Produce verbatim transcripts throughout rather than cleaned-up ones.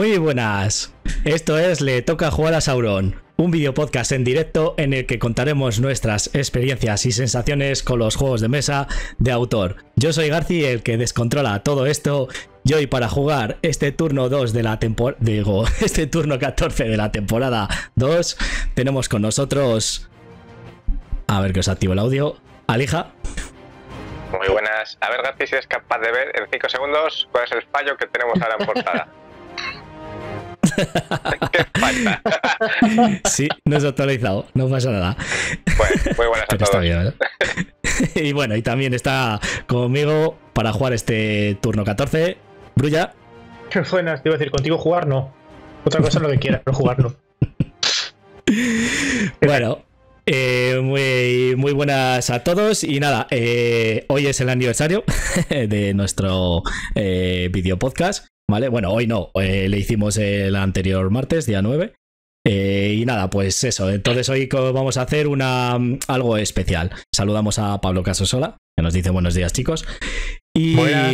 Muy buenas, esto es Le Toca Jugar a Saurón, un videopodcast en directo en el que contaremos nuestras experiencias y sensaciones con los juegos de mesa de autor. Yo soy Garci, el que descontrola todo esto, y hoy para jugar este turno dos de la temporada, digo, este turno catorce de la temporada dos, tenemos con nosotros, a ver que os activo el audio, Alija. Muy buenas. A ver, Garci, si eres capaz de ver en cinco segundos cuál es el fallo que tenemos ahora en portada. ¿Qué falta? Sí, nos ha actualizado, no pasa nada. Bueno, muy buenas a todos. Está bien, y bueno, y también está conmigo para jugar este turno catorce, Brulla. Qué buenas, te iba a decir, contigo jugar no. Otra cosa es lo que quieras, pero jugarlo. Bueno. Eh, muy, muy buenas a todos y nada, eh, hoy es el aniversario de nuestro eh, video podcast, ¿vale? Bueno, hoy no, eh, le hicimos el anterior martes, día nueve, eh, y nada, pues eso, entonces hoy vamos a hacer una, algo especial. Saludamos a Pablo Casasola, que nos dice buenos días, chicos, y... Buenas.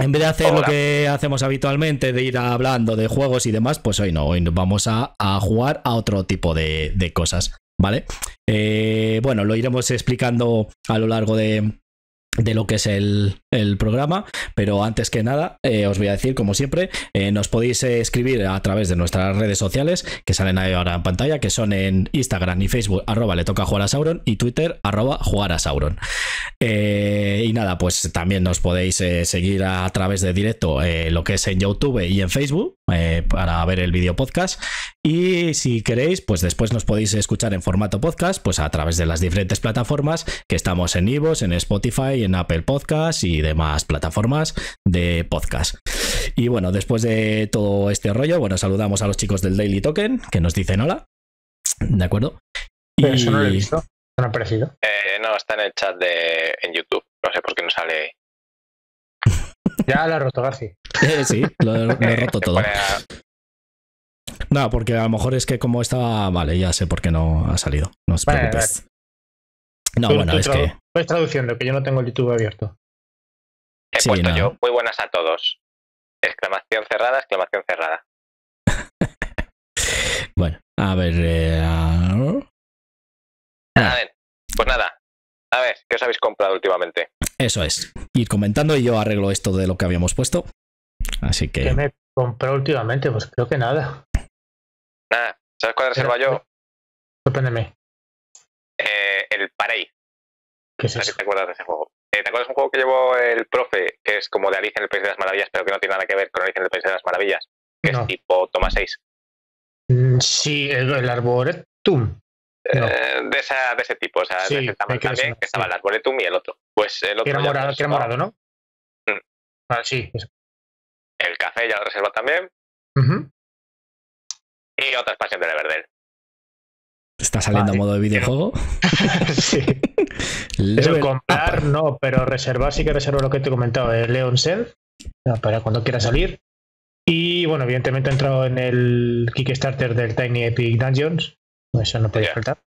En vez de hacer Hola. Lo que hacemos habitualmente, de ir hablando de juegos y demás, pues hoy no, hoy vamos a, a jugar a otro tipo de, de cosas, ¿vale? Eh, bueno, lo iremos explicando a lo largo de, de lo que es el, el programa, pero antes que nada, eh, os voy a decir, como siempre, eh, nos podéis escribir a través de nuestras redes sociales, que salen ahí ahora en pantalla, que son en Instagram y Facebook, arroba le toca jugar a Sauron, y Twitter, arroba jugar a Sauron. Eh, y nada, pues también nos podéis eh, seguir a, a través de directo eh, lo que es en YouTube y en Facebook eh, para ver el video podcast, y si queréis pues después nos podéis escuchar en formato podcast pues a través de las diferentes plataformas que estamos en Ivoox, en Spotify, en Apple Podcast y demás plataformas de podcast. Y bueno, después de todo este rollo, bueno, saludamos a los chicos del Daily Token que nos dicen hola, ¿de acuerdo? Pero y... eso no lo he visto. ¿No ha aparecido? Eh, no, está en el chat de en YouTube. No sé por qué no sale. Ya lo ha roto, Garci. Eh, sí, lo, lo he roto todo. A... No, porque a lo mejor es que como estaba... Vale, ya sé por qué no ha salido. No os vale, preocupéis. Vale. No, tú, bueno, tú es que... Estoy traduciendo, que yo no tengo el YouTube abierto. He sí, puesto no. yo. Muy buenas a todos. Exclamación cerrada, exclamación cerrada. Bueno, a ver... Eh... A ver, pues nada, a ver, ¿qué os habéis comprado últimamente? Eso es, ir comentando y yo arreglo esto de lo que habíamos puesto, así que... ¿Qué me he comprado últimamente? Pues creo que nada. Nada, ¿sabes cuál reserva pero, yo? Sorpréndeme. Eh, el Parey. ¿Qué es eso? No sé si te acuerdas de ese juego. Eh, ¿Te acuerdas de un juego que llevó el profe, que es como de Alicia en el País de las Maravillas, pero que no tiene nada que ver con Alicia en el País de las Maravillas? Que no. Es tipo Toma seis. Mm, sí, el, el Arboretum. No. Eh, de, esa, de ese tipo, o sea, sí, de ese tamaño también, que estaba el Arboretum y el otro. Pues el otro. Era morado, que era morado, ¿no? Mm. Ah, sí. Eso. El café ya lo reserva también. Uh-huh. Y otra expansión de la Verdel. ¿Está saliendo vale. a modo de videojuego? Sí. Pero comprar no, pero reservar sí que reservo lo que te he comentado, el Leon Cell, para cuando quiera salir. Y bueno, evidentemente he entrado en el Kickstarter del Tiny Epic Dungeons. Eso no podía faltar.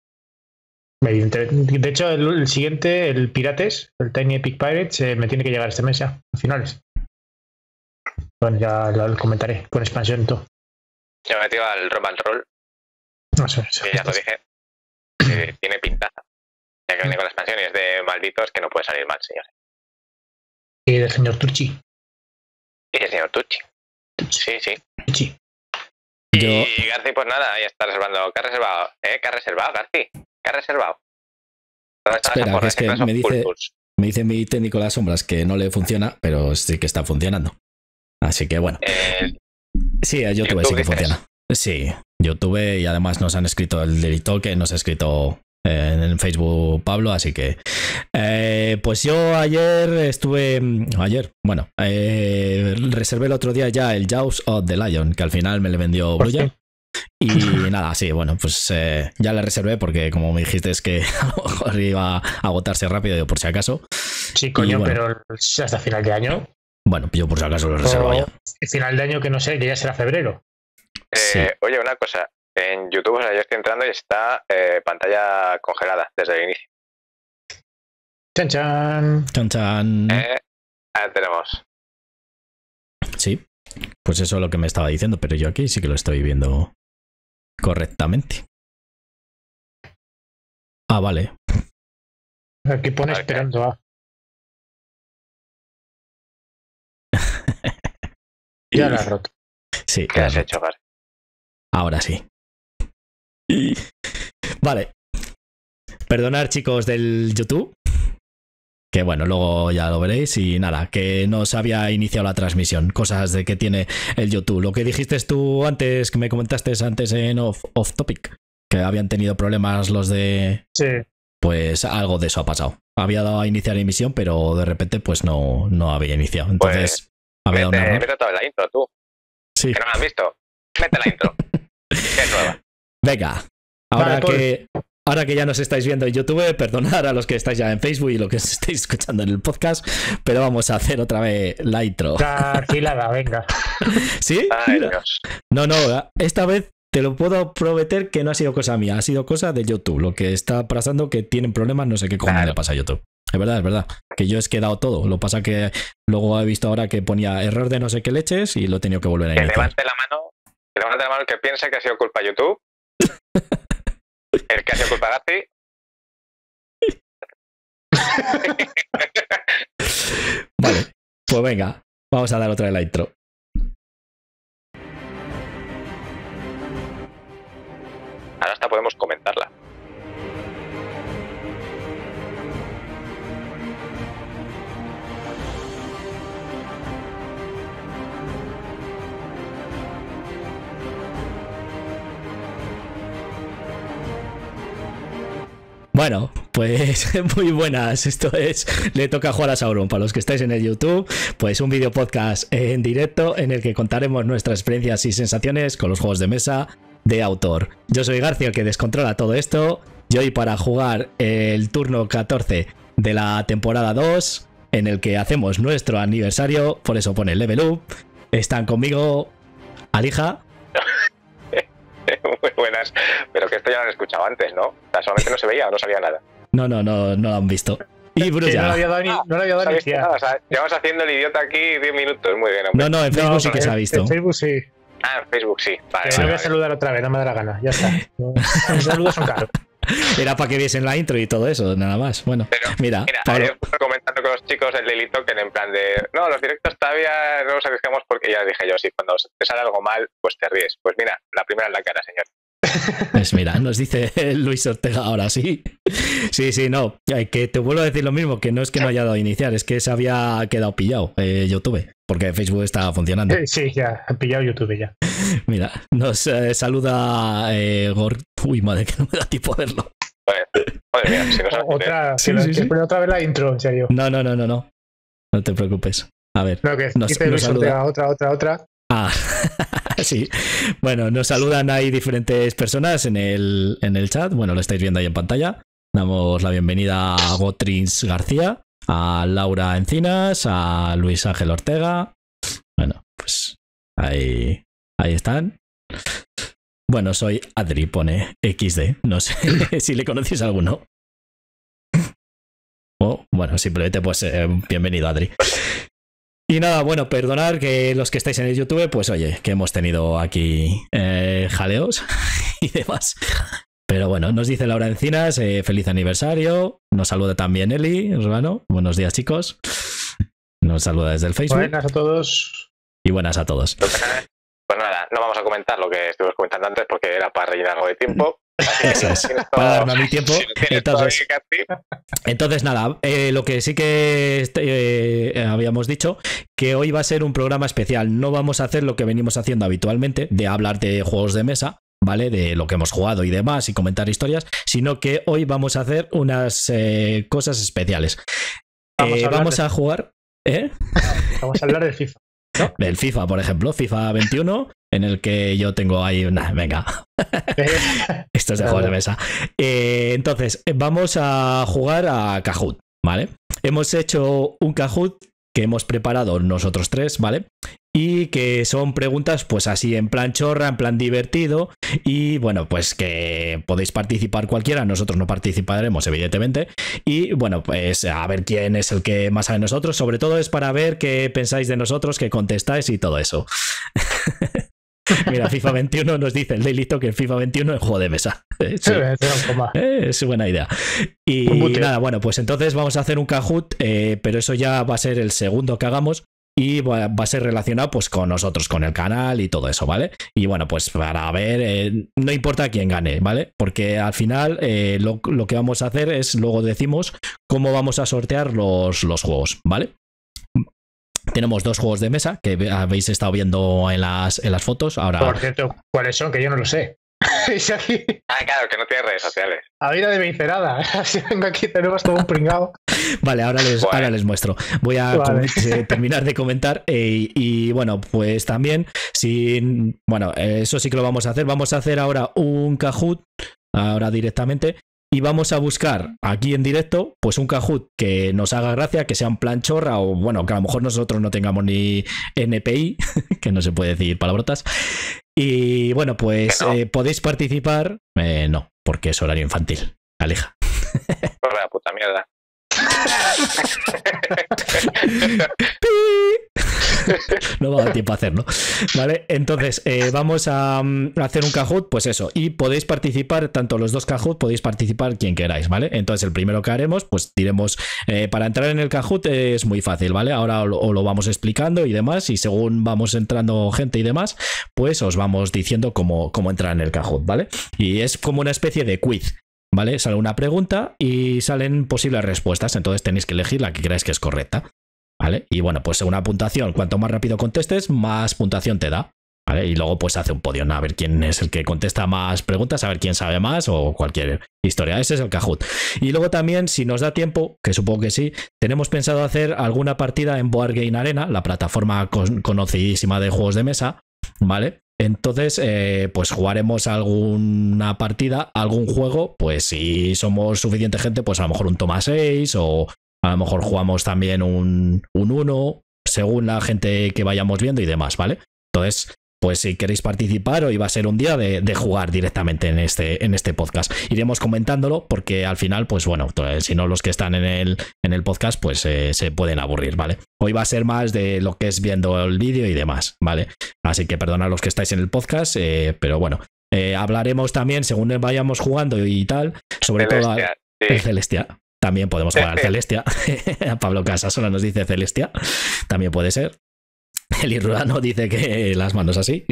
De hecho, el, el siguiente, el Pirates, el Tiny Epic Pirates, eh, me tiene que llegar este mes ya, a finales. Bueno, ya lo comentaré con expansión y todo. Yo me he metido al Roman Roll. Eso, eso, que ya lo dije. Eh, tiene pintaza. Ya que viene con la expansión y es de malditos que no puede salir mal, señor. Y del señor Tucci. Y el señor Tucci. Sí, sí. Tucci. Yo... Y Garci, pues nada, ya está reservando. ¿Qué has reservado? ¿Eh? ¿Qué has reservado, Garci? ¿Qué has reservado? Espera, que es que me dice, me dice mi técnico de las sombras que no le funciona, pero sí que está funcionando. Así que bueno. Eh, sí, a YouTube, YouTube sí que dices. Funciona. Sí, YouTube y además nos han escrito el Daily Token, nos ha escrito en Facebook Pablo, así que... Eh, pues yo ayer estuve... Ayer, bueno, eh, reservé el otro día ya el Jaws of the Lion, que al final me le vendió Brulla. Y nada, sí, bueno, pues eh, ya la reservé porque como me dijiste es que a lo mejor iba a agotarse rápido, yo por si acaso. Sí, coño, bueno, pero hasta final de año. Bueno, yo por si acaso lo reservo ya. Final de año que no sé, que ya será febrero. Eh, sí. Oye, una cosa, en YouTube, o sea, yo estoy entrando y está eh, pantalla congelada desde el inicio. Chan chan. Chan chan. Eh, ahí tenemos. Sí. Pues eso es lo que me estaba diciendo, pero yo aquí sí que lo estoy viendo correctamente. Ah, vale. Aquí pone vale, esperando a. Ya lo has roto. Sí. ¿Qué has hecho, Gar? Ahora sí. Vale. Perdonad, chicos del YouTube. Que bueno, luego ya lo veréis y nada, que no se había iniciado la transmisión. Cosas de que tiene el YouTube. Lo que dijiste tú antes, que me comentaste antes en off, off topic, que habían tenido problemas los de... Sí. Pues algo de eso ha pasado. Había dado a iniciar emisión, pero de repente pues no, no había iniciado. Entonces... Pues... Vete, vete otra vez la intro, tú. Sí. Que no la has visto. Mete la intro. Que es nueva. Venga. Ahora, vale, pues. que, ahora que ya nos estáis viendo en YouTube, perdonad a los que estáis ya en Facebook y los que os estáis escuchando en el podcast, pero vamos a hacer otra vez la intro. Carcilada, venga. ¿Sí? Ay, Dios. No, no, esta vez te lo puedo prometer que no ha sido cosa mía, ha sido cosa de YouTube. Lo que está pasando que tienen problemas, no sé qué cojones le pasa a YouTube. Es verdad, es verdad, que yo he quedado todo. Lo que pasa que luego he visto ahora que ponía error de no sé qué leches y lo he tenido que volver a iniciar. Que levante la mano, que levante la mano el que piense que ha sido culpa YouTube, el que ha sido culpa Garci. Vale, pues venga, vamos a dar otra de la intro. Ahora hasta podemos comentarla. Bueno, pues muy buenas, esto es Le Toca Jugar a Saurón, para los que estáis en el YouTube, pues un video podcast en directo en el que contaremos nuestras experiencias y sensaciones con los juegos de mesa de autor. Yo soy Garci, el que descontrola todo esto, y hoy para jugar el turno catorce de la temporada dos, en el que hacemos nuestro aniversario, por eso pone Level Up, están conmigo Alija. Muy buenas, pero que esto ya lo han escuchado antes, ¿no? O sea, solamente no se veía, no sabía nada. No, no, no, no lo han visto. Y Brulla. Sí, no lo había dado ni, no lo había dado no ni nada. O sea, llevamos haciendo el idiota aquí diez minutos, muy bien. Hombre. No, no, en Facebook no, sí que en, se ha visto. En Facebook sí. Ah, en Facebook sí. Vale, que vale, me voy a saludar otra vez, no me da la gana, ya está. Mis saludos son caros. Era para que viesen la intro y todo eso, nada más. Bueno, pero, mira, mira Pablo... Yo estuve comentando con los chicos el Daily Token en plan de no, los directos todavía no los arriesgamos porque ya dije yo, si cuando te sale algo mal, pues te ríes. Pues mira, la primera en la cara, señor. Pues mira, nos dice Luis Ortega ahora sí. Sí, sí, no, que te vuelvo a decir lo mismo, que no es que no haya dado a iniciar, es que se había quedado pillado eh, YouTube, porque Facebook estaba funcionando. Sí, ya, han pillado YouTube ya. Mira, nos eh, saluda eh, Gord. Uy, madre, que no me da tiempo a verlo. Vale, madre mía, si no sabes otra, sí, sí, sí. Otra vez la intro, en serio. No, no, no, no, no. No te preocupes. A ver, no, que nos, dice nos Luis Ortega, otra, otra, otra. Ah, sí. Bueno, nos saludan ahí diferentes personas en el, en el chat. Bueno, lo estáis viendo ahí en pantalla. Damos la bienvenida a Gotrins García, a Laura Encinas, a Luis Ángel Ortega. Bueno, pues ahí, ahí están. Bueno, soy Adri, pone equis de. No sé si le conocéis a alguno. Oh, bueno, simplemente pues eh, bienvenido, Adri. Y nada, bueno, perdonad que los que estáis en el YouTube, pues oye, que hemos tenido aquí eh, jaleos y demás. Pero bueno, nos dice Laura Encinas, eh, feliz aniversario. Nos saluda también Eli, hermano. Buenos días, chicos. Nos saluda desde el Facebook. Buenas a todos. Y buenas a todos. Pues nada, no vamos a comentar lo que estuvimos comentando antes porque era para rellenar algo de tiempo. Eso es, todo, para darme a mi tiempo. Si entonces, entonces nada, eh, lo que sí que eh, habíamos dicho, que hoy va a ser un programa especial. No vamos a hacer lo que venimos haciendo habitualmente, de hablar de juegos de mesa, ¿vale? De lo que hemos jugado y demás, y comentar historias, sino que hoy vamos a hacer unas eh, cosas especiales. Vamos, eh, a, vamos de... a jugar... ¿eh? Vamos a hablar de FIFA. ¿No? Del FIFA, por ejemplo, FIFA veintiuno, en el que yo tengo ahí una... Venga, esto es de juegos de mesa. Eh, entonces, vamos a jugar a Kahoot, ¿vale? Hemos hecho un Kahoot que hemos preparado nosotros tres, ¿vale? y que son preguntas pues así en plan chorra, en plan divertido, y bueno, pues que podéis participar cualquiera, nosotros no participaremos evidentemente, y bueno, pues a ver quién es el que más sabe de nosotros, sobre todo es para ver qué pensáis de nosotros, qué contestáis y todo eso. Mira, FIFA veintiuno nos dice el Daily Token, FIFA veintiuno en juego de mesa. Sí. Es buena idea. Y nada, bueno, pues entonces vamos a hacer un Kahoot, eh, pero eso ya va a ser el segundo que hagamos y va, va a ser relacionado pues con nosotros, con el canal y todo eso, ¿vale? Y bueno, pues para ver, eh, no importa quién gane, ¿vale? Porque al final eh, lo, lo que vamos a hacer es, luego decimos cómo vamos a sortear los, los juegos, ¿vale? Tenemos dos juegos de mesa que habéis estado viendo en las, en las fotos. Ahora... Por cierto, ¿cuáles son? Que yo no lo sé. Ah, claro, que no tiene redes sociales. A vida de vincerada. Si vengo aquí tenemos todo un pringao. Vale, ahora les, bueno. ahora les muestro. Voy a vale. com- terminar de comentar. Eh, y bueno, pues también, si, bueno, eso sí que lo vamos a hacer. Vamos a hacer ahora un Kahoot, ahora directamente. Y vamos a buscar aquí en directo pues un Kahoot que nos haga gracia, que sea un plan chorra o bueno, que a lo mejor nosotros no tengamos ni N P I, que no se puede decir palabrotas. Y bueno, pues no. eh, podéis participar. Eh, no, porque es horario infantil. Alija. Por la puta mierda. No va a dar tiempo a hacerlo, ¿vale? Entonces eh, vamos a, um, a hacer un Kahoot, pues eso, y podéis participar tanto los dos Kahoot, podéis participar quien queráis, ¿vale? Entonces el primero que haremos, pues diremos eh, para entrar en el Kahoot eh, es muy fácil, ¿vale? Ahora os lo vamos explicando y demás, y según vamos entrando gente y demás, pues os vamos diciendo cómo, cómo entrar en el Kahoot, ¿vale? Y es como una especie de quiz, ¿vale? Sale una pregunta y salen posibles respuestas, entonces tenéis que elegir la que creáis que es correcta, ¿vale? Y bueno, pues una puntuación, cuanto más rápido contestes, más puntuación te da, ¿vale? Y luego pues hace un podio, ¿no? A ver quién es el que contesta más preguntas, a ver quién sabe más o cualquier historia. Ese es el Kahoot. Y luego también, si nos da tiempo, que supongo que sí, tenemos pensado hacer alguna partida en Board Game Arena, la plataforma con- conocidísima de juegos de mesa, ¿vale? Entonces, eh, pues jugaremos alguna partida, algún juego, pues si somos suficiente gente, pues a lo mejor un Toma seis o a lo mejor jugamos también un, un Uno, según la gente que vayamos viendo y demás, ¿vale? Entonces, pues si queréis participar, hoy va a ser un día de, de jugar directamente en este, en este podcast. Iremos comentándolo porque al final, pues bueno, si no los que están en el, en el podcast, pues eh, se pueden aburrir, ¿vale? Hoy va a ser más de lo que es viendo el vídeo y demás, ¿vale? Así que perdonad los que estáis en el podcast, eh, pero bueno, eh, hablaremos también según vayamos jugando y tal, sobre Celestia, todo a, sí. el Celestia. También podemos jugar al Celestia. Pablo Casasola nos dice Celestia, también puede ser. El Irrurano dice que las manos así.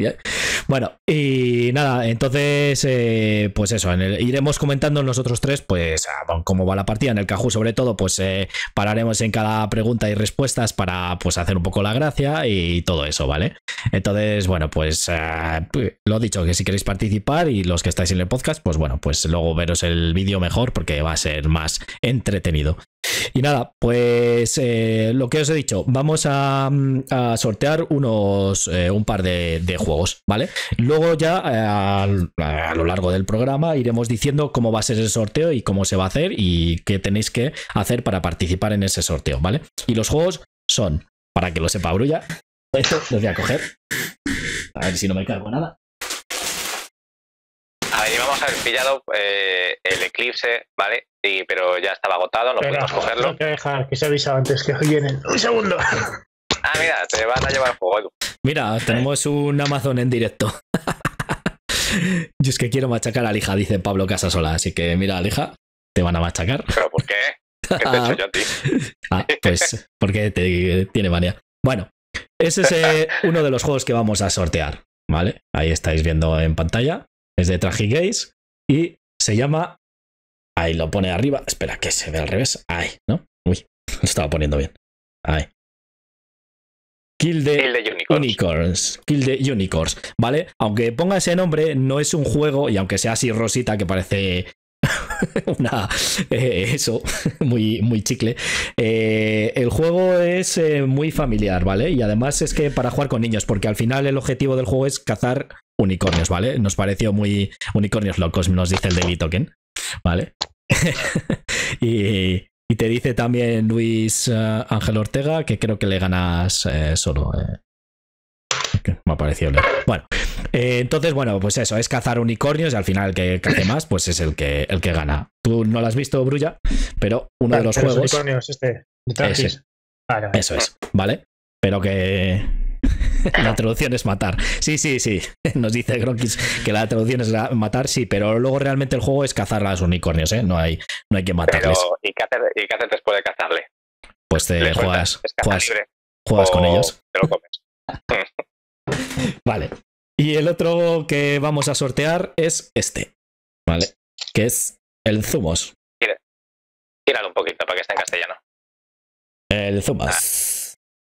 Bueno, y nada, entonces, eh, pues eso, en el, iremos comentando nosotros tres, pues, cómo va la partida. En el Kahoot, sobre todo, pues eh, pararemos en cada pregunta y respuestas para, pues, hacer un poco la gracia y todo eso, ¿vale? Entonces, bueno, pues, eh, lo dicho, que si queréis participar y los que estáis en el podcast, pues, bueno, pues luego veros el vídeo mejor porque va a ser más entretenido. Y nada, pues eh, lo que os he dicho, vamos a, a sortear unos eh, un par de, de juegos, ¿vale? Luego ya eh, a, a lo largo del programa iremos diciendo cómo va a ser el sorteo y cómo se va a hacer y qué tenéis que hacer para participar en ese sorteo, ¿vale? Y los juegos son, para que lo sepa Brulla, esto los voy a coger, a ver si no me cargo nada. A ver, íbamos a haber pillado eh, el Eclipse, ¿vale? Sí, pero ya estaba agotado, no podemos cogerlo. Hay que dejar, que se avisaba antes que hoy vienen. Un segundo. Ah, mira, te van a llevar el juego, Edu. Mira, tenemos un Amazon en directo. Yo es que quiero machacar a Alija, dice Pablo Casasola. Así que mira, Alija, te van a machacar. ¿Pero por qué? ¿Qué te he hecho yo a ti? Ah, pues porque te, tiene manía. Bueno, ese es eh, uno de los juegos que vamos a sortear, ¿vale? Ahí estáis viendo en pantalla. Es de Tragic Gaze y se llama... Ahí lo pone arriba. Espera, que se ve al revés. Ahí, ¿no? Uy, lo estaba poniendo bien. Ahí. Kill the, Kill the Unicorns. Unicorns. Kill the Unicorns, ¿vale? Aunque ponga ese nombre, no es un juego, y aunque sea así rosita, que parece... una eh, eso muy, muy chicle, eh, el juego es eh, muy familiar, ¿vale? Y además es que para jugar con niños, porque al final el objetivo del juego es cazar unicornios, ¿vale? Nos pareció muy unicornios locos, nos dice el Daily Token, ¿vale? y, y te dice también Luis uh, Ángel Ortega que creo que le ganas eh, solo eh. me ha parecido leer. Bueno, eh, entonces, bueno, pues eso, es cazar unicornios y al final el que cace más, pues es el que, el que gana. Tú no lo has visto, Brulla, pero uno vale, de los juegos... Los unicornios, este, de vale, vale. Eso es, ¿vale? Pero que... La traducción es matar. Sí, sí, sí. Nos dice Gronkis que la traducción es matar, sí, pero luego realmente el juego es cazar a los unicornios, ¿eh? No hay, no hay que matarles. Pero, ¿y qué haces y qué hace después de cazarle? Pues te después juegas, juegas, juegas con ellos. Te lo comes. Vale. Y el otro que vamos a sortear es este, ¿vale? Que es el Zumos. Tíralo un poquito para que esté en castellano. El Zumos. Ah.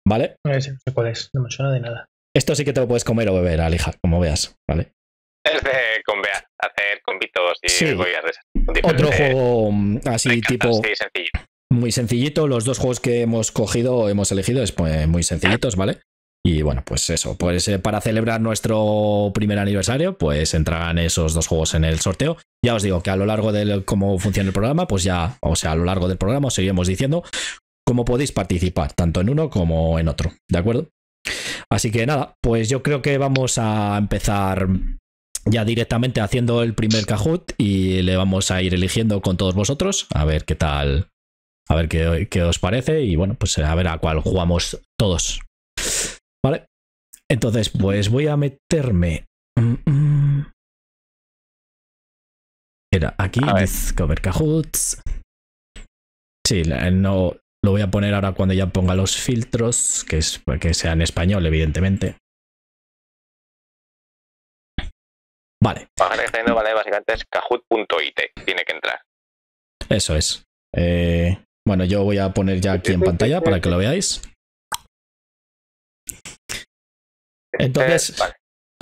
¿Vale? No sé cuál es, no me suena de nada. Esto sí que te lo puedes comer o beber, Alija, como veas, ¿vale? Es de convear, hacer convitos y sí. Voy a hacer otro juego así encantas, tipo... Sí, sencillo. Muy sencillito, los dos juegos que hemos cogido, hemos elegido, es muy sencillitos, ¿vale? Y bueno, pues eso, pues para celebrar nuestro primer aniversario, pues entrarán esos dos juegos en el sorteo. Ya os digo que a lo largo de cómo funciona el programa, pues ya, o sea, a lo largo del programa os seguiremos diciendo... cómo podéis participar, tanto en uno como en otro, ¿de acuerdo? Así que nada, pues yo creo que vamos a empezar ya directamente haciendo el primer Kahoot y le vamos a ir eligiendo con todos vosotros, a ver qué tal, a ver qué, qué os parece y bueno, pues a ver a cuál jugamos todos, ¿vale? Entonces, pues voy a meterme... Era aquí, Discover Kahoots. Sí, no... Lo voy a poner ahora cuando ya ponga los filtros, que, es, que sea en español, evidentemente. Vale. Para que está yendo, vale, básicamente es kahoot punto i t, tiene que entrar. Eso es. Eh, bueno, yo voy a poner ya aquí en pantalla para que lo veáis. Entonces,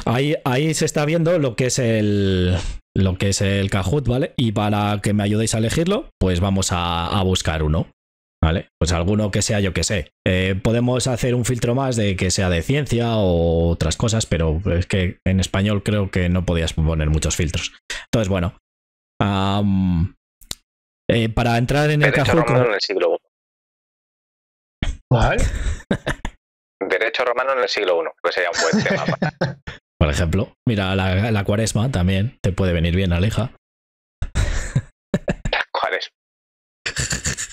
ahí, ahí se está viendo lo que es el... lo que es el Kahoot, ¿vale? Y para que me ayudéis a elegirlo, pues vamos a, a buscar uno. ¿Vale? Pues alguno que sea, yo que sé. Eh, podemos hacer un filtro más de que sea de ciencia o otras cosas, pero es que en español creo que no podías poner muchos filtros. Entonces, bueno. Um, eh, para entrar en derecho el Kahoot... Romano en el siglo I. ¿Cuál? Derecho romano en el siglo I, que sería un buen tema. Para... Por ejemplo, mira, la, la cuaresma también te puede venir bien, Alija. La cuaresma.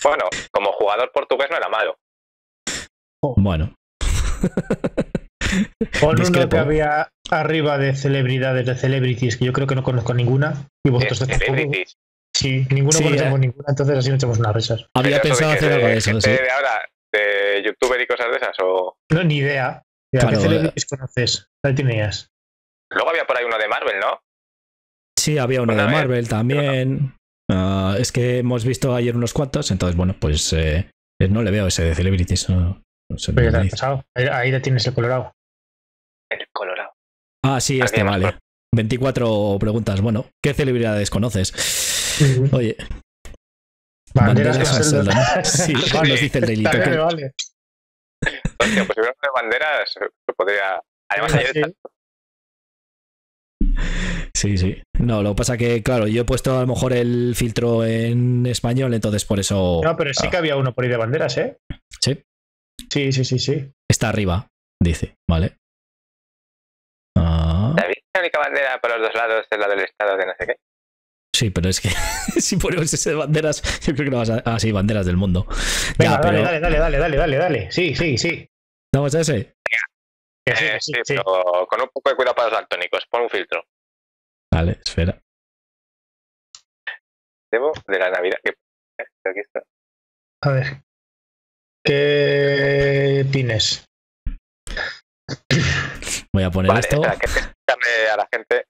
Bueno, como jugador portugués no era malo. Oh. Bueno. Pon uno que había arriba de celebridades, de celebrities, que yo creo que no conozco ninguna. Y vosotros de celebrities. Sí, ninguno sí, conocemos eh. ninguna, entonces así no echamos unas risas. Había pensado hacer algo de eso. ¿Sí? ¿De ahora? ¿De youtuber y cosas de esas? O... No, ni idea. ¿Qué claro, celebrities eh. conoces? ¿Qué tenías? Luego había por ahí uno de Marvel, ¿no? Sí, había uno de Marvel también. Uh, es que hemos visto ayer unos cuantos, entonces bueno, pues eh, no le veo ese de celebrities. No, no sé. Pero te pasado. Ahí le tienes el colorado. El colorado. Ah, sí, este, Aquí vale. veinticuatro preguntas. Bueno, ¿qué celebridades conoces? Uh-huh. Oye. Banderas, banderas con Sheldon. Sí, sí, nos dice el Daily Token. Vale. Hostia, pues si hubiera banderas, podría... Además, ayer está... Sí, sí. No, lo que pasa que, claro, yo he puesto a lo mejor el filtro en español, entonces por eso... No, pero sí ah. que había uno por ahí de banderas, ¿eh? Sí. Sí, sí, sí, sí. Está arriba, dice, ¿vale? Ah. ¿La única bandera por los dos lados es la del Estado de no sé qué? Sí, pero es que si ponemos ese de banderas, yo creo que no vas a... Ah, sí, banderas del mundo. Venga, ya, dale, pero... dale, dale, dale, dale, dale, dale. Sí, sí, sí. ¿Damos a ese? Venga. Eh, sí, sí, sí, pero con un poco de cuidado para los daltónicos. Pon un filtro. Vale, espera. Debo de la Navidad. Aquí está. A ver. ¿Qué tienes? Voy a poner vale, esto. Para que explicarle a la gente.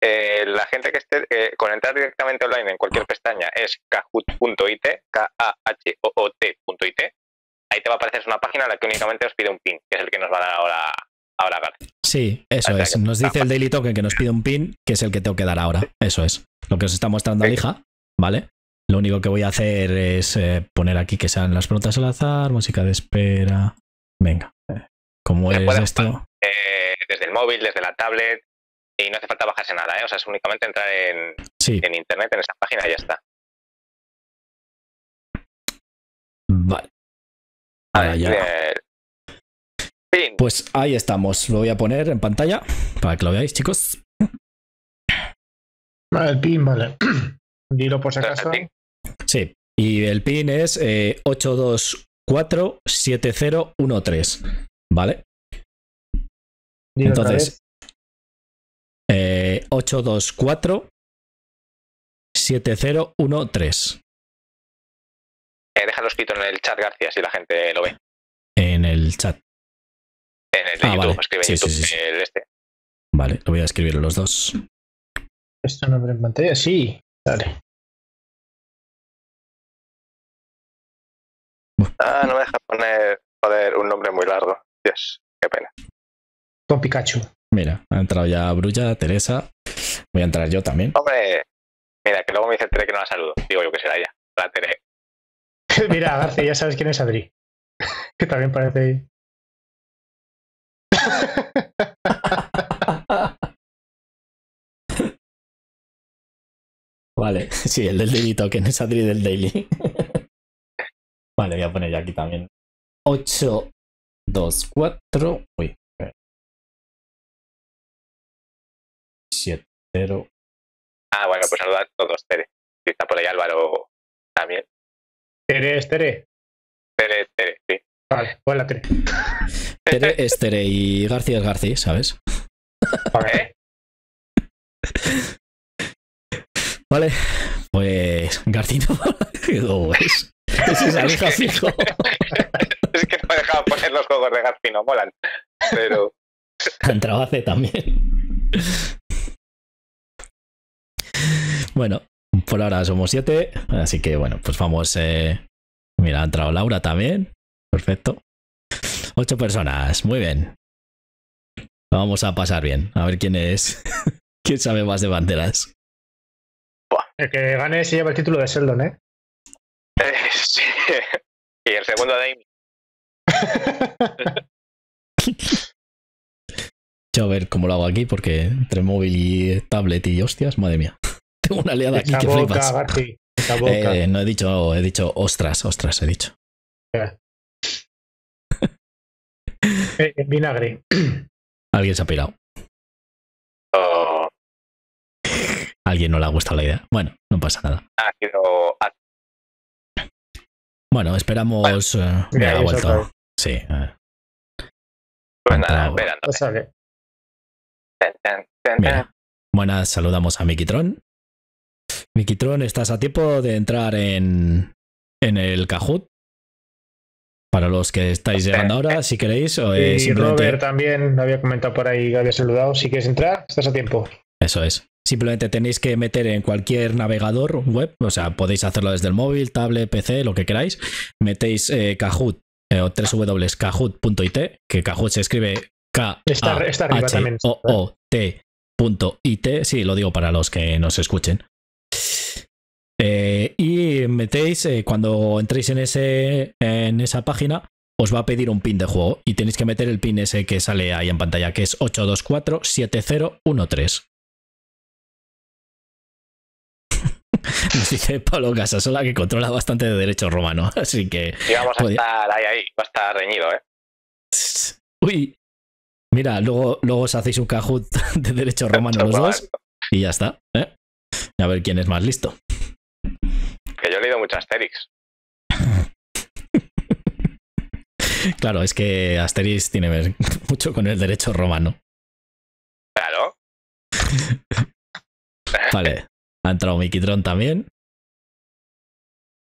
Eh, la gente que esté eh, con entrar directamente online en cualquier pestaña es kahoot punto i t, K A H O O T punto i t. Ahí te va a aparecer una página en la que únicamente os pide un pin, que es el que nos va a dar ahora. Ahora, Garci. Sí, eso Garci. es. Nos dice el Daily Token que nos pide un pin, que es el que tengo que dar ahora. Eso es. Lo que os está mostrando Alija, ¿vale? Lo único que voy a hacer es eh, poner aquí que sean las preguntas al azar, música de espera. Venga. ¿Cómo es esto? Eh, desde el móvil, desde la tablet. Y no hace falta bajarse nada, ¿eh? O sea, es únicamente entrar en, sí. en internet, en esa página y ya está. Vale. Ahora ya. Eh, fin. Pues ahí estamos. Lo voy a poner en pantalla para que lo veáis, chicos. Vale, el pin, vale. Dilo por si acaso. Sí. Y el pin es eh, ocho dos cuatro siete cero uno tres. ¿Vale? Dilo. Entonces, eh, ocho dos cuatro siete cero uno tres. Eh, déjalo escrito en el chat, García, si la gente lo ve. En el chat. En el de ah, YouTube, vale. Escribe sí, YouTube sí, sí. El este. Vale, lo voy a escribir los dos. ¿Este nombre en pantalla? Sí. Dale. Ah, no me deja poner joder, un nombre muy largo. Dios, qué pena. Con Pikachu. Mira, ha entrado ya Brulla, Teresa. Voy a entrar yo también. Hombre, mira, que luego me dice Tere que no la saludo. Digo yo que será ella. La Tere. Mira, García, ya sabes quién es Adri. Que también parece ahí. Vale, sí, el del Daily Token es Adri del Daily. Vale, voy a poner ya aquí también. ocho dos cuatro. Uy. siete cero. Ah, bueno, pues saluda a todos, Tere. Si está por ahí Álvaro también. Tere es Tere. Tere, Tere, sí. Vale, pues la Tere. Tere es Tere y García es García, ¿sabes? ¿Eh? Vale, pues Garcino. No, es, ese es Alija fijo. Es que no me dejaba poner los juegos de Garcino, molan. Pero. Entraba hace también. Bueno, por ahora somos siete, así que bueno, pues vamos. Eh... Mira, ha entrado Laura también. Perfecto. Ocho personas, muy bien. Vamos a pasar bien. A ver quién es. ¿Quién sabe más de banderas? El que gane se lleva el título de Sheldon, ¿eh? eh sí. Y el segundo de Amy. Yo a ver cómo lo hago aquí, porque entre móvil y tablet y hostias, madre mía. Tengo una liada aquí que flipas. Garci. Eh, no he dicho, he dicho ostras, ostras, he dicho. Eh, vinagre. Alguien se ha pirado. Oh. Alguien no le ha gustado la idea. Bueno, no pasa nada. Ah, pero... ah. Bueno, esperamos. Bueno, eh, mira, ha vuelto. Sí. Pues nada, esperando. Mira, buenas, saludamos a Mikitron. Mikitron, estás a tiempo de entrar en, en el Kahoot. Para los que estáis llegando ahora, si queréis. O, eh, y simplemente... Robert también, había comentado por ahí, había saludado. Si quieres entrar, estás a tiempo. Eso es. Simplemente tenéis que meter en cualquier navegador web, o sea, podéis hacerlo desde el móvil, tablet, P C, lo que queráis. Metéis eh, Kahoot eh, o w w w punto kahoot punto i t, que Kahoot se escribe K A H O O T punto i t. Sí, lo digo para los que nos escuchen. Eh, y metéis eh, cuando entréis en ese en esa página os va a pedir un pin de juego y tenéis que meter el pin ese que sale ahí en pantalla, que es ocho dos cuatro siete cero uno tres. Nos dice Pablo Casasola que controla bastante de derecho romano, así que y vamos a podía... estar ahí ahí va a estar reñido, eh. Uy, mira, luego luego os hacéis un Kahoot de derecho romano los dos y ya está, ¿eh? A ver quién es más listo. Que yo he leído mucho Asterix. Claro, es que Asterix tiene mucho con el derecho romano. Claro. Vale, ha entrado Mikitron también.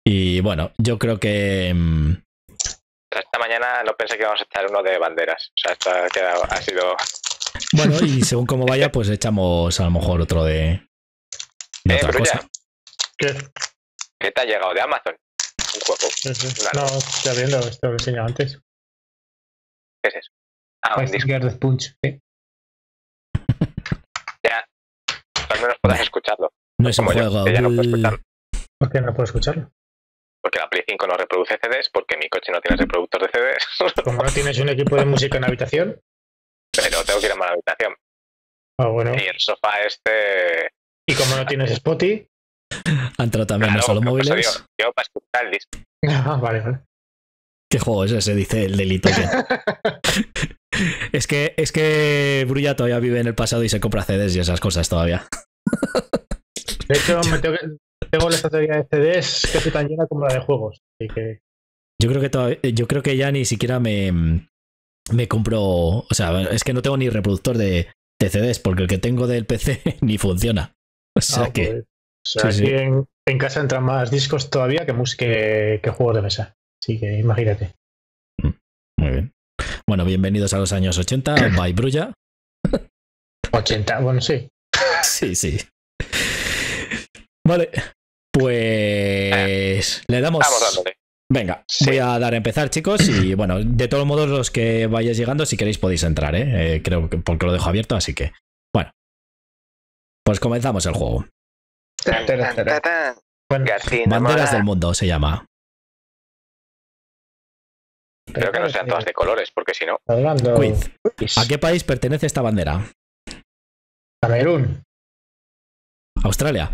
Y bueno, yo creo que... Esta mañana no pensé que íbamos a echar uno de banderas. O sea, esto ha, quedado, ha sido... Bueno, y según cómo vaya, pues echamos a lo mejor otro de... de eh, otra cosa. ¿Qué? ¿Qué te ha llegado de Amazon? Un juego. Es no, estoy abriendo esto que he enseñado antes. ¿Qué es eso? Ah, un disco. Guerra del Punch, ¿eh? Ya. Al menos podrás escucharlo. No es un juego. Yo, no puedo escucharlo. ¿Por qué no puedo escucharlo? Porque la Play cinco no reproduce C Ds, porque mi coche no tiene reproductor de C Ds. Como no tienes un equipo de música en la habitación. Pero tengo que ir a la habitación. Ah, bueno. Y el sofá este... Y como no tienes Spotify... Han entrado también claro, no solo móviles. Yo, yo para escuchar el disco. Ah, vale, vale. ¿Qué juego es ese? Dice el delito. Es que, es que Brulla todavía vive en el pasado y se compra C Ds y esas cosas todavía. De hecho, me tengo, tengo la estantería de C Ds casi tan llena como la de juegos. Así que... Yo creo que todavía, yo creo que ya ni siquiera me, me compro... O sea, es que no tengo ni reproductor de, de C Ds, porque el que tengo del P C ni funciona. O sea ah, que... Pues, o sea, sí, sí. En, en casa entran más discos todavía que, que, que juegos de mesa. Así que imagínate. Muy bien. Bueno, bienvenidos a los años ochenta. Bye, Brulla. ochenta, bueno, sí. Sí, sí. Vale. Pues... Le damos... Vamos dándole. Venga, sí. Voy a dar a empezar, chicos. Y bueno, de todos modos, los que vayáis llegando, si queréis podéis entrar, ¿eh? Eh, creo que porque lo dejo abierto, así que... Bueno. Pues comenzamos el juego. Tan, tan, tan, tan. Bueno, Banderas del Mundo se llama. Pero que no sean todas de colores, porque si no... Quiz. ¿A qué país pertenece esta bandera? Camerún. Australia.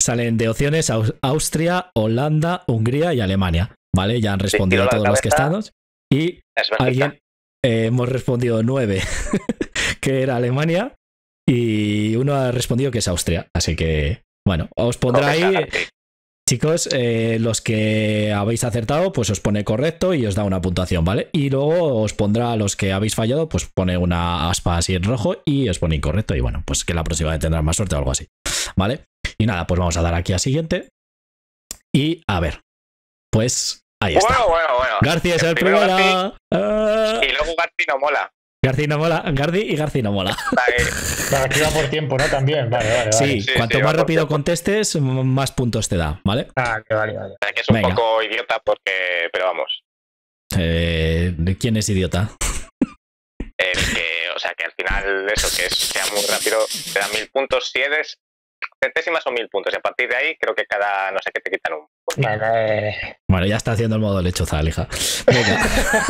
Salen de opciones Austria, Holanda, Hungría y Alemania. Vale, ya han respondido a todos los que estamos. Y alguien... Eh, hemos respondido nueve, que era Alemania, y uno ha respondido que es Austria. Así que, bueno, os pondrá ahí... Chicos, eh, los que habéis acertado, pues os pone correcto y os da una puntuación, ¿vale? Y luego os pondrá a los que habéis fallado, pues pone una aspa así en rojo y os pone incorrecto. Y bueno, pues que la próxima vez tendrán más suerte o algo así, ¿vale? Y nada, pues vamos a dar aquí a siguiente. Y a ver, pues ahí está. Bueno, bueno, bueno. Garci es el, el primero. Garci, ah. Y luego Garci no mola. Garci no mola, Garci y Garci no mola. Vale, aquí va por tiempo, ¿no? También, vale, vale. Sí, vale. sí cuanto sí, más rápido tiempo. contestes, más puntos te da, ¿vale? Ah, que vale, vale. Que es un Venga. poco idiota porque... Pero vamos. Eh, ¿Quién es idiota? El que, o sea, que al final eso, que es, sea muy rápido, te da mil puntos si eres centésimas o mil puntos. Y a partir de ahí, creo que cada, no sé qué, te quitan un... Vale. Bueno, ya está haciendo el modo lechuza, Alija. Venga,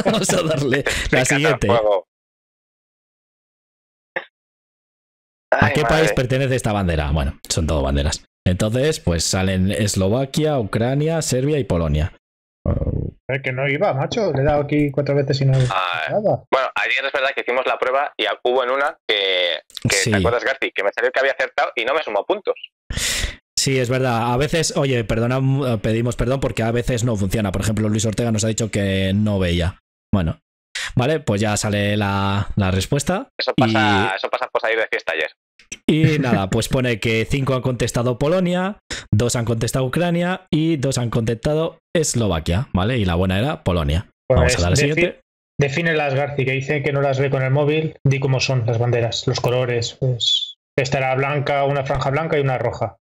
vamos a darle la siguiente. ¿A qué Ay, país madre. pertenece esta bandera? Bueno, son todo banderas. Entonces, pues salen Eslovaquia, Ucrania, Serbia y Polonia. Es que no iba, macho. Le he dado aquí cuatro veces y no... Ay, nada. Bueno, ayer es verdad que hicimos la prueba y hubo en una que... que sí. ¿Te acuerdas, Garci? Que me salió que había acertado y no me sumó puntos. Sí, es verdad. A veces, oye, perdona, pedimos perdón porque a veces no funciona. Por ejemplo, Luis Ortega nos ha dicho que no veía. Bueno. Vale, pues ya sale la, la respuesta. Eso pasa, y... eso pasa por salir de fiesta ayer. Y nada, pues pone que cinco han contestado Polonia, dos han contestado Ucrania y dos han contestado Eslovaquia, ¿vale? Y la buena era Polonia. Pues vamos a dar la siguiente. Define las, Garci, que dice que no las ve con el móvil. Di cómo son las banderas, los colores. Pues esta era blanca, una franja blanca y una roja.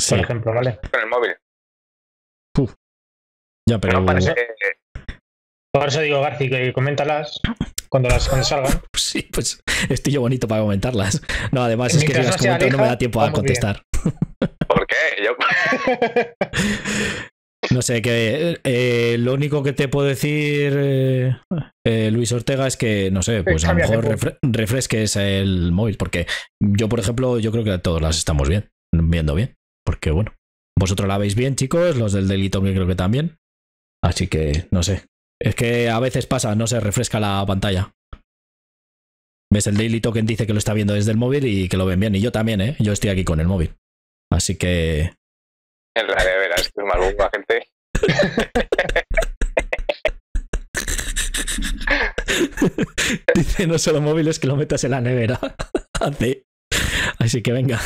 Sí. Por ejemplo, ¿vale? Con el móvil. Uf. Ya, pero... pero parece que... Por eso digo, Garci, que coméntalas cuando las cuando salgan. Sí, pues estoy yo bonito para comentarlas. No, además es que si las comento no me da tiempo a contestar. ¿Por qué? Yo... No sé, que eh, lo único que te puedo decir, eh, Luis Ortega, es que, no sé, pues a lo mejor refre refresques el móvil. Porque yo, por ejemplo, yo creo que todos las estamos bien, viendo bien. Porque, bueno, vosotros la veis bien, chicos, los del Daily Token creo que también. Así que, no sé. Es que a veces pasa, no se refresca la pantalla. ¿Ves? El Daily Token dice que lo está viendo desde el móvil y que lo ven bien. Y yo también, ¿eh? Yo estoy aquí con el móvil. Así que... En la de veras, es mal gusto, gente. Dice, no solo móviles, que lo metas en la nevera. Así que venga,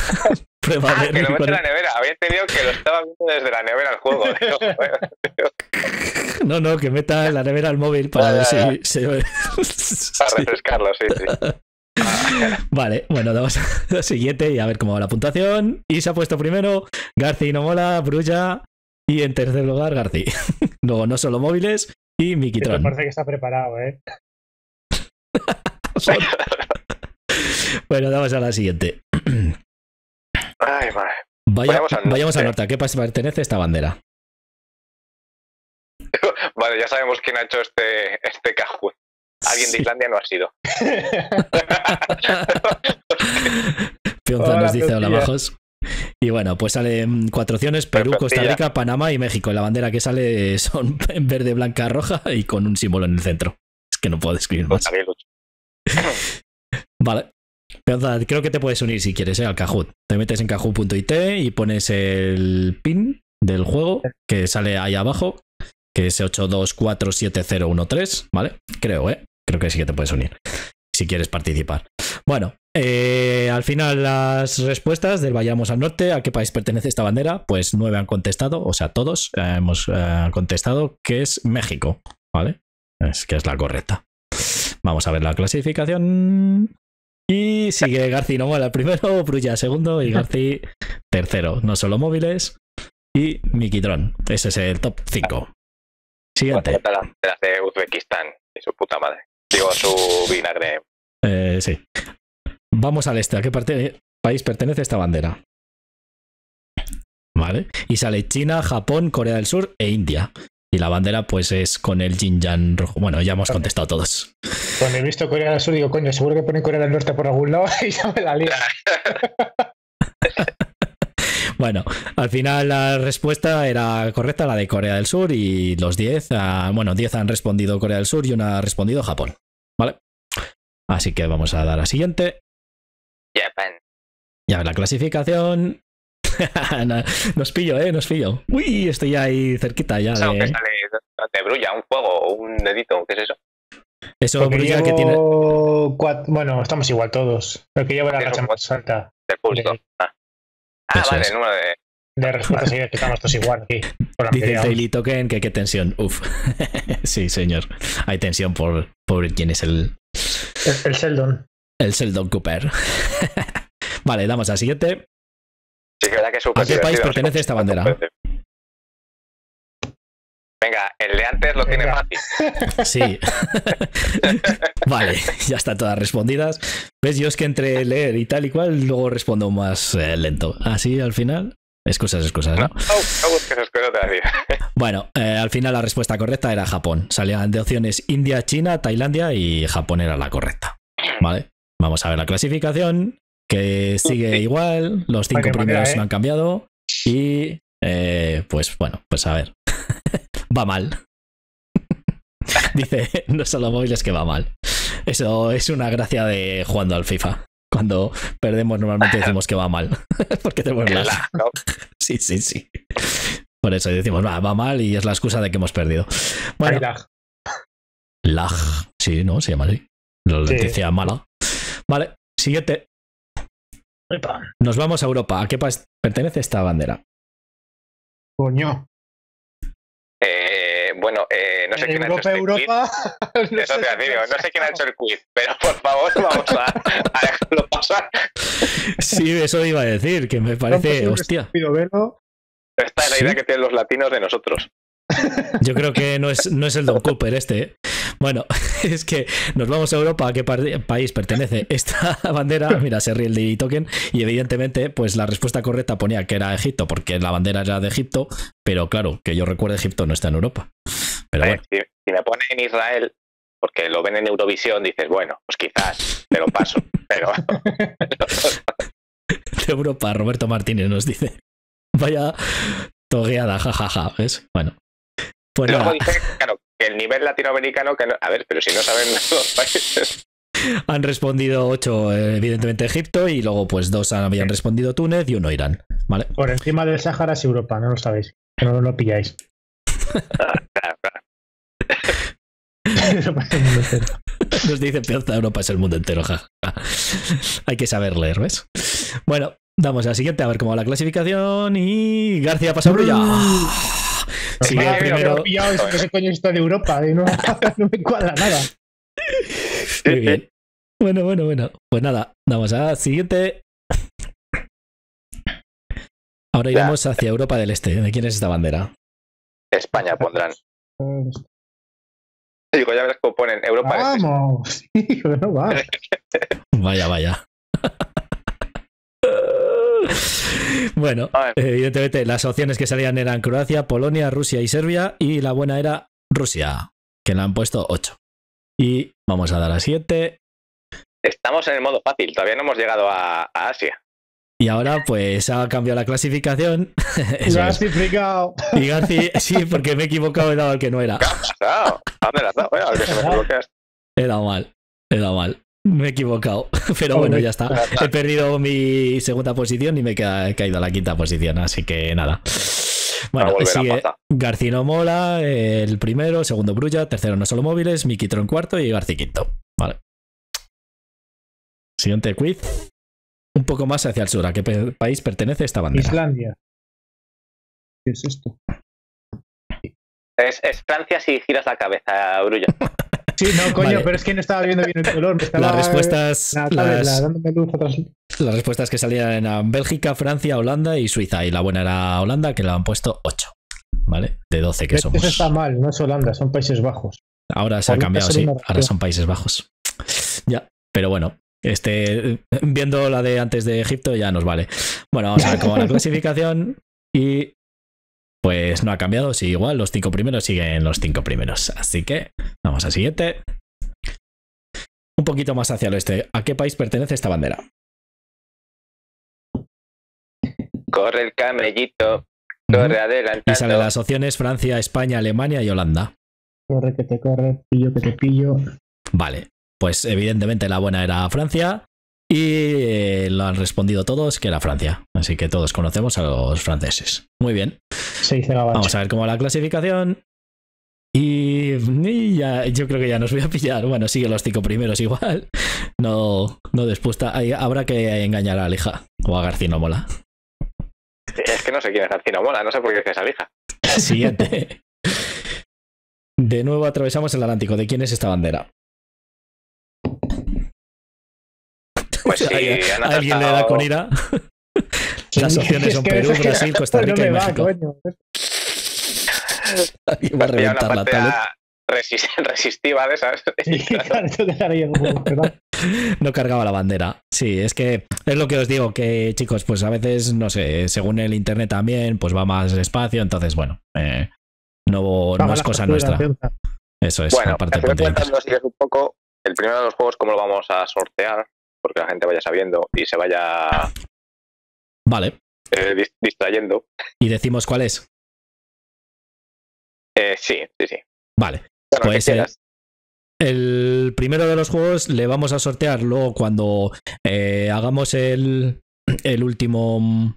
prueba ah, de... que lo metas en la nevera. Había entendido que lo estaba viendo desde la nevera al juego. No, no, que meta en la nevera el móvil para ah, ver si... Ah, se... Para refrescarlo, sí, sí. Ah, vale, bueno, damos a la siguiente y a ver cómo va la puntuación. Y se ha puesto primero Garci no mola, Brulla y en tercer lugar Garci. Luego no solo móviles y Miquitron. Me parece que está preparado, ¿eh? Bueno, damos a la siguiente. Ay, madre. Vaya, vayamos al norte. Vayamos al norte. ¿A qué país pertenece esta bandera? Vale, ya sabemos quién ha hecho este, este Kahoot. Alguien sí. de Islandia no ha sido. Pionza nos dice hola, bajos. Y bueno, pues salen cuatro opciones: Perú, Costa Rica, Panamá y México. La bandera que sale son verde, blanca, roja y con un símbolo en el centro. Es que no puedo describir más. Vale. Pero creo que te puedes unir si quieres, ¿eh? Al Kahoot. Te metes en kahoot punto i t y pones el pin del juego que sale ahí abajo, que es ocho dos cuatro siete cero uno tres, ¿vale? Creo, ¿eh? Creo que sí que te puedes unir si quieres participar. Bueno, eh, al final las respuestas del Vayamos al Norte, ¿a qué país pertenece esta bandera? Pues nueve han contestado, o sea, todos hemos eh, contestado que es México, ¿vale? Es que es la correcta. Vamos a ver la clasificación. Y sigue Garci Nomola primero, Brulla segundo y Garci tercero. No solo móviles. Y Miquitron. Ese es el top cinco. Siguiente. Las de Uzbekistán y su puta madre. Digo, su vinagre. Eh, sí. Vamos al este. ¿A qué parte, país pertenece esta bandera? Vale. Y sale China, Japón, Corea del Sur e India. Y la bandera, pues, es con el yin yang rojo. Bueno, ya hemos contestado todos. Cuando he visto Corea del Sur, digo, coño, seguro que ponen Corea del Norte por algún lado y ya me la lía. Bueno, al final la respuesta era correcta, la de Corea del Sur, y los diez, bueno, diez han respondido Corea del Sur y una ha respondido Japón. ¿Vale? Así que vamos a dar a la siguiente. Japan. Ya la clasificación. Nos pillo, eh, nos pillo. Uy, estoy ahí cerquita ya. Eso, de... que sale de Brulla, un juego, un dedito, ¿qué es eso? Eso, porque Brulla llevo... que tiene. Cuatro... Bueno, estamos igual todos. El que lleva la racha más alta. De pulso. De... Ah, ah vale, es. Número de. De respuestas, vale. Sí, estamos todos igual aquí. Dice Daily Token que qué tensión. Uf. Sí, señor. Hay tensión por, por quién es el. El, el Sheldon. El Sheldon Cooper. Vale, damos al siguiente. Sí, que que ¿a qué país pertenece esta bandera? Venga, el de antes lo tiene fácil. Sí. Vale, ya están todas respondidas. ¿Ves? Yo es que entre leer y tal y cual, luego respondo más eh, lento. Así, al final... Excusas, excusas, ¿no? No, no busques excusas todavía. Bueno, eh, al final la respuesta correcta era Japón. Salían de opciones India, China, Tailandia y Japón era la correcta. Vale, vamos a ver la clasificación... Que sigue sí. Igual, los cinco vale, primeros vale, ¿eh? No han cambiado. Y eh, pues bueno, pues a ver. Va mal. Dice, no solo móviles que va mal. Eso es una gracia de jugando al FIFA. Cuando perdemos normalmente decimos que va mal. Porque tenemos la... ¿no? Sí, sí, sí. Por eso decimos, va, va mal y es la excusa de que hemos perdido. Bueno. Hay lag. Lag. Sí, ¿no? Se llama así. Lo sí. Decía mala. Vale, siguiente. Nos vamos a Europa. ¿A qué país pertenece esta bandera? Coño. Eh, bueno, eh, no sé quién Europa, ha hecho este Europa, quiz. No, eso sé te digo, no sé quién ha hecho el quiz, pero por favor vamos a, a dejarlo pasar. Sí, eso iba a decir, que me parece, no, hostia. Esta es la idea, ¿sí? Que tienen los latinos de nosotros. Yo creo que no es, no es el Don Cooper este, ¿eh? Bueno, es que nos vamos a Europa. ¿A qué país pertenece esta bandera? Mira, se ríe el Daily Token. Y evidentemente, pues la respuesta correcta ponía que era Egipto, porque la bandera era de Egipto. Pero claro, que yo recuerdo, Egipto no está en Europa. Pero bueno. si, si me ponen en Israel, porque lo ven en Eurovisión, dices, bueno, pues quizás te lo paso. Pero de Europa, Roberto Martínez nos dice, vaya togueada, jajaja, ¿ves? Bueno. Pues luego dice, claro, que el nivel latinoamericano, que no, a ver, pero si no saben los países. Han respondido ocho, evidentemente Egipto, y luego pues dos habían respondido Túnez y uno Irán, ¿vale? Por encima del Sáhara es Europa, no lo sabéis, no lo pilláis. Nos dice Piazza, Europa es el mundo entero, jaja. Hay que saber leer, ¿ves? Bueno, damos a la siguiente, a ver cómo va la clasificación y... García pasa Brulla. Sí, vale, primero... He pillado eso, que se coño está de Europa, ¿eh? No, no me cuadra nada. Muy bien. Bueno, bueno, bueno. Pues nada, vamos a siguiente. Ahora iremos hacia Europa del Este. ¿De quién es esta bandera? España pondrán. Digo, ya verás cómo ponen Europa del Este. Vamos, sí, bueno, va. Vaya, vaya. Bueno, evidentemente las opciones que salían eran Croacia, Polonia, Rusia y Serbia, y la buena era Rusia, que le han puesto ocho. Y vamos a dar a siete. Estamos en el modo fácil, todavía no hemos llegado a, a Asia. Y ahora pues ha cambiado la clasificación. Clasificado. Y Garci, sí, porque me he equivocado, he dado al que no era. Claro, era mal, era mal. Me he equivocado. Pero bueno, ya está. He perdido mi segunda posición y me he caído a la quinta posición, así que nada. Bueno, sigue Garci no mola, el primero, segundo Brulla, tercero no solo móviles, Mikitron cuarto y Garci quinto. Vale. Siguiente quiz. Un poco más hacia el sur. ¿A qué país pertenece esta bandera? Islandia. ¿Qué es esto? Es, es Francia si giras la cabeza, Brulla. Sí, no, coño, vale. Pero es que no estaba viendo bien el color. Me estaba, las respuestas... Eh, la las, luz atrás. Las respuestas que salían eran Bélgica, Francia, Holanda y Suiza. Y la buena era Holanda, que le han puesto ocho. ¿Vale? De doce que somos. Eso está mal, no es Holanda, son Países Bajos. Ahora se Holanda ha cambiado, sí. Ahora son Países Bajos. Ya, pero bueno. Este, viendo la de antes de Egipto ya nos vale. Bueno, vamos a ver cómo va la clasificación. Y pues no ha cambiado, sí, igual los cinco primeros siguen los cinco primeros. Así que vamos al siguiente. Un poquito más hacia el oeste. ¿A qué país pertenece esta bandera? Corre el camellito, corre adelante. Y salen las opciones Francia, España, Alemania y Holanda. Corre que te corre, pillo que te pillo. Vale. Pues evidentemente la buena era Francia y lo han respondido todos que era Francia. Así que todos conocemos a los franceses. Muy bien. Se hizo la bacha. Vamos a ver cómo va la clasificación. Y, y ya, yo creo que ya nos voy a pillar. Bueno, sigue los cinco primeros igual. No, no despuesta. Hay, habrá que engañar a Alija o a Garci no mola. Es que no sé quién es Garci no mola. No sé por qué es Alija. Siguiente. De nuevo atravesamos el Atlántico. ¿De quién es esta bandera? Pues sí, han atascado... Alguien le da con ira. Las opciones son Perú, Brasil, Costa Rica y México. Va a reventar la tablet. Resistiva de esas. No cargaba la bandera. Sí, es que es lo que os digo, que chicos, pues a veces, no sé, según el internet también, pues va más despacio, entonces bueno, eh, no, no es cosa nuestra. Eso es. Bueno, es un poco el primero de los juegos, cómo lo vamos a sortear. Porque la gente vaya sabiendo y se vaya vale eh, dist distrayendo. ¿Y decimos cuál es? Eh, sí, sí, sí. Vale. Bueno, pues eh, el primero de los juegos le vamos a sortear luego cuando eh, hagamos el, el último...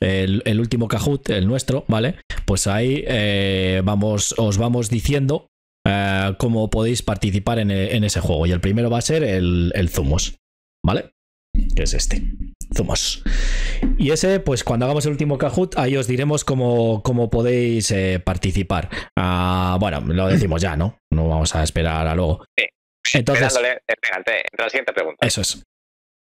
El, el último Kahoot, el nuestro, ¿vale? Pues ahí eh, vamos, os vamos diciendo eh, cómo podéis participar en, en ese juego. Y el primero va a ser el, el Zumos. ¿Vale? Que es este. Zumos. Y ese, pues cuando hagamos el último Kahoot, ahí os diremos cómo, cómo podéis eh, participar. Ah, bueno, lo decimos ya, ¿no? No vamos a esperar a luego. Sí. Entonces... Espérate, entra la siguiente pregunta. Eso es.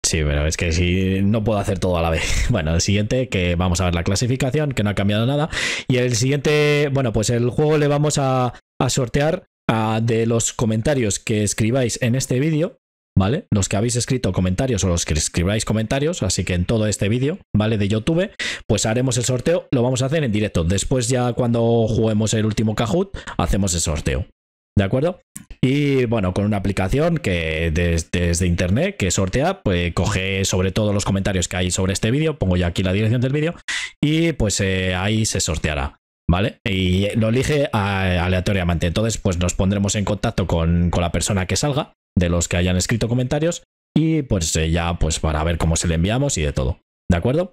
Sí, pero es que si sí, no puedo hacer todo a la vez. Bueno, el siguiente, que vamos a ver la clasificación, que no ha cambiado nada. Y el siguiente, bueno, pues el juego le vamos a, a sortear a, de los comentarios que escribáis en este vídeo. ¿Vale? Los que habéis escrito comentarios o los que escribáis comentarios, así que en todo este vídeo, ¿vale? De YouTube, pues haremos el sorteo, lo vamos a hacer en directo. Después ya cuando juguemos el último Kahoot, hacemos el sorteo. ¿De acuerdo? Y bueno, con una aplicación que desde, desde internet que sortea, pues coge sobre todo los comentarios que hay sobre este vídeo, pongo ya aquí la dirección del vídeo y pues eh, ahí se sorteará. ¿Vale? Y lo elige aleatoriamente. Entonces, pues nos pondremos en contacto con, con la persona que salga, de los que hayan escrito comentarios, y pues eh, ya pues para ver cómo se le enviamos y de todo. ¿De acuerdo?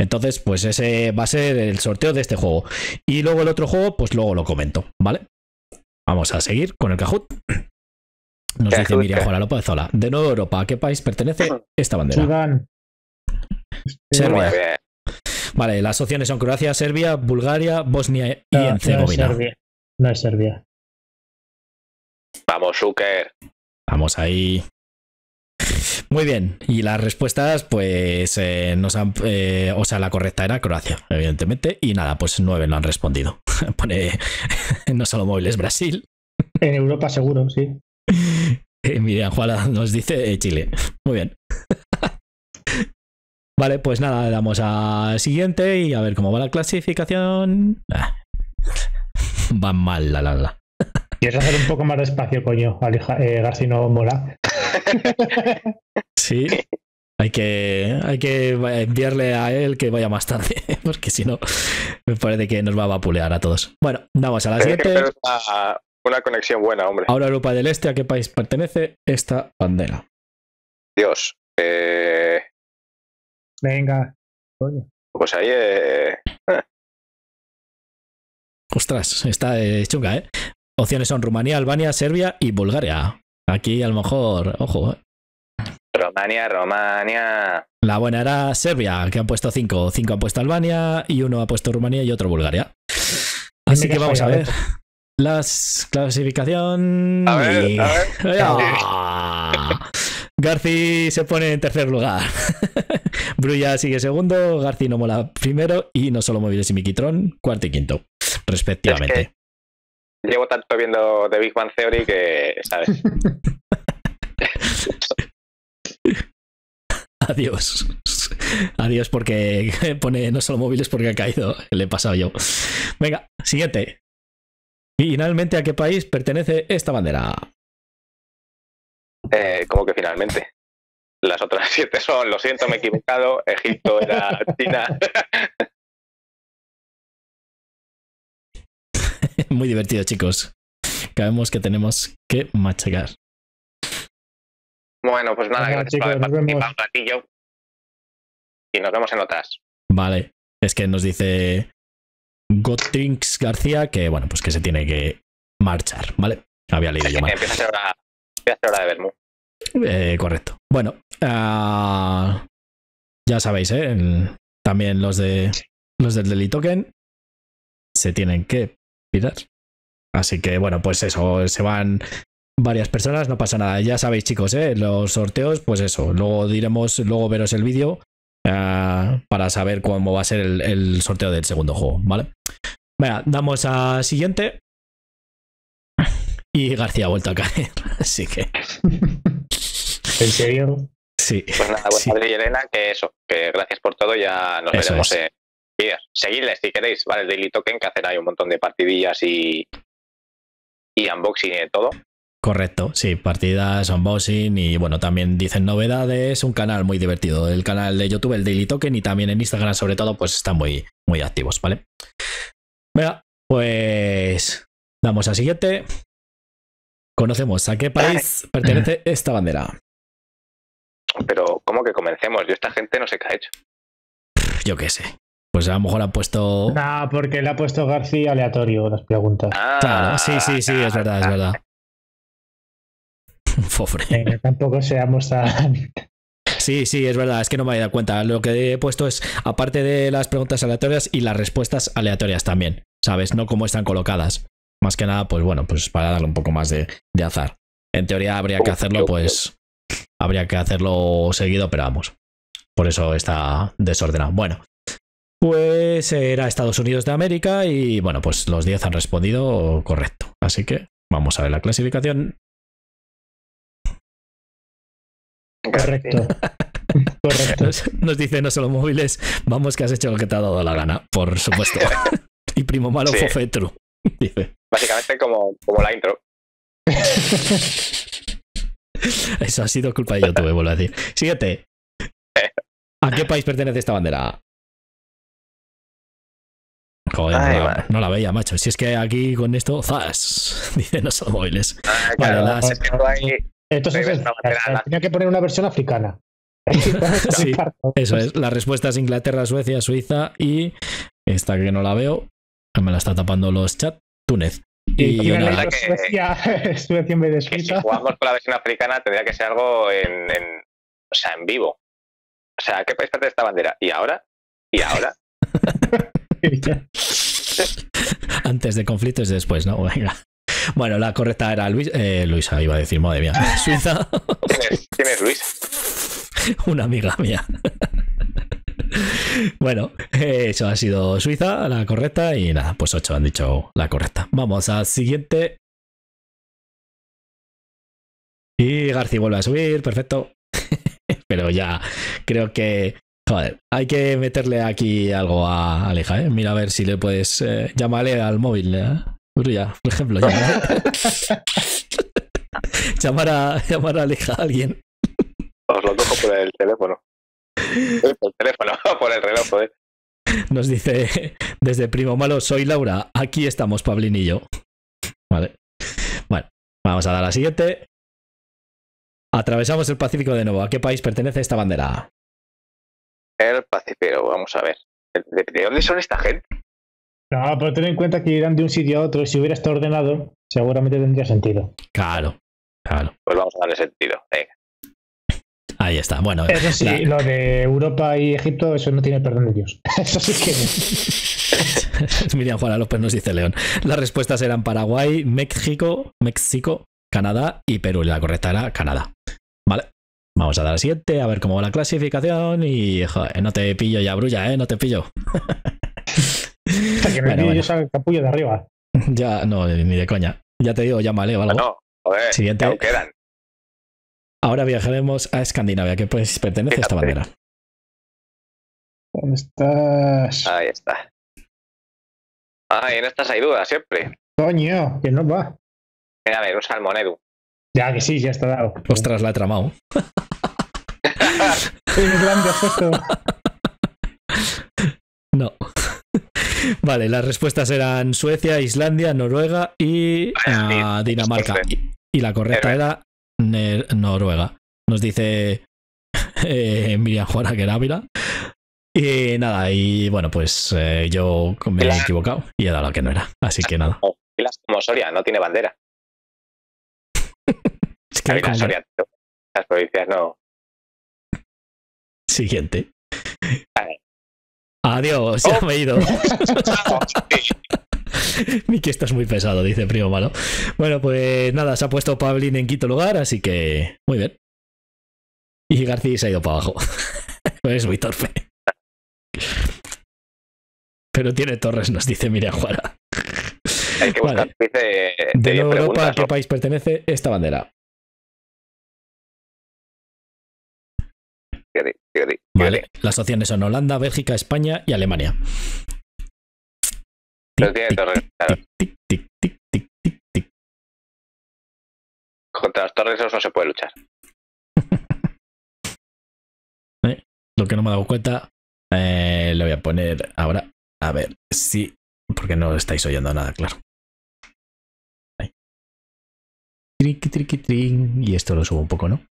Entonces, pues ese va a ser el sorteo de este juego. Y luego el otro juego, pues luego lo comento. ¿Vale? Vamos a seguir con el Kahoot. Nos Kahoot, dice Miriam Juana López Zola. De nuevo Europa, ¿a qué país pertenece esta bandera? Sudán. Serbia. Vale, las opciones son Croacia, Serbia, Bulgaria, Bosnia y Herzegovina. No, no, no es Serbia. Vamos, Zucker. Vamos ahí. Muy bien. Y las respuestas, pues, eh, nos han, eh, o sea, la correcta era Croacia, evidentemente. Y nada, pues nueve lo han respondido. Pone, no solo móviles, Brasil. En Europa seguro, sí. Eh, Miriam Juana nos dice eh, Chile. Muy bien. Vale, pues nada, le damos al siguiente y a ver cómo va la clasificación. Ah. Va mal la la la. Quieres hacer un poco más despacio, coño, Garci no mola. Sí, Hay que, hay que enviarle a él que vaya más tarde, porque si no, me parece que nos va a vapulear a todos. Bueno, vamos a la siguiente. Una, una conexión buena, hombre. Ahora Europa del Este, ¿a qué país pertenece esta bandera? Dios. Eh... Venga. Coño. Pues ahí... Eh... Ostras, está eh, chunga, ¿eh? Opciones son Rumanía, Albania, Serbia y Bulgaria. Aquí a lo mejor... Ojo, ¿eh? Romania, Romania. La buena era Serbia, que han puesto cinco. Cinco han puesto Albania y uno ha puesto Rumanía y otro Bulgaria. Así que vamos a ver. Las clasificación. A ver, y... a ver. ¡Oh! Garci se pone en tercer lugar. Brulla sigue segundo, Garci no mola primero y no solo móviles y Miquitron, cuarto y quinto, respectivamente. Es que llevo tanto viendo The Big Bang Theory que, ¿sabes? Adiós. Adiós porque pone no solo móviles porque ha caído. Le he pasado yo. Venga, siguiente. Finalmente, ¿a qué país pertenece esta bandera? Eh, ¿Cómo que finalmente? Las otras siete son, lo siento, me he equivocado. Egipto era China. Muy divertido, chicos. Sabemos que tenemos que machacar. Bueno, pues nada, gracias, chicos, por haber participado un ratillo. Y nos vemos en otras. Vale, es que nos dice Gotrinks García que, bueno, pues que se tiene que marchar, ¿vale? Había leído yo mal. Empieza a ser hora, empieza a ser hora de Bermú. Eh, correcto. Bueno, uh, ya sabéis, ¿eh? El, también los de los del Daily Token se tienen que pirar. Así que, bueno, pues eso, se van... Varias personas, no pasa nada. Ya sabéis, chicos, ¿eh? Los sorteos, pues eso. Luego diremos, luego veros el vídeo uh, para saber cómo va a ser el, el sorteo del segundo juego, ¿vale? Venga, damos a siguiente. Y García ha vuelto a caer, así que... ¿En serio? Sí. Pues nada, pues sí. Padre y Elena, que eso, que gracias por todo, ya nos eso veremos es. en vídeos. Seguidles si queréis, ¿vale? El Daily Token, que hacen ahí un montón de partidillas y, y unboxing y de todo. Correcto, sí, partidas, unboxing y bueno, también dicen novedades, un canal muy divertido, el canal de YouTube, el Daily Token y también en Instagram sobre todo, pues están muy, muy activos, ¿vale? Venga, pues damos al siguiente. Conocemos a qué país pertenece esta bandera. Pero, ¿cómo que comencemos? Yo esta gente no sé qué ha hecho. Yo qué sé. Pues a lo mejor han puesto... No, porque le ha puesto García aleatorio las preguntas. Ah, claro, sí, sí, sí, es verdad, es verdad. Fofre. Venga, tampoco seamos tan... Sí, sí, es verdad, es que no me había dado cuenta. Lo que he puesto es, aparte de las preguntas aleatorias y las respuestas aleatorias también, ¿sabes? No como están colocadas. Más que nada, pues bueno, pues para darle un poco más de, de azar. En teoría habría que hacerlo, pues... Habría que hacerlo seguido, pero vamos. Por eso está desordenado. Bueno, pues era Estados Unidos de América y bueno, pues los diez han respondido correcto. Así que vamos a ver la clasificación. Correcto. Correcto. Nos, nos dice no solo móviles, vamos que has hecho lo que te ha dado la gana, por supuesto. Y primo malo sí. Fofetru. Dice. Básicamente como, como la intro. Eso ha sido culpa de YouTube, vuelvo a decir. Siguiente. ¿A qué país pertenece esta bandera? Joder, Ay, no, la, no la veía, macho. Si es que aquí con esto, ¡zas! Dice no solo móviles. Ah, claro, vale, las... es Entonces, es, tenía que poner una versión africana. Sí, eso es. Las respuestas Inglaterra, Suecia, Suiza y esta que no la veo, me la está tapando los chats, Túnez. Y, y una, la que, Suecia, Suecia en vez de Suiza. Si jugamos con la versión africana, tendría que ser algo en, en, o sea, en vivo. O sea, ¿qué país pertenece esta bandera? ¿Y ahora? ¿Y ahora? Antes de conflictos y después, ¿no? Venga. Bueno, la correcta era Luis, eh, Luisa, iba a decir, madre mía. Suiza. ¿Quién es, quién es Luis? Una amiga mía. Bueno, eso ha sido Suiza, la correcta, y nada, pues ocho han dicho la correcta. Vamos al siguiente. Y Garci vuelve a subir, perfecto. Pero ya creo que... Joder, hay que meterle aquí algo a Alija, ¿eh? Mira a ver si le puedes... Eh, llámale al móvil, ¿eh? Brulla, por ejemplo, llamar a, llamar a Alija a alguien Os lo dejo por el teléfono. Por el teléfono, por el reloj, joder. Nos dice desde Primo Malo, soy Laura, aquí estamos Pablín y yo. Vale. Bueno, vamos a dar a la siguiente. Atravesamos el Pacífico de nuevo. ¿A qué país pertenece esta bandera? El Pacífico, vamos a ver. ¿De, de dónde son esta gente? No, pero ten en cuenta que irán de un sitio a otro. Si hubiera estado ordenado, seguramente tendría sentido. Claro, claro. Pues vamos a darle sentido. Venga. Ahí está, bueno. Eso sí, la... lo de Europa y Egipto, eso no tiene perdón de Dios. Eso sí que... Miriam Juana López nos dice León. Las respuestas eran Paraguay, México, México, Canadá y Perú. La correcta era Canadá. Vale, vamos a dar a la siguiente, a ver cómo va la clasificación y... Joder, no te pillo ya, Brulla, ¿eh? No te pillo. Hasta que me bueno, pillo bueno. Yo salgo el capullo de arriba. Ya, no, ni de coña. Ya te digo, llámale o algo. No, joder, siguiente. Aún quedan. Ahora viajaremos a Escandinavia, que pues pertenece a esta bandera. ¿Dónde estás? Ahí está. Ah, en estas hay dudas siempre. Coño, que no va. Mira, a ver, un salmonero. Ya que sí, ya está dado. Ostras, la he tramado. Un gran defecto. No. Vale, las respuestas eran Suecia, Islandia, Noruega y uh, Dinamarca. Y, y la correcta era... Noruega, nos dice eh, Miriam Juana Guerávila. Y nada, y bueno, pues eh, yo me he equivocado y he dado lo que no era, así que nada. Pilas como Soria, no tiene bandera. Es que como... Soria, las provincias no. Siguiente. Vale. Adiós, ya oh. me he ido. Miki, estás muy pesado, dice Primo Malo. Bueno, pues nada, se ha puesto Pablín en quinto lugar, así que muy bien. Y Garci se ha ido para abajo. Es muy torpe. Pero tiene torres, nos dice Miriam Juana. Hay que buscar, vale. Dice, de nuevo Europa, ¿a qué país pertenece esta bandera? Fíjate, fíjate, fíjate. Vale, las opciones son Holanda, Bélgica, España y Alemania. Tic, tic, tic, tic, tic, tic, tic, tic, tic. Contra las torres no se puede luchar. ¿Eh? Lo que no me he dado cuenta, eh, le voy a poner ahora. A ver, sí, porque no estáis oyendo nada, claro. Ahí. Triqui, triqui, triqui. Y esto lo subo un poco, ¿no?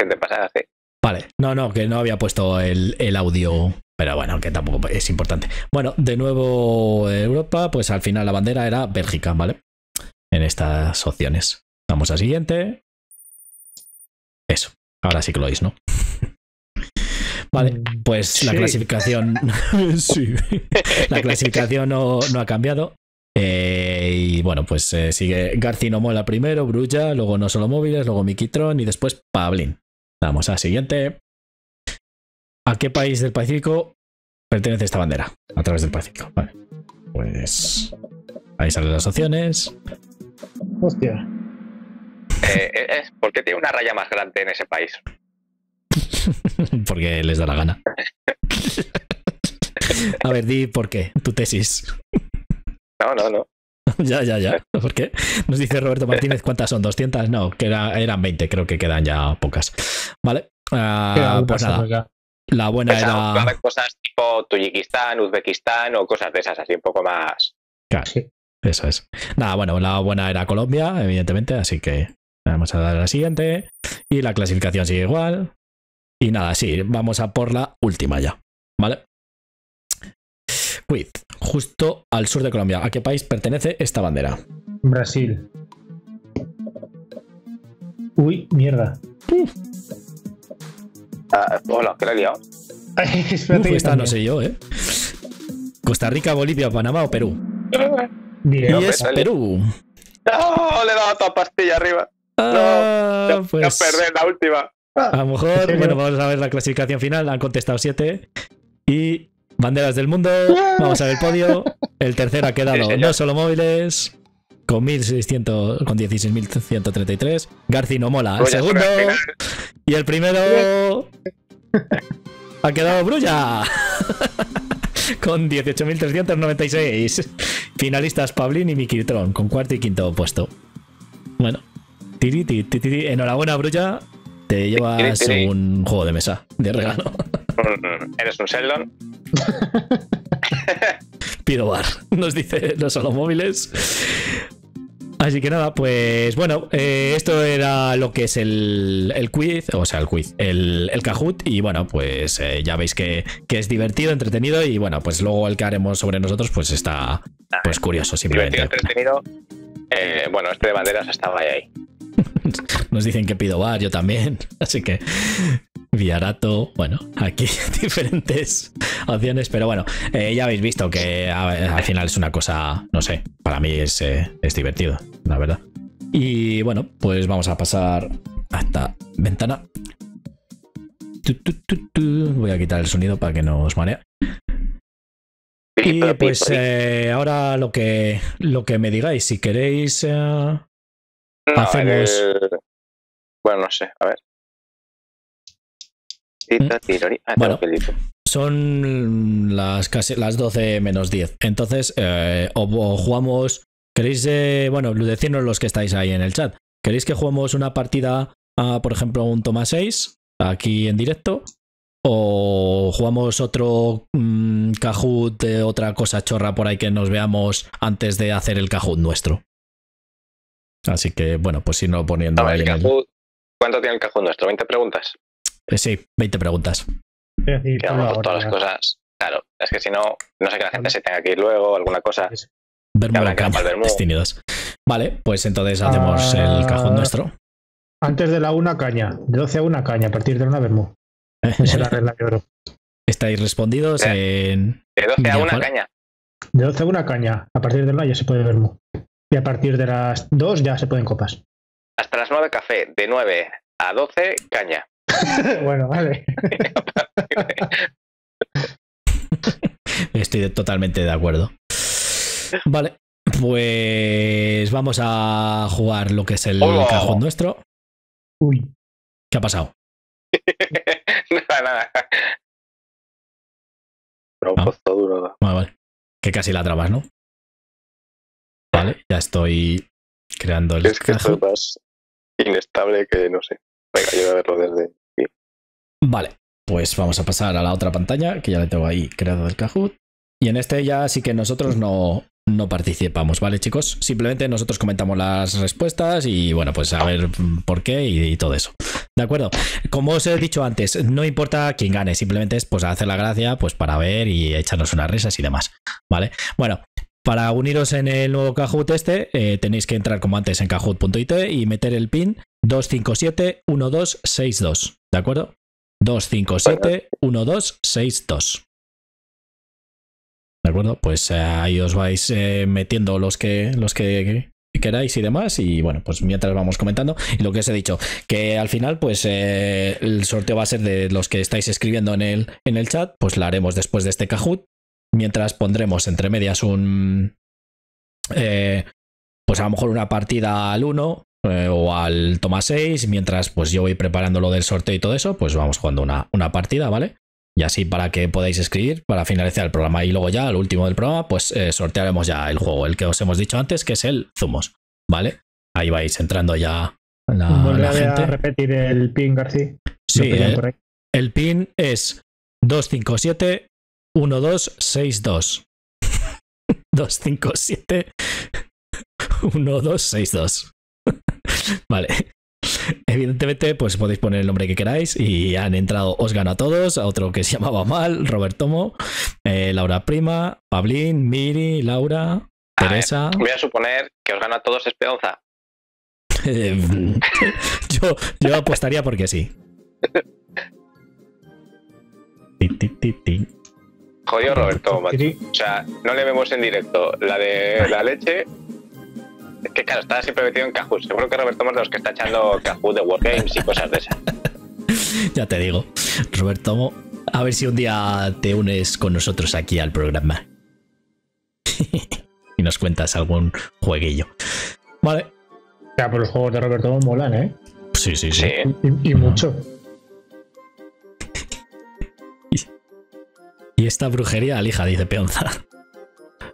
¿Qué te pasa? Sí. Vale, no, no, que no había puesto el, el audio. Pero bueno, que tampoco es importante. Bueno, de nuevo Europa, pues al final la bandera era Bélgica, ¿vale? En estas opciones. Vamos al siguiente. Eso. Ahora sí que lo oís, ¿no? Vale, pues sí. La clasificación... sí. La clasificación no, no ha cambiado. Eh, y bueno, pues eh, sigue Garci no mola primero, Brulla, luego No Solo Móviles, luego Miquitron y después Pablín. Vamos al siguiente. ¿A qué país del Pacífico pertenece esta bandera? A través del Pacífico. Vale. Pues ahí salen las opciones. Hostia. Eh, eh, ¿Por qué tiene una raya más grande en ese país? Porque les da la gana. A ver, di por qué. Tu tesis. No, no, no. Ya, ya, ya. ¿Por qué? Nos dice Roberto Martínez, ¿cuántas son? ¿doscientas? No, que era, eran veinte. Creo que quedan ya pocas. Vale. Ah, pues nada. La buena pues era... cosas tipo Tayikistán, Uzbekistán o cosas de esas, así un poco más... Claro, eso es. Nada, bueno, la buena era Colombia, evidentemente, así que vamos a dar a la siguiente. Y la clasificación sigue igual. Y nada, sí, vamos a por la última ya, ¿vale? Quiz, justo al sur de Colombia. ¿A qué país pertenece esta bandera? Brasil. Uy, mierda. Uf. Uh, hola, que la he liado. Uf, esta no sé yo, ¿eh? Costa Rica, Bolivia, Panamá o Perú. Bien, y no, es Perú. No, le he dado otra pastilla arriba. Ah, no, pues... voy a perder la última. Ah, a lo mejor, bueno, vamos a ver la clasificación final. Han contestado siete. Y banderas del mundo. Vamos a ver el podio. El tercero ha quedado sí, No Solo Móviles con mil seiscientos, con dieciséis mil ciento treinta y tres. Garci no mola. El segundo. Y el primero ha quedado Brulla con dieciocho mil trescientos noventa y seis. Finalistas Pablín y Miquitron con cuarto y quinto puesto. Bueno, tiri, tiri, tiri. Enhorabuena Brulla, Te llevas un juego de mesa de regalo. Eres un Sheldon. Pido bar, nos dice los Solo Móviles. Así que nada, pues bueno, eh, esto era lo que es el, el quiz, o sea, el quiz, el, el Kahoot. Y bueno, pues eh, ya veis que, que es divertido, entretenido. Y bueno, pues luego el que haremos sobre nosotros, pues está pues curioso, simplemente. Divertido, entretenido. Eh, bueno, este de banderas estaba ahí. Nos dicen que pido bar, yo también. Así que Viarato, bueno, aquí diferentes opciones, pero bueno, eh, ya habéis visto que a, al final es una cosa, no sé, para mí es, eh, es divertido, la verdad. Y bueno, pues vamos a pasar a esta ventana. Tu, tu, tu, tu. Voy a quitar el sonido para que no os maree. Y pues eh, ahora lo que, lo que me digáis, si queréis... Eh... No, hacemos... el... Bueno, no sé, a ver. Tiro, tiro, tiro. Ah, bueno, son las casi las doce menos diez. Entonces, eh, o, o jugamos. ¿Queréis, eh, bueno, decirnos los que estáis ahí en el chat? ¿Queréis que juguemos una partida a, por ejemplo, un Toma seis aquí en directo? ¿O jugamos otro mmm, Kahoot, eh, otra cosa chorra por ahí que nos veamos antes de hacer el Kahoot nuestro? Así que, bueno, pues si no poniendo... A ver, el Kahoot, ¿cuánto tiene el Kahoot nuestro? ¿veinte preguntas? Eh, sí, veinte preguntas. Y vamos todas las cosas. Claro, es que si no, no sé que la gente se tenga que ir luego, alguna cosa. Destinidos. Vale, pues entonces hacemos ah, el Kahoot nuestro. Antes de la una caña, de doce a una caña, a partir de una vermú. Esa es la regla de oro. Estáis respondidos de, en... De doce a una caña. De doce a una caña, a partir de la una ya se puede vermú. Y a partir de las dos ya se pueden copas. Hasta las nueve café, de nueve a doce caña. Bueno, vale. Estoy totalmente de acuerdo. Vale, pues vamos a jugar lo que es el oh. Kahoot nuestro. Uy. ¿Qué ha pasado? Nada, nada. Pero un pozo duro. Vale, vale. Que casi la trabas, ¿no? Vale, ya estoy creando el... Es que esto es más inestable que no sé. Venga, yo voy a verlo desde aquí. Vale, pues vamos a pasar a la otra pantalla, que ya le tengo ahí creado el Kahoot. Y en este ya sí que nosotros no, no participamos, ¿vale, chicos? Simplemente nosotros comentamos las respuestas y bueno, pues a ver por qué y, y todo eso. ¿De acuerdo? Como os he dicho antes, no importa quién gane, simplemente es pues hacer la gracia pues para ver y echarnos unas risas y demás. ¿Vale? Bueno... Para uniros en el nuevo Kahoot este, eh, tenéis que entrar como antes en kahoot punto i t y meter el pin dos cinco siete uno dos seis dos, ¿de acuerdo? dos cinco siete uno dos seis dos. ¿De acuerdo? Pues eh, ahí os vais eh, metiendo los que, los que queráis y demás. Y bueno, pues mientras vamos comentando. Y lo que os he dicho, que al final pues eh, el sorteo va a ser de los que estáis escribiendo en el, en el chat. Pues la haremos después de este Kahoot. Mientras pondremos entre medias un... Eh, pues a lo mejor una partida al Uno eh, o al Toma seis. Mientras pues yo voy preparando lo del sorteo y todo eso, pues vamos jugando una, una partida, ¿vale? Y así para que podáis escribir para finalizar el programa. Y luego ya, al último del programa, pues eh, sortearemos ya el juego. El que os hemos dicho antes, que es el Zumos, ¿vale? Ahí vais entrando ya la, la gente. A repetir el pin, Garci. Sí, el, el pin es dos cinco siete uno dos seis dos. dos cinco siete uno dos seis dos. Vale. Evidentemente, pues podéis poner el nombre que queráis. Y han entrado Os Gano a Todos, a otro que se llamaba mal, Robert Tomo, eh, Laura Prima, Pablín, Miri, Laura, a Teresa. Ver, voy a suponer que Os Gano a Todos es Peonza. Eh, yo, yo apostaría porque sí. Ti, ti, ti, ti. Jodido Roberto, macho. O sea, no le vemos en directo la de la leche. Es que claro, está siempre metido en Kahoot. Seguro que Roberto es de los que está echando Kahoot de Wargames y cosas de esas. Ya te digo, Roberto, a ver si un día te unes con nosotros aquí al programa. Y nos cuentas algún jueguillo. Vale. Ya, pero los juegos de Roberto molan, ¿eh? Sí, sí, sí. sí. Y, y mucho. Y esta brujería Alija, dice Peonza.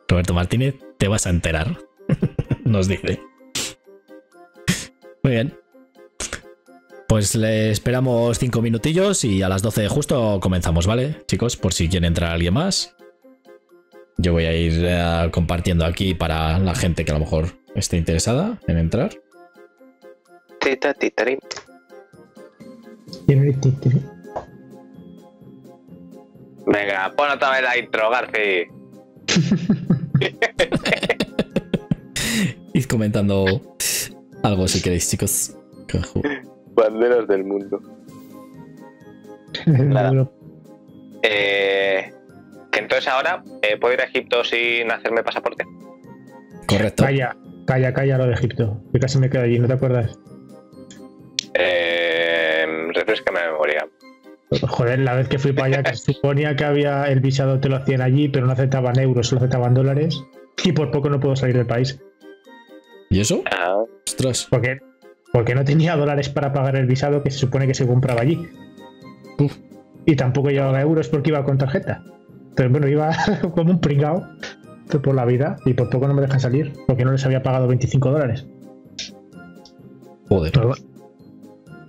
Roberto Martínez, te vas a enterar. Nos dice. Muy bien. Pues le esperamos cinco minutillos y a las doce justo comenzamos, ¿vale? Chicos, por si quiere entrar alguien más. Yo voy a ir eh, compartiendo aquí para la gente que a lo mejor esté interesada en entrar. Tita, titarín. Venga, pon otra vez la intro, Garci. Id comentando algo si queréis, chicos. Banderas del mundo. Nada. Eh, que entonces ahora eh, puedo ir a Egipto sin hacerme pasaporte. Correcto. Calla, calla, calla lo de Egipto. Yo casi me quedo allí, ¿no te acuerdas? Eh, refrescame la memoria. Joder, la vez que fui para allá, que suponía que había el visado, te lo hacían allí, pero no aceptaban euros, solo aceptaban dólares. Y por poco no puedo salir del país. ¿Y eso? Ah. Ostras. ¿Por qué? Porque no tenía dólares para pagar el visado que se supone que se compraba allí. Uf. Y tampoco llevaba euros porque iba con tarjeta. Entonces, bueno, iba como un pringao por la vida y por poco no me dejan salir porque no les había pagado veinticinco dólares. Joder. Pero...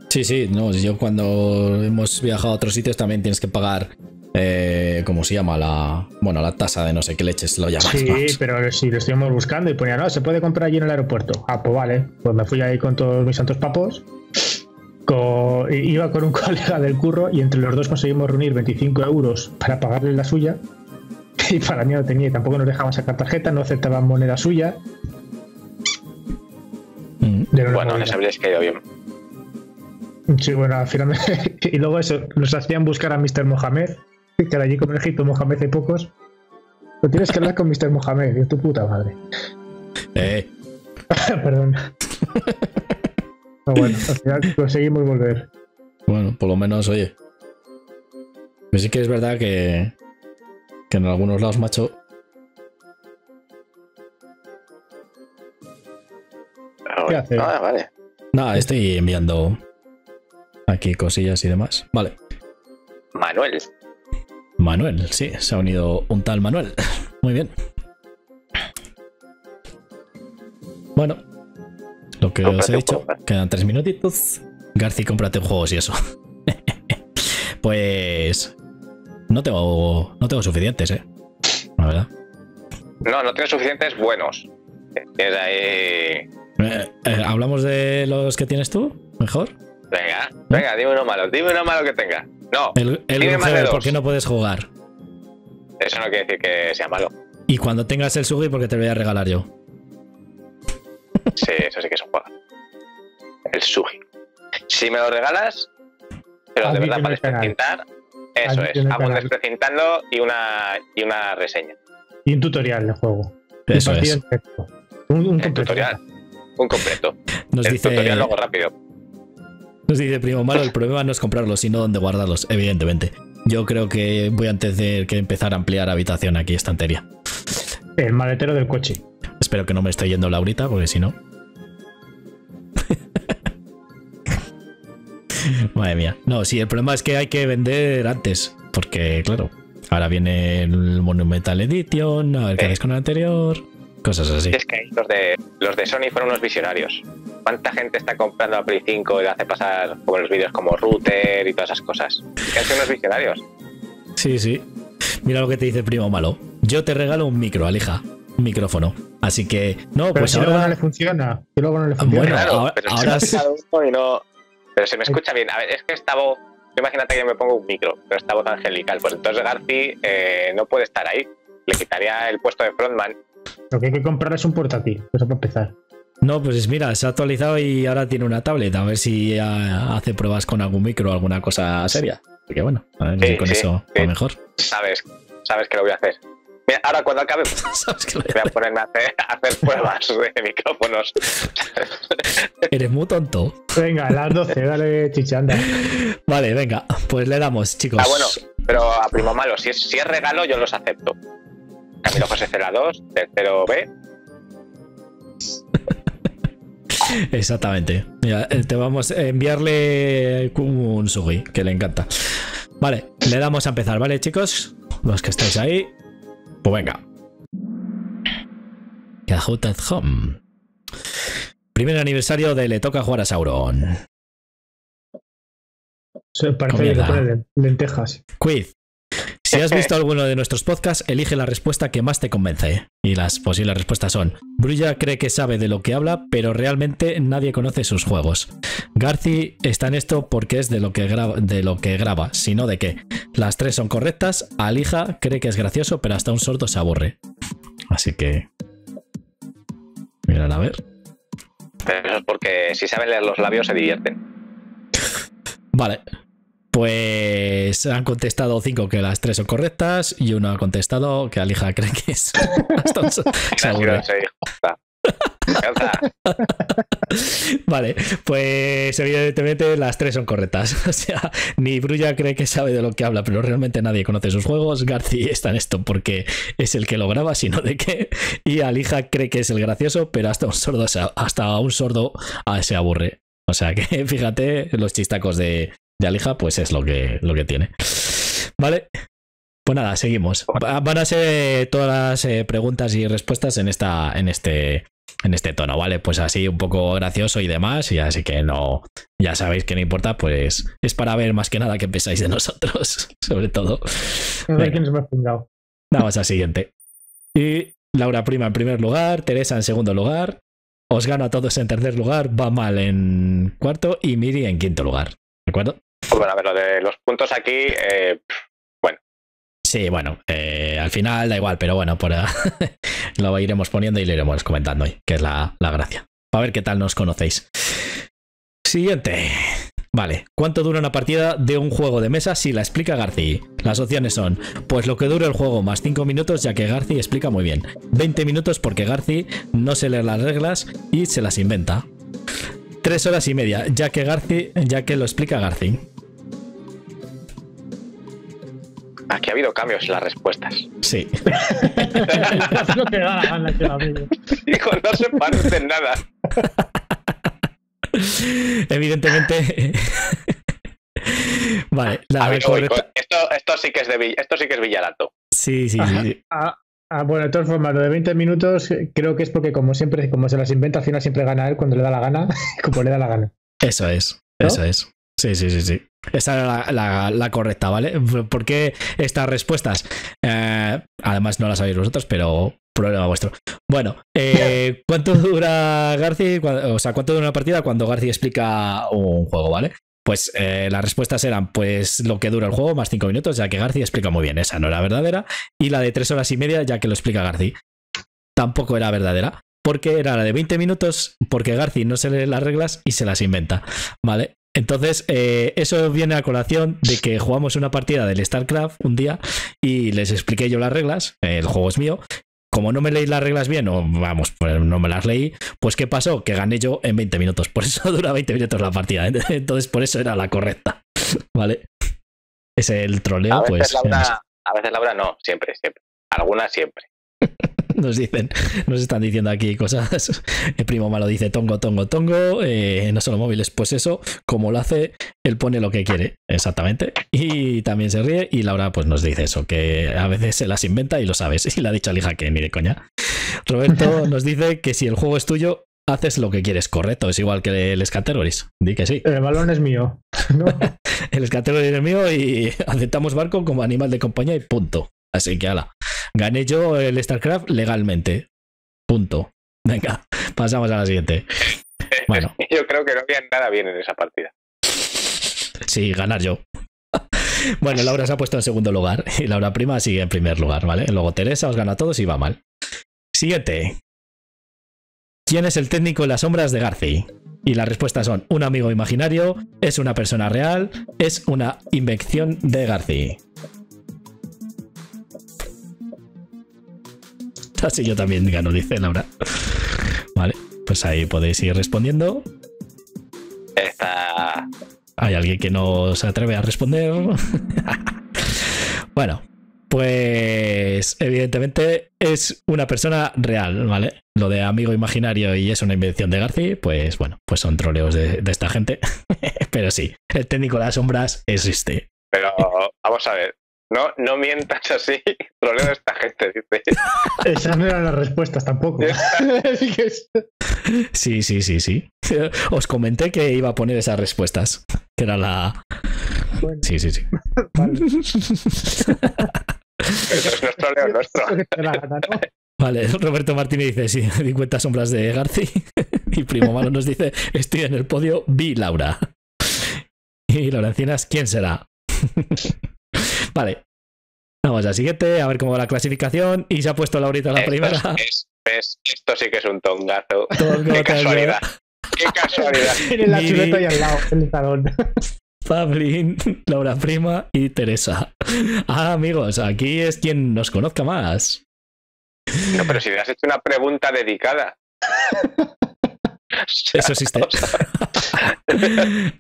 Sí, sí, no, yo cuando hemos viajado a otros sitios también tienes que pagar, eh, ¿cómo se llama? La, bueno, la tasa de no sé qué leches lo llamas. Sí, más. Pero si lo estuvimos buscando y ponía, no, se puede comprar allí en el aeropuerto. Ah, pues vale, pues me fui ahí con todos mis santos papos, con, iba con un colega del curro y entre los dos conseguimos reunir veinticinco euros para pagarle la suya y para mí no tenía, tampoco nos dejaban sacar tarjeta, no aceptaban moneda suya. Mm. Bueno, les habríais caído bien. Sí, bueno, al final. Y luego eso, nos hacían buscar a míster Mohamed, que era allí como en Egipto, Mohamed hay pocos. Pero tienes que hablar con míster Mohamed, de tu puta madre. Eh. Perdón. No, bueno, al final conseguimos volver. Bueno, por lo menos, oye. Pero sí que es verdad que. Que en algunos lados, macho. ¿Qué haces? Ah, vale. Nada, estoy enviando. Aquí cosillas y demás. Vale. Manuel. Manuel, sí. Se ha unido un tal Manuel. Muy bien. Bueno. Lo que os he dicho. Quedan tres minutitos. Garci, cómprate juegos y eso. Pues... No tengo, no tengo suficientes, ¿eh? La verdad. No, no tengo suficientes buenos. Es ahí... eh, eh, ¿hablamos de los que tienes tú? ¿Mejor? Venga, venga, dime uno malo, dime uno malo que tenga. No, el, el dime más de dos. ¿Por qué no puedes jugar? Eso no quiere decir que sea malo. Y cuando tengas el Sugi, porque te lo voy a regalar yo. Sí, eso sí que es un juego. El Sugi. Si me lo regalas, pero a de verdad para desprecintar, eso a es. Hago un desprecintando y una, y una reseña. Y un tutorial de juego. Eso un es. Un, un tutorial. Un completo. Nos el dice... tutorial lo hago rápido. Nos dice Primo Malo, el problema no es comprarlos, sino dónde guardarlos, evidentemente. Yo creo que voy a tener que empezar a ampliar habitación aquí, estantería. El maletero del coche. Espero que no me esté yendo Laurita, porque si no... Madre mía. No, sí, el problema es que hay que vender antes, porque, claro, ahora viene el Monumental Edition, a ver qué eh. haces con el anterior... Cosas así. Es que los de, los de Sony fueron unos visionarios. ¿Cuánta gente está comprando la Play cinco y la hace pasar por los vídeos como router y todas esas cosas? Es que han sido unos visionarios. Sí, sí. Mira lo que te dice Primo Malo. Yo te regalo un micro, Alija. Un micrófono. Así que... No, pero pues si ahora... luego no le funciona. Si luego no le funciona. Bueno, claro, ahora... Pero, ahora se me es... no... pero se me escucha bien. A ver, es que esta voz... Imagínate que me pongo un micro, pero esta voz angelical. Pues entonces Garci eh, no puede estar ahí. Le quitaría el puesto de frontman. Lo que hay que comprar es un portátil, eso para empezar. No, pues mira, se ha actualizado y ahora tiene una tablet. A ver si hace pruebas con algún micro o alguna cosa seria. Porque bueno, a ver sí, si con sí, eso sí. va mejor. Sabes, sabes que lo voy a hacer. Mira, ahora cuando acabe, ¿sabes que lo voy, voy a hacer? Ponerme a hacer, a hacer pruebas de micrófonos. Eres muy tonto. Venga, a las doce, dale chichanda. Vale, venga, pues le damos, chicos. Ah, bueno, pero a Primo Malo, si es, si es regalo, yo los acepto. Camilo José Cela dos, tercero B. Exactamente. Mira, te vamos a enviarle un Sugi, que le encanta. Vale, le damos a empezar, ¿vale, chicos? Los que estáis ahí. Pues venga. Kahoot at Home. Primer aniversario de Le Toca Jugar a Saurón. Se parece que ponen lentejas. Quiz. Si has visto alguno de nuestros podcasts, elige la respuesta que más te convence. Y las posibles respuestas son: Brulla cree que sabe de lo que habla, pero realmente nadie conoce sus juegos. Garci está en esto porque es de lo que graba, de lo que graba, sino de qué. Las tres son correctas. Alija cree que es gracioso, pero hasta un sordo se aburre. Así que... miran a ver. Pero eso es porque si saben leer los labios se divierten. Vale. Pues han contestado cinco que las tres son correctas y uno ha contestado que Alija cree que es hasta un seguro. Vale, pues evidentemente las tres son correctas. O sea, ni Brulla cree que sabe de lo que habla, pero realmente nadie conoce sus juegos. Garci está en esto porque es el que lo graba, sino de qué. Y Alija cree que es el gracioso, pero hasta un sordo, hasta un sordo se aburre. O sea que fíjate los chistacos de... de Alija, pues es lo que, lo que tiene. Vale, pues nada, seguimos. Van a ser todas las preguntas y respuestas en esta, en este, en este tono, ¿vale? Pues así un poco gracioso y demás, y así que no, ya sabéis que no importa, pues es para ver más que nada qué pensáis de nosotros, sobre todo. A ver quién se me ha pingado. Vamos al siguiente. Y Laura Prima en primer lugar, Teresa en segundo lugar, Os Gano a Todos en tercer lugar, Va Mal en cuarto y Miri en quinto lugar. ¿De acuerdo? Bueno, a ver, lo de los puntos aquí, eh, bueno. Sí, bueno, eh, al final da igual, pero bueno, por, lo iremos poniendo y lo iremos comentando hoy, que es la, la gracia. A ver qué tal nos conocéis. Siguiente. Vale, ¿cuánto dura una partida de un juego de mesa si la explica Garci? Las opciones son, pues lo que dura el juego más cinco minutos, ya que Garci explica muy bien. veinte minutos porque Garci no se lee las reglas y se las inventa. Tres horas y media, ya que Garci, ya que lo explica Garci. Aquí ha habido cambios en las respuestas. Sí. No te da la gana que la mire. Hijo, no se parecen nada. Evidentemente. Vale. La ver, correcta... uy, esto, esto sí que es de, esto sí que es Villarato. Sí, sí, sí. sí. Ah. Ah, bueno, de todas formas, lo de veinte minutos creo que es porque, como siempre, como se las inventa, al final siempre gana él cuando le da la gana, como le da la gana. Eso es, ¿no? Eso es. Sí, sí, sí, sí. Esa era la, la, la correcta, ¿vale? Porque estas respuestas, eh, además no las sabéis vosotros, pero problema vuestro. Bueno, eh, ¿cuánto dura Garci? O sea, ¿cuánto dura una partida cuando Garci explica un juego, ¿vale? Pues eh, las respuestas eran, pues lo que dura el juego más cinco minutos, ya que Garci explica muy bien. Esa no era verdadera. Y la de tres horas y media, ya que lo explica Garci, tampoco era verdadera, porque era la de veinte minutos, porque Garci no se lee las reglas y se las inventa, ¿vale? Entonces eh, eso viene a colación de que jugamos una partida del StarCraft un día y les expliqué yo las reglas, el juego es mío. Como no me leí las reglas bien, o vamos, pues no me las leí, pues ¿qué pasó? Que gané yo en veinte minutos. Por eso dura veinte minutos la partida. Entonces, por eso era la correcta. ¿Vale? Es el troleo, a veces, pues. Laura, a veces, Laura, no. Siempre, siempre. Algunas, siempre. Nos dicen, nos están diciendo aquí cosas. El primo malo dice tongo, tongo, tongo. Eh, no solo móviles, pues eso, como lo hace, él pone lo que quiere. Exactamente. Y también se ríe. Y Laura, pues nos dice eso, que a veces se las inventa y lo sabes. Y le ha dicho a Alija que ni de coña. Roberto nos dice que si el juego es tuyo, haces lo que quieres. Correcto, es igual que el Scattergories. Di que sí. El balón es mío. ¿No? El Scattergories es mío y aceptamos barco como animal de compañía y punto. Así que ala. Gané yo el StarCraft legalmente. Punto. Venga, pasamos a la siguiente. Bueno. Yo creo que no había nada bien en esa partida. Sí, ganar yo. Bueno, Laura se ha puesto en segundo lugar y Laura Prima sigue en primer lugar, ¿vale? Luego Teresa, Os Gana a Todos y Va Mal. Siguiente. ¿Quién es el técnico en las sombras de Garci? Y las respuestas son: un amigo imaginario, es una persona real, es una invención de Garci. Así yo también gano, dice Laura. Vale, pues ahí podéis ir respondiendo. Está... ¿Hay alguien que no se atreve a responder? Bueno, pues evidentemente es una persona real, ¿vale? Lo de amigo imaginario y es una invención de Garci, pues bueno, pues son troleos de, de esta gente. Pero sí, el técnico de las sombras existe. Pero vamos a ver. No, no mientas así, troleo a esta gente, dice. Esas no eran las respuestas tampoco. Sí, sí, sí, sí. Os comenté que iba a poner esas respuestas, que era la, Bueno. Sí, sí, sí. Vale. Eso es nuestro, Leo, nuestro. Vale, Roberto Martínez dice, sí, cincuenta sombras de Garci. Y Primo Malo nos dice, estoy en el podio, vi Laura. Y Laura Encinas, ¿quién será? Vale. Vamos al siguiente, a ver cómo va la clasificación. Y se ha puesto Laurita la esto primera. Es, es, esto sí que es un tongazo. Qué casualidad. Qué casualidad. Tiene la chuleta ahí al lado, en el salón. Pablín, Laura Prima y Teresa. Ah, amigos, aquí es quien nos conozca más. No, pero si le has hecho una pregunta dedicada. Eso existe.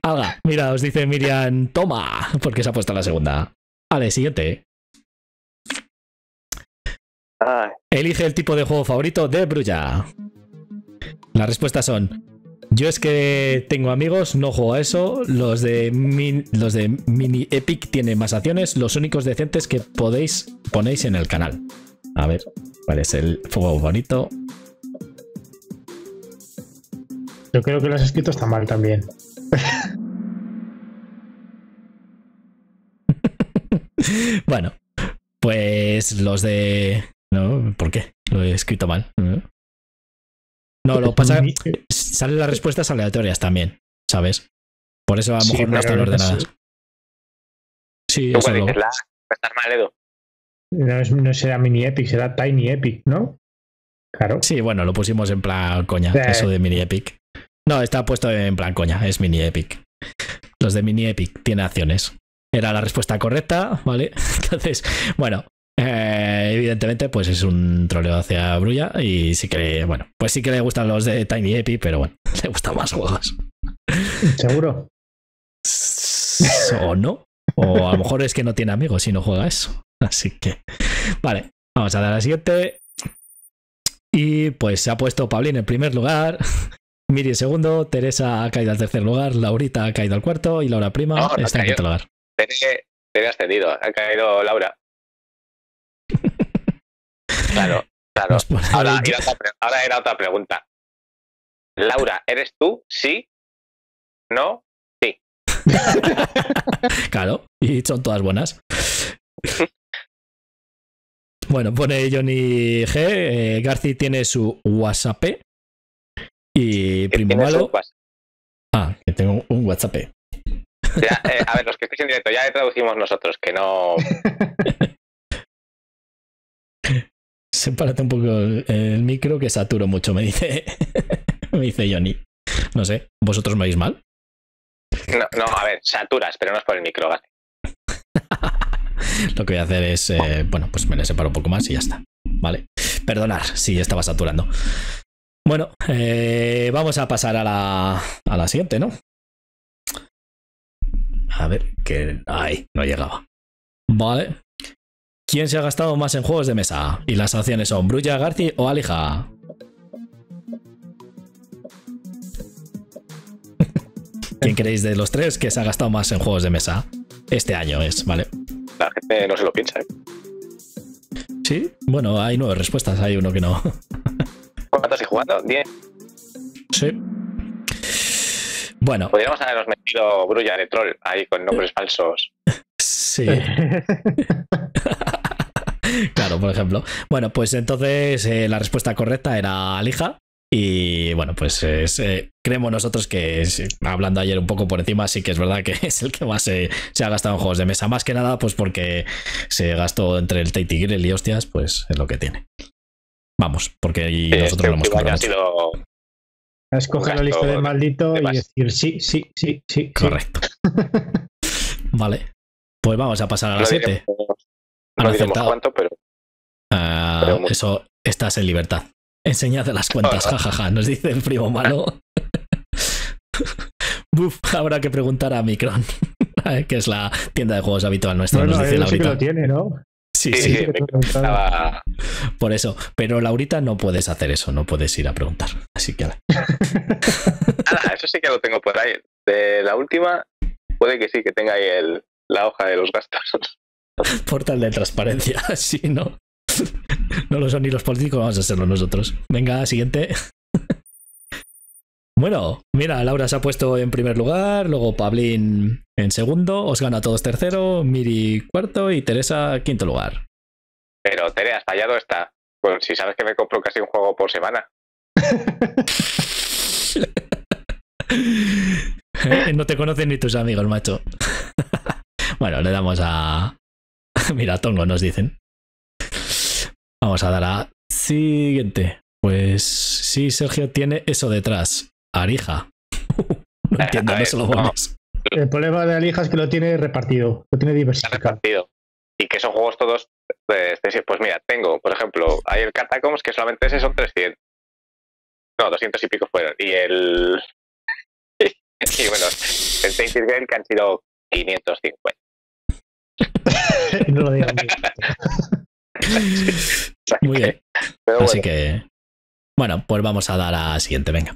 Alga, mira, os dice Miriam, toma, porque se ha puesto la segunda. Vale, siguiente. Elige el tipo de juego favorito de Brulla. Las respuestas son: yo es que tengo amigos, no juego a eso. Los de, min, los de Mini Epic tienen más acciones. Los únicos decentes que podéis ponéis en el canal. A ver, ¿cuál es el juego bonito? Yo creo que lo has escrito está mal también. Bueno, pues los de... No, ¿por qué? Lo he escrito mal. No, lo pasa... Salen las respuestas aleatorias también, ¿sabes? Por eso a lo mejor sí, no están ordenadas. Sí, sí, eso lo... la... Estás mal, Edu. No, es, no será Mini Epic, será Tiny Epic, ¿no? Claro. Sí, bueno, lo pusimos en plan coña, eh. Eso de Mini Epic. No, está puesto en plan coña, es Mini Epic. Los de Mini Epic tienen acciones. Era la respuesta correcta, ¿vale? Entonces, bueno... Eh, evidentemente pues es un troleo hacia Brulla y sí que bueno pues sí que le gustan los de Tiny Epic, pero bueno, le gustan más juegos seguro o no, o a lo mejor es que no tiene amigos y no juega eso, así que vale, vamos a dar a la siguiente. Y pues se ha puesto Pablín en primer lugar, Miri en segundo, Teresa ha caído al tercer lugar, Laurita ha caído al cuarto y Laura Prima no, no está en quinto lugar. Te he ascendido, ha caído Laura. Claro, claro. Ahora era, otra, ahora era otra pregunta. Laura, ¿eres tú? Sí. ¿No? Sí. Claro, y son todas buenas. Bueno, pone Johnny G. Eh, Garci tiene su WhatsApp. Y Primo Malo. Ah, que tengo un WhatsApp. Ya, eh, a ver, los que estéis en directo, ya le traducimos nosotros, que no. Sepárate un poco el, el micro que saturo mucho, me dice me dice Johnny. No sé, ¿vosotros me oís mal? No, no, a ver, saturas, pero no es por el micro, ¿vale? Lo que voy a hacer es, eh, bueno, pues me le separo un poco más y ya está, ¿vale? Perdonad si estaba saturando. Bueno, eh, vamos a pasar a la, a la siguiente, ¿no? A ver, que... Ay, no llegaba. Vale. ¿Quién se ha gastado más en juegos de mesa? Y las opciones son Brulla, Garci o Alija. ¿Quién creéis de los tres que se ha gastado más en juegos de mesa? Este año es, ¿vale? La gente no se lo piensa, ¿eh? Sí, bueno, hay nueve respuestas, hay uno que no. ¿Cuántos y jugando? ¿Diez? Sí. Bueno. Podríamos habernos metido Brulla de troll ahí con nombres falsos. Sí. Claro, por ejemplo. Bueno, pues entonces eh, la respuesta correcta era Alija. Y bueno, pues es, eh, creemos nosotros que es, hablando ayer un poco por encima, sí que es verdad que es el que más eh, se ha gastado en juegos de mesa. Más que nada, pues porque se gastó entre el Tainted Grail y hostias, pues es lo que tiene. Vamos, porque y sí, nosotros lo hemos comprado. Sido... Escoger la lista del maldito de y decir sí, sí, sí, sí. Correcto. Sí. Vale. Pues vamos a pasar a la siete. No diremos cuánto, pero... Ah, pero eso, estás en libertad. Enseñad las cuentas, jajaja, ja, ja, nos dice el Primo Malo. Buf, habrá que preguntar a Micron, que es la tienda de juegos habitual nuestra. Bueno, nos dice Laurita. Sí, que lo tiene, ¿no? Sí, sí, sí, sí, sí estaba... Por eso. Pero Laurita, no puedes hacer eso, no puedes ir a preguntar. Así que... Nada, eso sí que lo tengo por ahí. De la última, puede que sí, que tenga ahí el, la hoja de los gastos. Portal de transparencia, sí, ¿no? No lo son ni los políticos, vamos a hacerlo nosotros. Venga, siguiente. Bueno, mira, Laura se ha puesto en primer lugar, luego Pablín en segundo, os gana todos tercero, Miri cuarto y Teresa quinto lugar. Pero Tere, has fallado esta. Bueno, si sabes que me compro casi un juego por semana. No te conocen ni tus amigos, macho. Bueno, le damos a... Mira, Tongo nos dicen. Vamos a dar a... Siguiente. Pues sí, Sergio tiene eso detrás. Arija. No entiendo, no se lo vamos. El problema de Arija es que lo tiene repartido. Lo tiene diversificado. Y que son juegos todos... Pues, pues mira, tengo, por ejemplo, hay el Catacombs que solamente ese son trescientos. No, doscientos y pico fueron. Y el... Y bueno, el Tainted Grail que han sido quinientos cincuenta. No lo digo. Muy bien. Pero bueno. Así que... Bueno, pues vamos a dar a la siguiente, venga.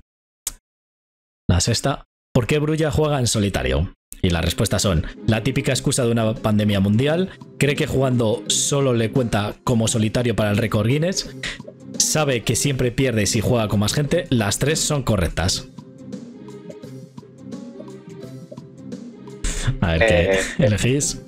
La sexta. ¿Por qué Brulla juega en solitario? Y las respuestas son: la típica excusa de una pandemia mundial, cree que jugando solo le cuenta como solitario para el récord Guinness, sabe que siempre pierde si juega con más gente. Las tres son correctas. A ver eh, qué elegís.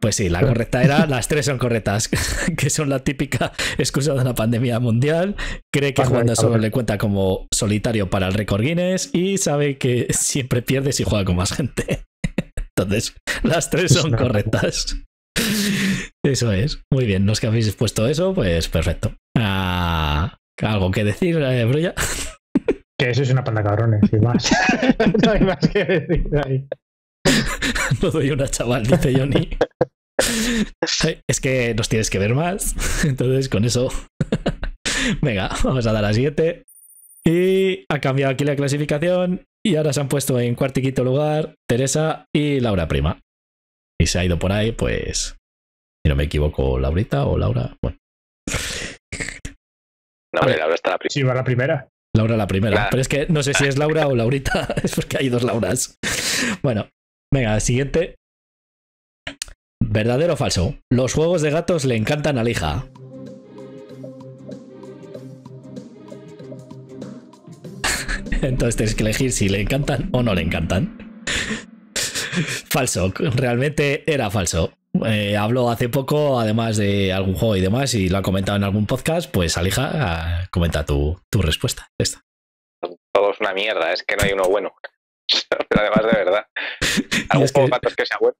Pues sí, la correcta era, las tres son correctas, que son la típica excusa de una pandemia mundial, cree que jugando solo le cuenta como solitario para el récord Guinness y sabe que siempre pierde si juega con más gente. Entonces, las tres son correctas. Eso es. Muy bien, los que habéis puesto eso, pues perfecto. Ah, ¿algo que decir, eh, Brulla? Que eso es una panda cabrones, sin más. No hay más que decir ahí. No doy una, chaval, dice Johnny. Es que nos tienes que ver más. Entonces, con eso. Venga, vamos a dar a siete. Y ha cambiado aquí la clasificación. Y ahora se han puesto en cuarto y quinto lugar Teresa y Laura Prima. Y se ha ido por ahí, pues. Si no me equivoco, Laurita o Laura. Bueno. No, hombre, Laura está la primera. Sí, va la primera. Laura la primera. Claro. Pero es que no sé si es Laura o Laurita. Es porque hay dos Lauras. Bueno. Venga, siguiente. ¿Verdadero o falso? Los juegos de gatos le encantan a Lija. Entonces tienes que elegir si le encantan o no le encantan. Falso. Realmente era falso. Eh, habló hace poco, además de algún juego y demás, y lo ha comentado en algún podcast, pues Alija, comenta tu, tu respuesta. Esta. Todo es una mierda, es que no hay uno bueno. Pero además de verdad. Algún juego de gatos que sea bueno.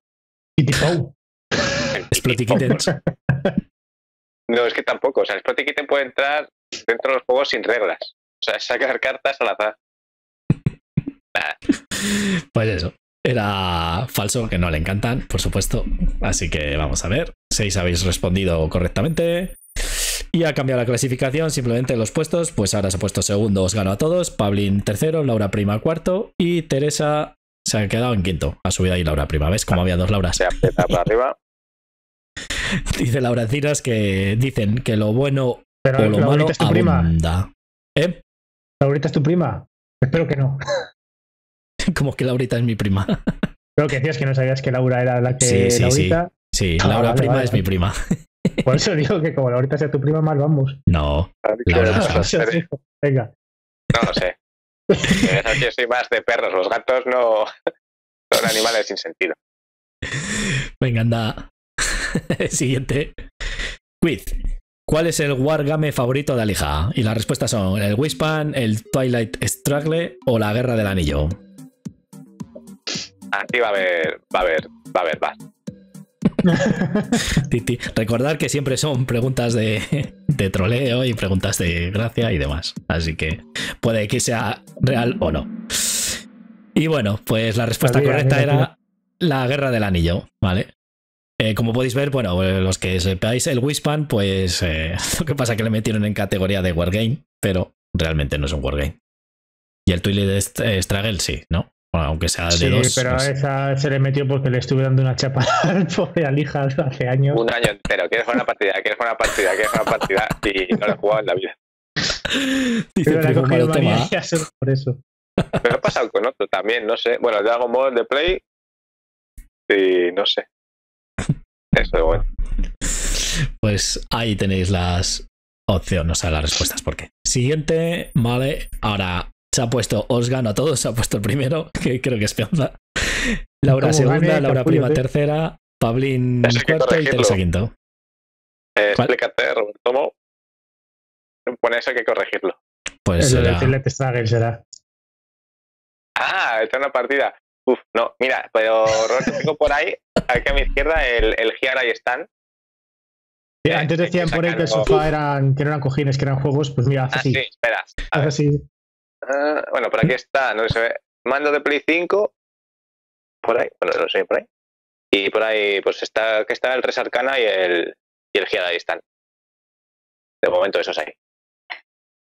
Exploding Kittens. No, es que tampoco. O sea, Exploding Kittens puede entrar dentro de los juegos sin reglas. O sea, sacar cartas al azar. Nah. Pues eso. Era falso, que no le encantan, por supuesto. Así que vamos a ver. Seis habéis respondido correctamente. Y ha cambiado la clasificación, simplemente los puestos. Pues ahora se ha puesto segundo, os gano a todos. Pablín tercero, Laura Prima cuarto y Teresa se ha quedado en quinto. Ha subido ahí Laura Prima, ¿ves? Como había dos Lauras. Se aprieta para arriba. Dice Laura Ciras que dicen que lo bueno pero o lo malo es tu abunda. Prima. ¿Eh? ¿Laurita es tu prima? Espero que no. Como que Laurita es mi prima. Creo que decías que no sabías que Laura era la que... Sí, sí, Laurita... sí. Sí, ah, Laura vale, Prima vale, es vale. mi prima. Por eso digo que como Laurita sea tu prima, mal vamos. No. Laura, venga. No lo sé. Yo soy más de perros. Los gatos no son animales sin sentido. Venga, anda. Siguiente. Quiz. ¿Cuál es el wargame favorito de Alija? Y las respuestas son el Wispan, el Twilight Struggle o la Guerra del Anillo. Aquí va a haber, va a haber, va a haber, va. Titi. Recordad que siempre son preguntas de, de troleo y preguntas de gracia y demás. Así que puede que sea real o no. Y bueno, pues la respuesta Había, correcta mira, era tío. la Guerra del Anillo, ¿vale? Eh, como podéis ver, bueno, los que sepáis el Wispan, pues eh, lo que pasa es que le metieron en categoría de wargame, pero realmente no es un wargame. Y el Twilight Struggle sí, ¿no? Bueno, aunque sea de sí, dos. Sí, pero no sé. A esa se le metió porque le estuve dando una chapa al pobre Alija hace años. Un año entero. Quieres jugar una partida, quieres jugar una partida, quieres jugar una partida y no la he jugado en la vida. Dice, pero la cogió Toma. Por eso. Pero ha pasado con otro también, no sé. Bueno, yo hago modo de play y no sé. Eso es bueno. Pues ahí tenéis las opción, no sabe las respuestas por qué. Siguiente, vale, ahora se ha puesto os gano a todos, se ha puesto el primero, que creo que es peonza. Laura segunda, gané, Laura Prima ¿sí? tercera, Pablín cuarta y Teresa quinto. Eh, explícate, Roberto. Pone eso que corregirlo. Pues el será... Twilight Struggle será. Ah, esta es una partida. Uf, no, mira, pero Roberto, tengo por ahí, aquí a mi izquierda, el, el Giadistán. Sí, antes decían por ahí que el sofá eran, que no eran cojines, que eran juegos, pues mira, hace ah, así. Sí, espera. A ver. Así. Uh, bueno, por aquí está, no se ve. Mando de Play cinco. Por ahí, bueno, no sé, por ahí. Y por ahí, pues está que está el Res Arcana y el, y el Giadistán. De momento, esos ahí.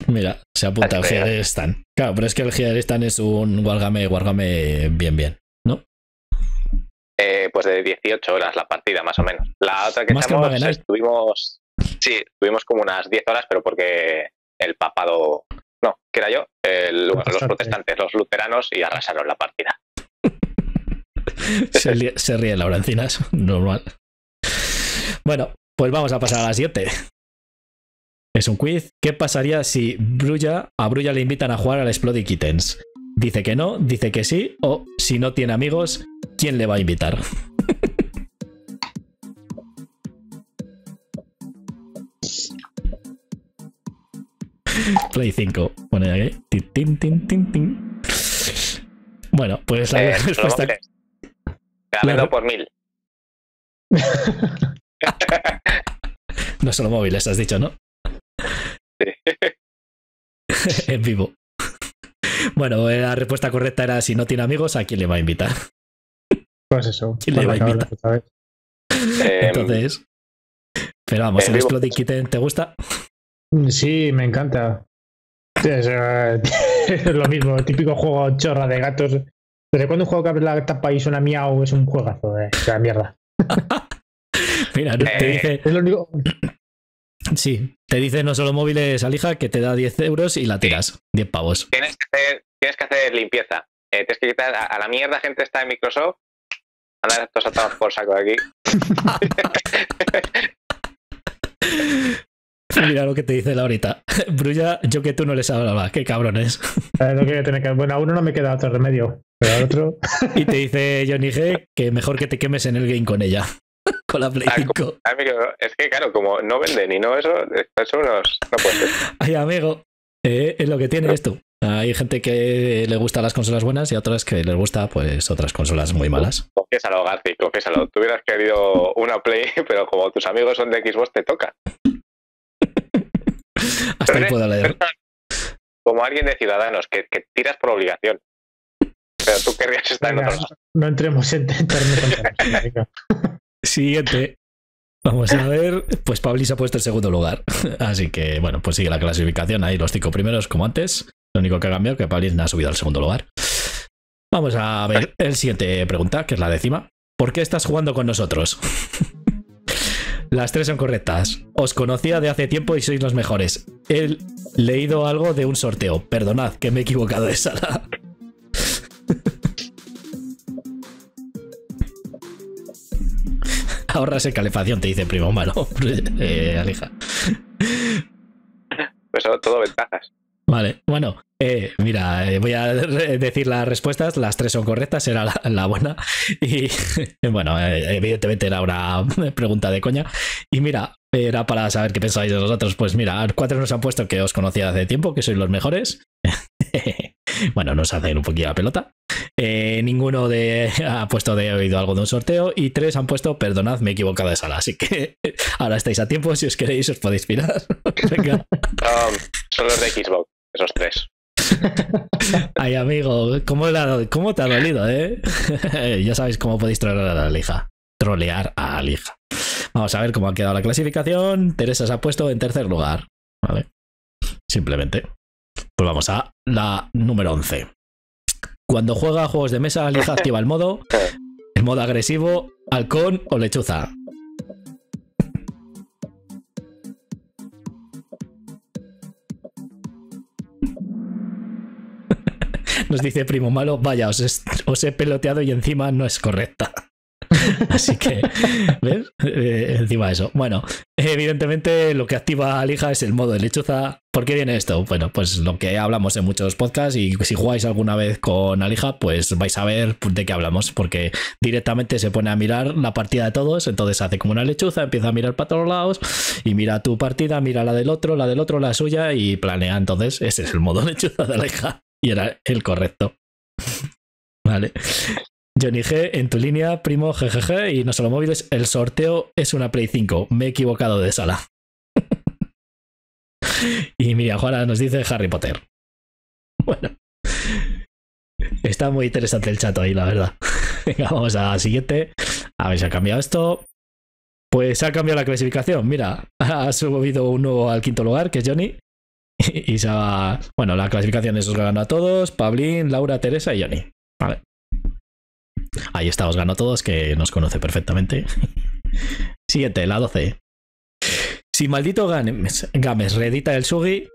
Mira, se apunta el Giadistán. Claro, pero es que el Giadistán es un Wargame, Wargame bien, bien, ¿no? Eh, pues de dieciocho horas la partida, más o menos. La otra que estamos, que estuvimos. Sí, estuvimos como unas diez horas, pero porque el papado. No, que era yo, el, los protestantes, los luteranos, y arrasaron la partida. se, ríe, se ríe Laura Encinas, normal. Bueno, pues vamos a pasar a las siete. Es un quiz. ¿Qué pasaría si Brulla, a Brulla le invitan a jugar al Exploding Kittens? Dice que no, dice que sí, o si no tiene amigos, ¿quién le va a invitar? Play cinco. Pone aquí. Tin, tin, tin, tin. Bueno, pues la eh, respuesta. Ganando por mil. No solo móviles, has dicho, ¿no? En vivo. Bueno, la respuesta correcta era si no tiene amigos, ¿a quién le va a invitar? Pues eso. ¿Quién le va a invitar? Cabeza, entonces. Pero vamos, eh, el Exploding Kitten, ¿te gusta? Sí, me encanta. Es, uh, es lo mismo, el típico juego chorra de gatos. Desde cuando un juego que abre la tapa y suena miau es un juegazo, eh. La mierda. Mira, te dice. Es lo único. Sí, te dice no solo móviles, Alija, que te da diez euros y la tiras. Sí. diez pavos. Tienes que hacer, tienes que hacer limpieza. Eh, tienes que quitar a, a la mierda, gente está en Microsoft. Andar estos atados por saco de aquí. Mira lo que te dice Laurita. Brulla, yo que tú no les hablaba. Qué cabrones. No quería tener que... Bueno, a uno no me queda otro remedio, pero al otro... Y te dice Johnny G que mejor que te quemes en el game con ella. Con la Play cinco. Ah, amigo, es que claro, como no venden y no eso, eso unos, no puede ser. Ay, amigo, eh, es lo que tiene esto. Hay gente que le gusta las consolas buenas y otras que les gusta pues otras consolas muy malas. Confiésalo, Garci, confiésalo. Tú hubieras querido una Play, pero como tus amigos son de Xbox, te toca. Hasta ahí puedo leer. Como alguien de Ciudadanos, que, que tiras por obligación. Pero tú querrías estar venga, en otro lado. No entremos en terreno. Siguiente. Vamos a ver. Pues Pabli se ha puesto en segundo lugar. Así que, bueno, pues sigue la clasificación. Ahí los cinco primeros, como antes. Lo único que ha cambiado es que Pabli ha subido al segundo lugar. Vamos a ver el siguiente pregunta, que es la décima. ¿Por qué estás jugando con nosotros? Las tres son correctas. Os conocía de hace tiempo y sois los mejores. He leído algo de un sorteo. Perdonad que me he equivocado de sala. Ahorras en calefacción, te dice primo malo. Eh, Alija. Pues son todo ventajas. Vale, bueno. Eh, mira, eh, voy a decir las respuestas. Las tres son correctas, era la, la buena. Y bueno, eh, evidentemente era una pregunta de coña. Y mira, era para saber qué pensáis de vosotros. Pues mira, cuatro nos han puesto que os conocía hace tiempo, que sois los mejores. Bueno, nos hacen un poquito la pelota. Eh, ninguno de, ha puesto de oído algo de un sorteo. Y tres han puesto, perdonad, me he equivocado de sala. Así que ahora estáis a tiempo. Si os queréis, os podéis pirar. Venga. Um, son los de Xbox, esos tres. Ay, amigo, ¿cómo, la, ¿cómo te ha dolido, eh? Ya sabéis cómo podéis trolear a Alija. Trolear a Alija. Vamos a ver cómo ha quedado la clasificación. Teresa se ha puesto en tercer lugar. Vale. Simplemente. Pues vamos a la número once. Cuando juega a juegos de mesa, Alija activa el modo. El modo agresivo, halcón o lechuza. Nos dice primo malo, vaya, os, os he peloteado y encima no es correcta. Así que, ¿ves? Eh, encima de eso. Bueno, evidentemente lo que activa Alija es el modo de lechuza. ¿Por qué viene esto? Bueno, pues lo que hablamos en muchos podcasts, y si jugáis alguna vez con Alija, pues vais a ver de qué hablamos, porque directamente se pone a mirar la partida de todos, entonces hace como una lechuza, empieza a mirar para todos lados y mira tu partida, mira la del otro, la del otro, la suya y planea. Entonces ese es el modo lechuza de Alija y era el correcto. Vale. Johnny G, en tu línea, primo, jejeje, y no solo móviles, el sorteo es una Play cinco, me he equivocado de sala. Y mira, Juana nos dice Harry Potter. Bueno, está muy interesante el chat ahí, la verdad. Venga, vamos a la siguiente. A ver si ha cambiado esto. Pues ha cambiado la clasificación, mira, ha subido uno al quinto lugar, que es Johnny. Y se ha... Bueno, la clasificación es os ganó a todos, Pablín, Laura, Teresa y Johnny. Vale. Ahí está, os ganó a todos, que nos conoce perfectamente. Siguiente, la doce. Si Maldito Games, Games reedita el Sugi,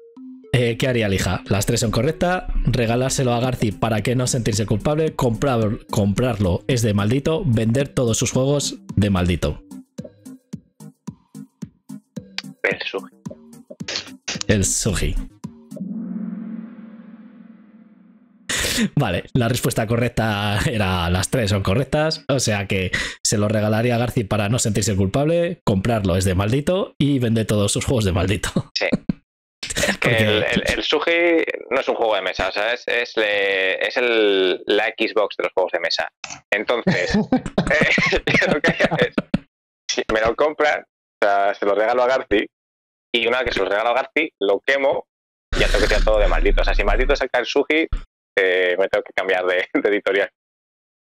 eh, ¿qué haría Alija? Las tres son correctas. Regalárselo a Garci para que no sentirse culpable. Comprar, comprarlo es de maldito. Vender todos sus juegos de maldito. El Sugi. El Sugi. Vale, la respuesta correcta era las tres son correctas, o sea que se lo regalaría a Garci para no sentirse culpable, comprarlo es de maldito y vende todos sus juegos de maldito. Sí. Es que Porque... el, el, el Sugi no es un juego de mesa, o sea, es, es, le, es el, la Xbox de los juegos de mesa. Entonces, eh, lo que haces, si me lo compran, o sea, se lo regalo a Garci y una vez que se lo regalo a Garci, lo quemo y ya tengo que tirar todo de maldito. O sea, si maldito saca el Sugi... Eh, me tengo que cambiar de, de editorial.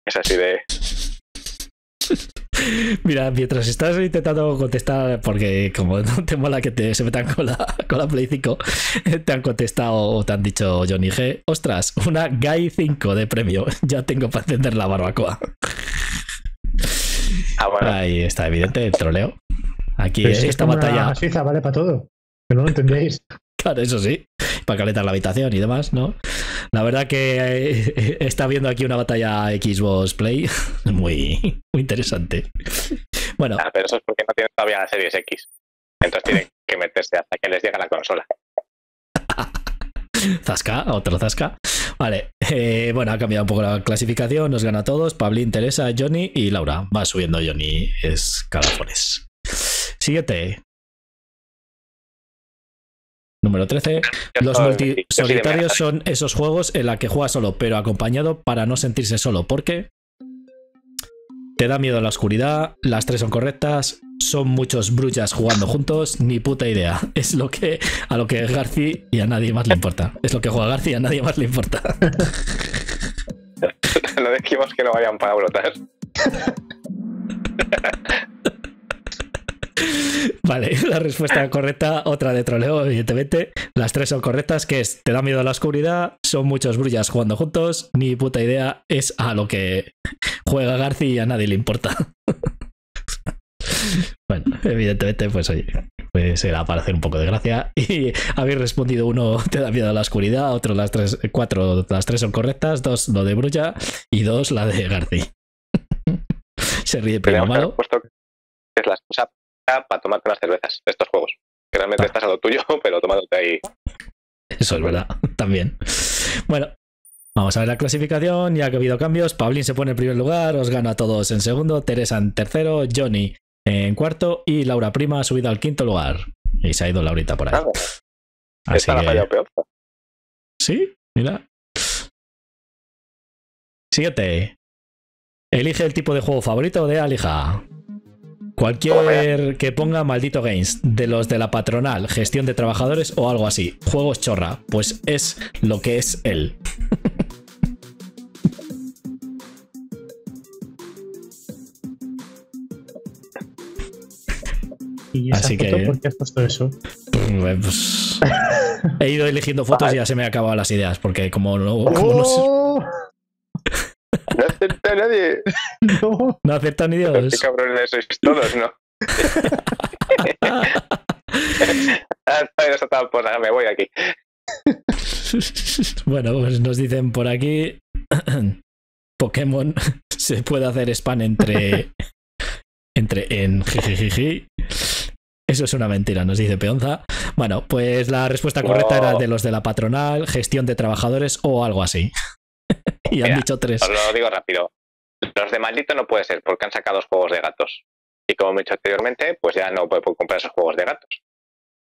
Es así de... Mira, mientras estás intentando contestar, porque como no te mola que te, se metan con la, con la Play cinco, te han contestado o te han dicho Johnny G, ostras, una Guy cinco de premio, ya tengo para encender la barbacoa. Ah, bueno. Ahí está evidente el troleo. Aquí es esta batalla una suiza, vale para todo, que no lo entendéis. Claro, eso sí, para calentar la habitación y demás, ¿no? La verdad que está viendo aquí una batalla Xbox Play muy, muy interesante. Bueno. Ah, pero eso es porque no tienen todavía la Series X. Entonces tienen que meterse hasta que les llegue la consola. Zasca, otro zasca. Vale, eh, bueno, ha cambiado un poco la clasificación, nos gana a todos. Pablín, Teresa, Johnny y Laura. Va subiendo Johnny escalafones. Siguiente. Número trece. Los multisolitarios son esos juegos en los que juegas solo, pero acompañado para no sentirse solo. ¿Por qué? Te da miedo la oscuridad, las tres son correctas, son muchos brullas jugando juntos, ni puta idea. Es lo que a lo que Garci y a nadie más le importa. Es lo que juega Garci y a nadie más le importa. No dijimos que no vayan para brotar. Vale, la respuesta correcta, otra de troleo, evidentemente. Las tres son correctas, que es, te da miedo a la oscuridad, son muchos brullas jugando juntos, ni puta idea, es a lo que juega Garci y a nadie le importa. Bueno, evidentemente, pues oye, pues era para hacer un poco de gracia. Y habéis respondido uno, te da miedo a la oscuridad, otro, las tres, cuatro, las tres son correctas, dos, lo de brulla, y dos, la de Garci. Se ríe primo malo. Es la excusa para tomarte unas cervezas, estos juegos. Que realmente ah. estás a lo tuyo, pero tomándote ahí. Eso es verdad, también. Bueno, vamos a ver la clasificación, ya que ha habido cambios. Pablín se pone en primer lugar, os gana a todos en segundo, Teresa en tercero, Johnny en cuarto y Laura Prima ha subido al quinto lugar. Y se ha ido Laurita por ahí. Ah, Así esta que... la falla peor. Sí, mira. Siguiente. Elige el tipo de juego favorito de Alija. Cualquier que ponga Maldito Games, de los de la patronal, gestión de trabajadores o algo así. Juegos chorra, pues es lo que es él. ¿Y esa así foto, que... ¿Por qué has puesto eso? Pues, he ido eligiendo fotos y ya se me han acabado las ideas, porque como no... Como ¡Oh! no se... No acepta a nadie. No, no acepta ni Dios. Qué cabrones sois todos, ¿no? Pues me voy aquí. Bueno, pues nos dicen por aquí. Pokémon se puede hacer spam entre entre en jijijiji. Eso es una mentira, nos dice Peonza. Bueno, pues la respuesta correcta wow. era de los de la patronal, gestión de trabajadores o algo así. Y mira, han dicho tres. Os lo digo rápido. Los de Maldito no puede ser, porque han sacado dos juegos de gatos. Y como he dicho anteriormente, pues ya no puedo comprar esos juegos de gatos.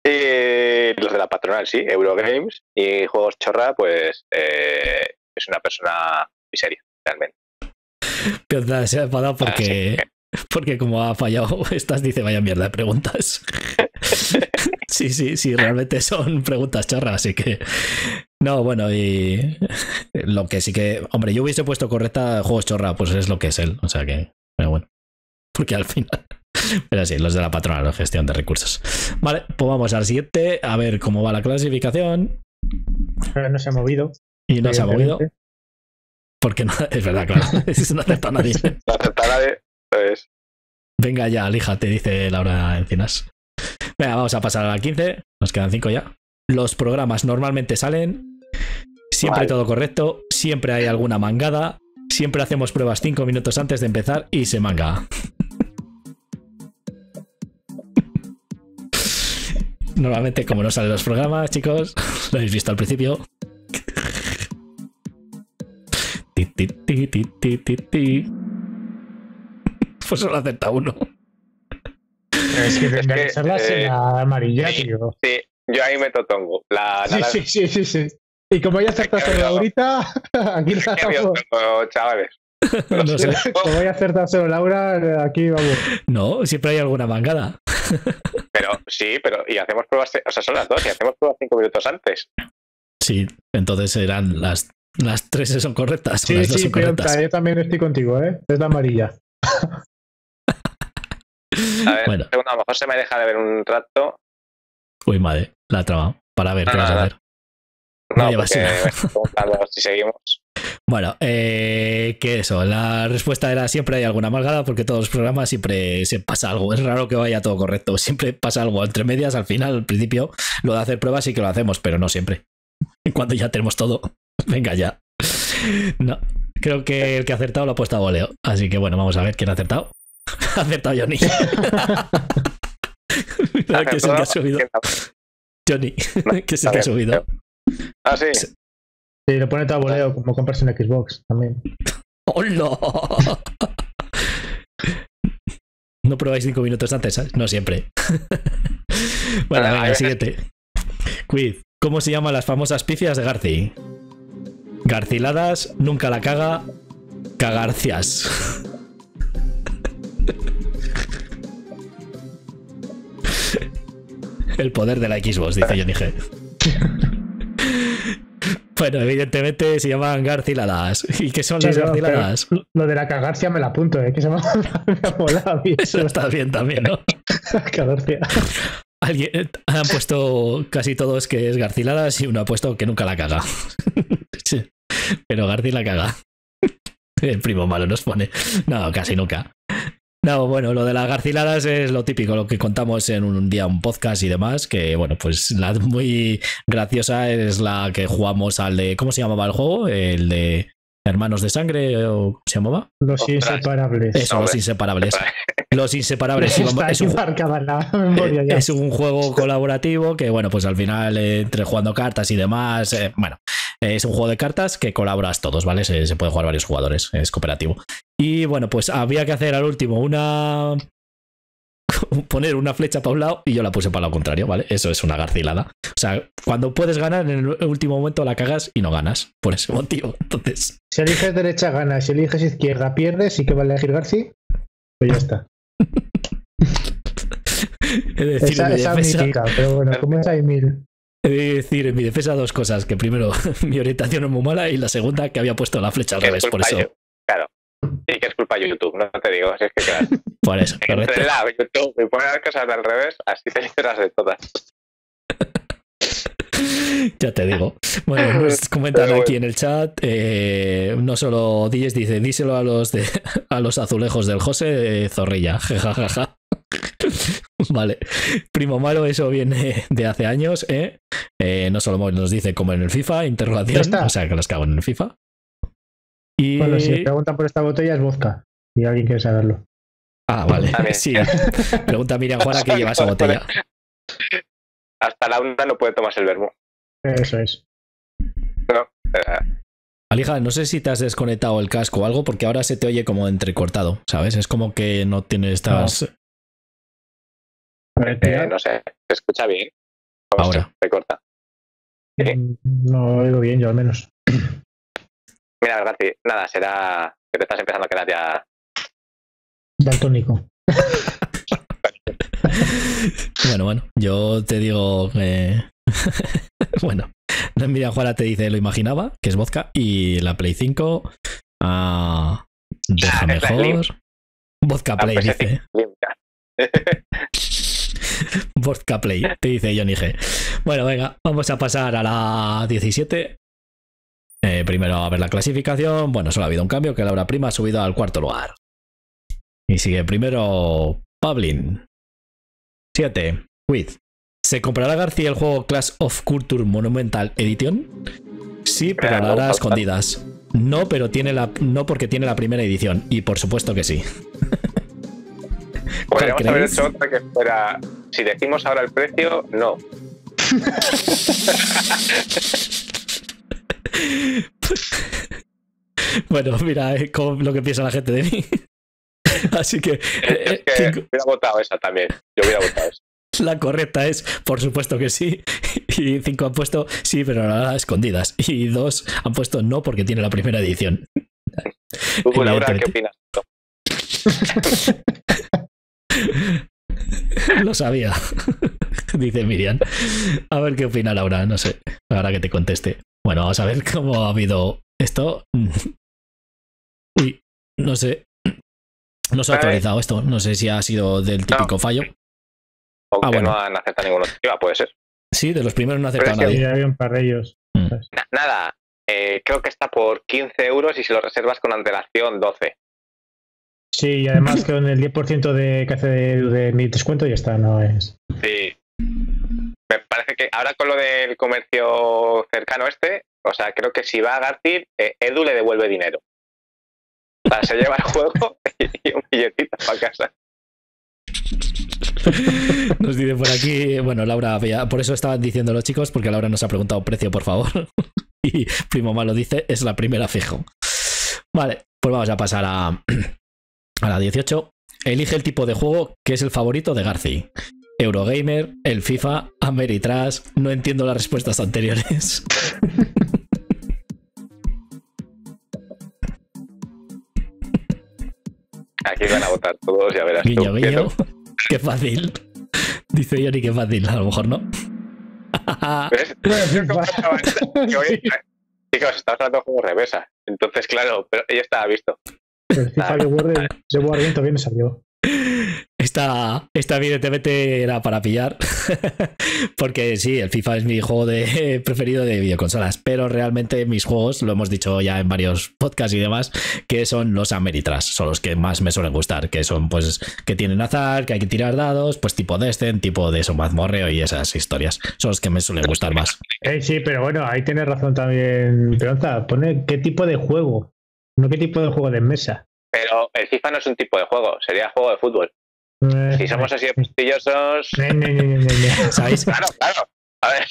Y los de la patronal, sí, Eurogames. Y juegos chorra, pues eh, es una persona miseria, realmente. Peonza se ha enfadado porque... Ah, sí. Porque como ha fallado estas, dice vaya mierda de preguntas. Sí, sí, sí, realmente son preguntas chorras, así que... No, bueno, y... Lo que sí que... Hombre, yo hubiese puesto correcta juegos chorra, pues es lo que es él, o sea que... Pero bueno, porque al final... Pero sí, los de la patrona, la gestión de recursos. Vale, pues vamos al siguiente, a ver cómo va la clasificación. Pero no se ha movido. Y no se ha movido. Porque no... Es verdad, claro, no acepta a nadie. No acepta a nadie. Entonces... Venga ya, Alija, te dice Laura Encinas. Venga, vamos a pasar a la quince. Nos quedan cinco ya. Los programas normalmente salen. Siempre vale. todo correcto. Siempre hay alguna mangada. Siempre hacemos pruebas cinco minutos antes de empezar y se manga. Normalmente, como no salen los programas, chicos, lo habéis visto al principio. Ti, ti, ti, ti, ti, ti, ti. Pues solo acepta uno. Es que tendría que ser la cena amarilla, sí, tío. Sí, yo ahí meto tongo. La, la, sí, sí, sí, sí, sí. Y como ya acertaste Laurita, aquí la vamos. Chavales. No no sé. Sé. Como ya acertaste Laura, aquí vamos. No, siempre hay alguna mangada. Pero sí, pero y hacemos pruebas, o sea, son las dos y hacemos pruebas cinco minutos antes. Sí, entonces serán las, las tres son correctas. Sí, las dos sí, son correctas. Yo también estoy contigo, ¿eh? Es la amarilla. A ver, bueno. Segundo, a lo mejor se me deja de ver un rato. Uy, madre, la trama. Para ver, no, ¿qué no, vas no. a ver? No, no porque... si seguimos. Bueno, eh, que eso, la respuesta era siempre hay alguna malgada porque todos los programas siempre se pasa algo. Es raro que vaya todo correcto. Siempre pasa algo entre medias, al final, al principio. Lo de hacer pruebas sí que lo hacemos, pero no siempre. Cuando ya tenemos todo, venga ya. No, creo que el que ha acertado lo ha puesto a voleo. Así que bueno, vamos a ver quién ha acertado. Ha aceptado Johnny. Mira que es el que ha subido. Johnny, que es el que ha subido. Ah, sí. Sí, lo pone taboleo como compras en Xbox también. ¡Hola! No probáis cinco minutos antes, ¿sabes? No siempre. Bueno, venga, el siguiente. Quiz. ¿Cómo se llaman las famosas pifias de Garci? Garciladas, nunca la caga, cagarcias. El poder de la Xbox, dice Johnny G. Bueno, evidentemente se llaman Garciladas. ¿Y qué son sí, las no, Garciladas? Lo de la cagarcia me la apunto, ¿eh? Que se me ha molado. Eso está bien también, ¿no? Cagarcia. Alguien, han puesto casi todos que es Garciladas y uno ha puesto que nunca la caga. Sí. Pero Garci la caga. El primo malo nos pone. No, casi nunca. No, bueno, lo de las garciladas es lo típico, lo que contamos en un día, un podcast y demás, que bueno, pues la muy graciosa es la que jugamos al de, ¿cómo se llamaba el juego? El de Hermanos de Sangre, o ¿cómo se llamaba? Los Inseparables. Eso, no, los Inseparables. Los Inseparables. Es un, es un juego colaborativo que bueno, pues al final, eh, entre jugando cartas y demás, eh, bueno... Es un juego de cartas que colaboras todos, ¿vale? Se, se puede jugar varios jugadores, es cooperativo. Y bueno, pues había que hacer al último una... Poner una flecha para un lado y yo la puse para lo contrario, ¿vale? Eso es una garcilada. O sea, cuando puedes ganar, en el último momento la cagas y no ganas, por ese motivo. Entonces... Si eliges derecha, ganas. Si eliges izquierda, pierdes. ¿Y qué vale elegir Garci? Pues ya está. Es decir, esa, esa defensa... mítica, pero bueno, como es ahí mil... He de decir en mi defensa dos cosas, que primero mi orientación es muy mala y la segunda que había puesto la flecha al revés, por eso. Yo, claro. Sí, que es culpa de YouTube, no te digo, si es que claro. Por eso, correcto. Entre la YouTube y poner las cosas al revés, así te enteras de todas. Ya te digo. Bueno, nos comentan bueno. aquí en el chat, eh, no solo D Js dice, díselo a los de, a los azulejos del José, eh, zorrilla, jajajaja. Vale, primo malo, eso viene de hace años, ¿eh? Eh, no solo nos dice como en el FIFA, interrogación, o sea que los cago en el FIFA. Y... Bueno, si preguntan por esta botella es vodka, si alguien quiere saberlo. Ah, vale. Sí. Pregunta a Miriam Juana qué lleva esa botella. Hasta la una no puede tomarse el verbo. Eso es. No. Alija, no sé si te has desconectado el casco o algo, porque ahora se te oye como entrecortado, ¿sabes? Es como que no tienes estas... No, eh, no sé, se escucha bien. O ahora. Se corta. ¿Sí? No oigo bien, yo al menos. Mira, Garci, nada, será que te estás empezando a quedar ya... daltónico. Bueno, bueno, yo te digo que... bueno, mira, Juana te dice, lo imaginaba, que es vodka, y la Play cinco... Ah, deja mejor... Vodka Play, ah, pues dice. Vodka Play, te dice Johnny G. Bueno, venga, vamos a pasar a la diecisiete. Eh, primero a ver la clasificación. Bueno, solo ha habido un cambio, que la obra prima ha subido al cuarto lugar. Y sigue primero Pablin. siete. With. ¿Se comprará Garci el juego Clash of Culture Monumental Edition? Sí, pero a las escondidas. No, pero tiene la, no porque tiene la primera edición. Y por supuesto que sí. Podríamos haber hecho otra que fuera... Si decimos ahora el precio, no. Bueno, mira, eh, con lo que piensa la gente de mí. Así que, eh, es que cinco... hubiera votado esa también. Yo hubiera votado esa. La correcta es, por supuesto que sí. Y cinco han puesto sí, pero nada, escondidas. Y dos han puesto no porque tiene la primera edición. Hugo, Laura, ¿qué opinas? Lo sabía. Dice Miriam. A ver qué opina Laura, no sé. Ahora que te conteste. Bueno, vamos a ver cómo ha habido esto. Uy, no sé. No se ha actualizado esto. No sé si ha sido del típico no. fallo. Aunque ah, bueno. no han aceptado ninguno. Puede ser. Sí, de los primeros no ha aceptado nadie. Había un par de ellos. Mm. Nada. Eh, creo que está por quince euros y si lo reservas con antelación, doce. Sí, y además con el diez por ciento de, que hace de, de mi descuento ya está, no es... Sí. Me parece que ahora con lo del comercio cercano este, o sea, creo que si va a Garci, eh, Edu le devuelve dinero. O sea, se lleva el juego y un billetito para casa. Nos dice por aquí, bueno, Laura, por eso estaban diciendo los chicos, porque Laura nos ha preguntado precio, por favor. Y Primo Malo dice, es la primera fijo. Vale, pues vamos a pasar a... A la dieciocho, elige el tipo de juego que es el favorito de Garci. Eurogamer, el FIFA, Ameritrash. No entiendo las respuestas anteriores. Aquí van a votar todos, ya verás. Guiño, tú, guiño. Qué fácil. Dice Johnny, qué fácil. A lo mejor no. ¿Ves? Chicos, estamos hablando de juegos reversa. Entonces, claro, pero ella estaba visto. El FIFA de Word de Word también me salió. Esta, esta evidentemente era para pillar. Porque sí, el FIFA es mi juego de, preferido de videoconsolas. Pero realmente mis juegos, lo hemos dicho ya en varios podcasts y demás, que son los Ameritrash. Son los que más me suelen gustar. Que son, pues, que tienen azar, que hay que tirar dados, pues tipo Descent, tipo de eso, mazmorreo y esas historias. Son los que me suelen gustar más. Eh, sí, pero bueno, ahí tienes razón también, Peonza. Pone qué tipo de juego. ¿No qué tipo de juego de mesa? Pero el FIFA no es un tipo de juego, sería juego de fútbol. Eh, si somos así de prestigiosos... Ne, ne, ne, ne, ne. ¿Sabéis? Claro, claro. A ver.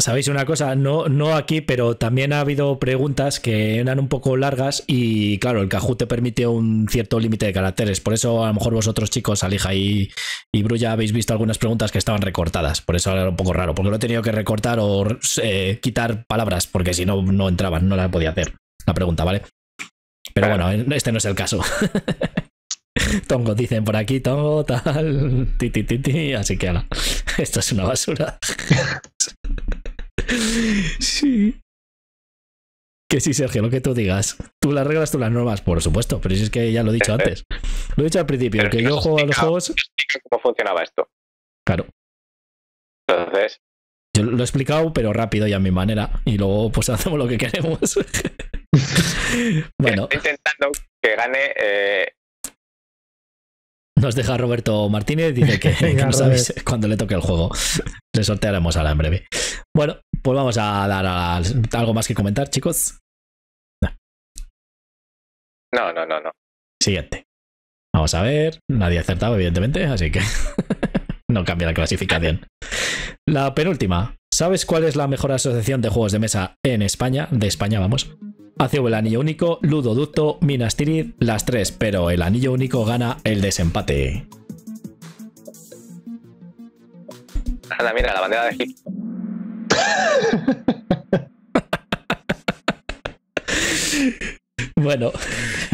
¿Sabéis una cosa? No, no aquí, pero también ha habido preguntas que eran un poco largas y, claro, el Kahoot te permite un cierto límite de caracteres. Por eso, a lo mejor vosotros, chicos, Alija y, y Brulla, habéis visto algunas preguntas que estaban recortadas. Por eso era un poco raro, porque lo he tenido que recortar o eh, quitar palabras, porque si no, no entraban, no las podía hacer. La pregunta, ¿vale? Pero claro. Bueno, este no es el caso. Tongo, dicen por aquí, Tongo, tal, ti, ti, ti, ti. Así que, ala, esto es una basura. Sí. Que sí, Sergio, lo que tú digas. Tú las reglas, tú las normas, por supuesto. Pero si es que ya lo he dicho antes. Lo he dicho al principio, pero que yo juego a los juegos... ¿Cómo funcionaba esto? Claro. Entonces... Yo lo he explicado, pero rápido y a mi manera. Y luego, pues, hacemos lo que queremos. Bueno. Estoy intentando que gane. Eh... Nos deja Roberto Martínez, dice que, que no sabéis cuándo le toque el juego. Le sortearemos ahora en breve. Bueno, pues vamos a dar a, a, algo más que comentar, chicos. No, no, no, no. Siguiente. Vamos a ver. Nadie ha acertado, evidentemente, así que no cambia la clasificación. La penúltima. ¿Sabes cuál es la mejor asociación de juegos de mesa en España? De España, vamos. A C V El Anillo Único, Ludoducto, Minas Tirith, las tres, pero el Anillo Único gana el desempate. Anda, mira, la bandera de Egipto. Bueno,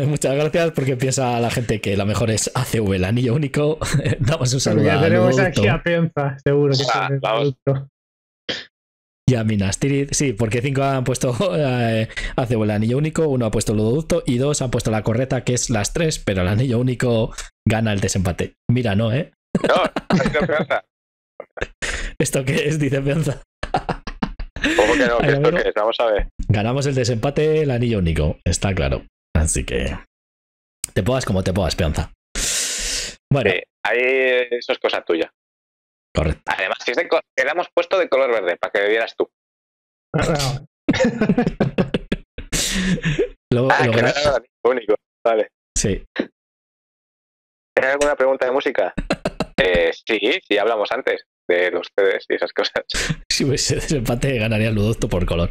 muchas gracias porque piensa la gente que la mejor es A C V, el Anillo Único. Damos un saludo a tenemos Ludoducto. Aquí a Penza, seguro que ah, vamos. Y a Minas Tirith, sí, porque cinco han puesto eh, A C V, el Anillo Único, uno ha puesto Ludoducto y dos han puesto la correcta, que es las tres, pero el Anillo Único gana el desempate. Mira, no, ¿eh? No, ha sido Penza. ¿Esto qué es? Dice Penza. ¿Cómo que no? ¿Qué esto qué es? Vamos a ver. Ganamos el desempate, el Anillo Único. Está claro. Así que te pongas como te pongas, Peonza. Bueno. Sí, ahí eso es cosa tuya. Correcto. Además, si es de quedamos puesto de color verde para que vieras tú. No. lo, ah, lo que era el Anillo Único. Vale. Sí. ¿Hay alguna pregunta de música? eh, sí, sí, hablamos antes de los C Ds y esas cosas. Si hubiese desempate ganaría el Ludoducto por color.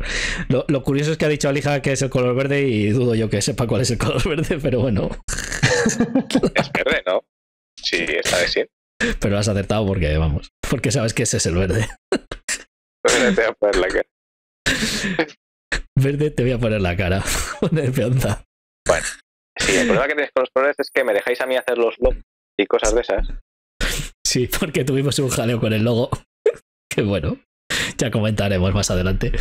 Lo, lo curioso es que ha dicho Alija que es el color verde y dudo yo que sepa cuál es el color verde, pero bueno. Es verde, ¿no? Sí, esta vez sí. Pero has acertado porque, vamos, porque sabes que ese es el verde. Verde te voy a poner la cara. Verde te voy a poner la cara. Poner peonza. Bueno, sí, el problema que tenéis con los colores es que me dejáis a mí hacer los logos y cosas de esas. Sí, porque tuvimos un jaleo con el logo. Que bueno, ya comentaremos más adelante.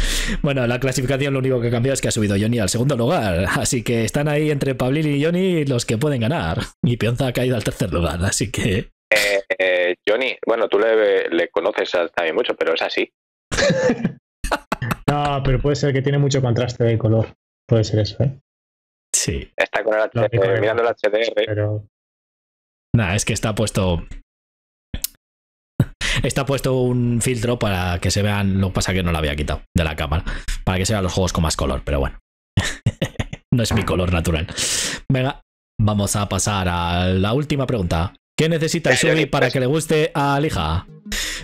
Bueno, la clasificación lo único que cambió es que ha subido Johnny al segundo lugar. Así que están ahí entre Pablil y Johnny los que pueden ganar. Y Peonza ha caído al tercer lugar, así que... Eh, eh, Johnny, bueno, tú le, le conoces también mucho, pero es así. No, pero puede ser que tiene mucho contraste de color. Puede ser eso, ¿eh? Sí. Está con el H D R, no, mirando el H D R. Pero... Nah, es que está puesto... Está puesto un filtro para que se vean, lo que pasa que no lo había quitado de la cámara, para que se vean los juegos con más color, pero bueno, no es mi color natural. Venga, vamos a pasar a la última pregunta. ¿Qué necesita Sugi para que le guste a Alija?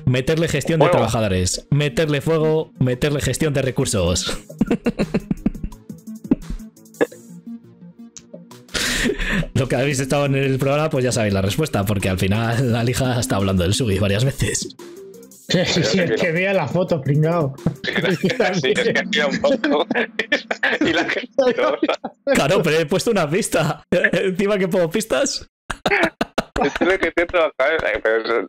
Meterle gestión de trabajadores, meterle fuego, meterle gestión de recursos. Lo que habéis estado en el programa, pues ya sabéis la respuesta, porque al final la Alija está hablando del Sugi varias veces. Sí, sí, sí, es que vea la foto, pringao. Sí, sí, es que hacía un poco. Y la gente... Claro, pero he puesto una pista. Encima que pongo pistas. Tiene que ser trabajador.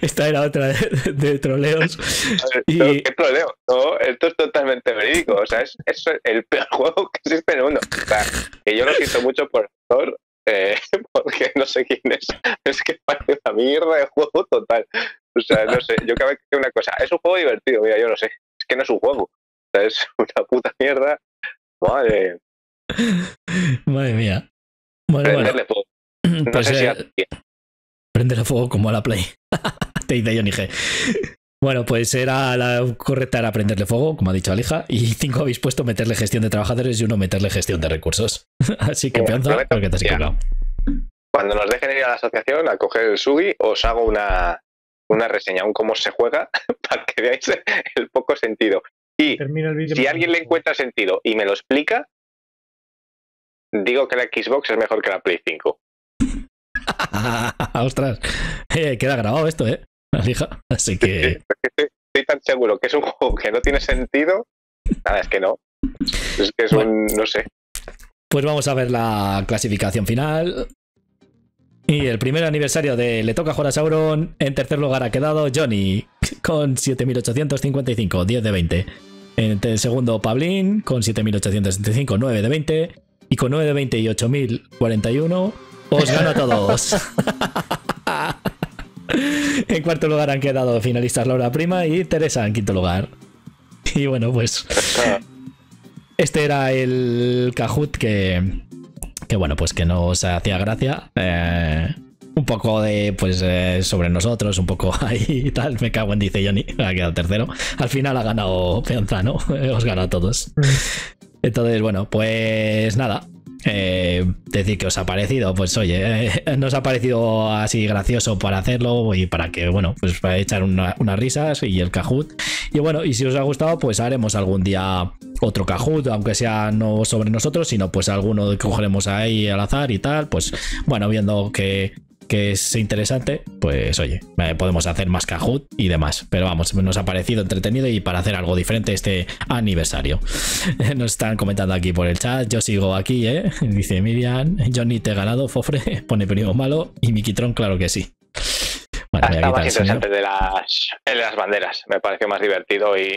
Esta era otra de, de troleos. Ver, y... ¿Qué troleo? No, esto es totalmente verídico. O sea, es, es el peor juego que existe en el mundo. O sea, que yo lo siento mucho por el autor, eh, porque no sé quién es. Es que parece una mierda de juego total. O sea, no sé. Yo creo que una cosa. Es un juego divertido, mira, yo lo sé. Es que no es un juego. O sea, es una puta mierda. Madre. Madre mía. Bueno, prenderle bueno. Fuego. No pues sé eh... si prenderle fuego como a la Play. Te dice Johnny G. Bueno, pues era la correcta era prenderle fuego, como ha dicho Alija, y cinco habéis puesto meterle gestión de trabajadores y uno meterle gestión de recursos. Así que bueno, Peonza, porque te has equivocado. Cuando nos dejen ir a la asociación a coger el Sugi, os hago una, una reseña, un cómo se juega, para que veáis el poco sentido. Y si alguien le encuentra sentido y me lo explica, digo que la Xbox es mejor que la Play cinco. Ostras, eh, queda grabado esto, ¿eh? Alija, así que... Estoy, estoy tan seguro que es un juego que no tiene sentido. Nada, es que no. Es que es bueno, un... no sé. Pues vamos a ver la clasificación final. Y el primer aniversario de Le Toca Jugar a Saurón, en tercer lugar ha quedado Johnny, con siete mil ochocientos cincuenta y cinco, diez de veinte. En el segundo, Pablín, con siete mil ochocientos setenta y cinco, nueve de veinte. Y con nueve de veinte y ocho mil cuarenta y uno... Os gano a todos. En cuarto lugar han quedado finalistas Laura Prima y Teresa en quinto lugar. Y bueno, pues este era el Kahoot que, que bueno, pues que nos hacía gracia. Eh, un poco de, pues, eh, sobre nosotros, un poco ahí y tal. Me cago en, dice Johnny, ha quedado tercero. Al final ha ganado Peonzano, os gana a todos. Entonces, bueno, pues nada. Eh, decir que os ha parecido, pues oye, eh, nos ha parecido así gracioso para hacerlo y para que, bueno, pues para echar una, unas risas y el Kahoot. Y bueno, y si os ha gustado, pues haremos algún día otro Kahoot, aunque sea no sobre nosotros, sino pues alguno que cogeremos ahí al azar y tal. Pues bueno, viendo que, que es interesante, pues oye, eh, podemos hacer más Kahoot y demás. Pero vamos, nos ha parecido entretenido y para hacer algo diferente este aniversario. Nos están comentando aquí por el chat. Yo sigo aquí, ¿eh? Dice Miriam. Johnny, te he ganado, Fofre. Pone Perigo Malo. Y Miquitrón, claro que sí. Bueno, hasta más interesante de las, de las banderas. Me pareció más divertido y...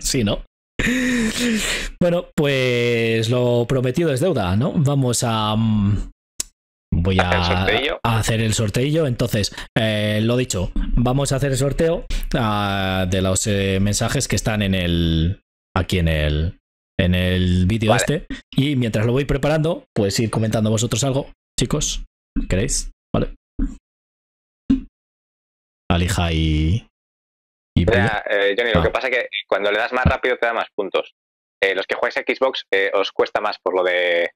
sí, ¿no? Bueno, pues lo prometido es deuda, ¿no? Vamos a... Voy a, a hacer el sorteillo. Entonces, eh, lo dicho, vamos a hacer el sorteo uh, de los eh, mensajes que están en el... Aquí en el, en el vídeo, vale. Este. Y mientras lo voy preparando, pues ir comentando vosotros algo, chicos. ¿Queréis? Vale. Alija y... y Mira, eh, Johnny, lo ah. que pasa es que cuando le das más rápido te da más puntos. Eh, los que jugáis a Xbox eh, os cuesta más por lo de...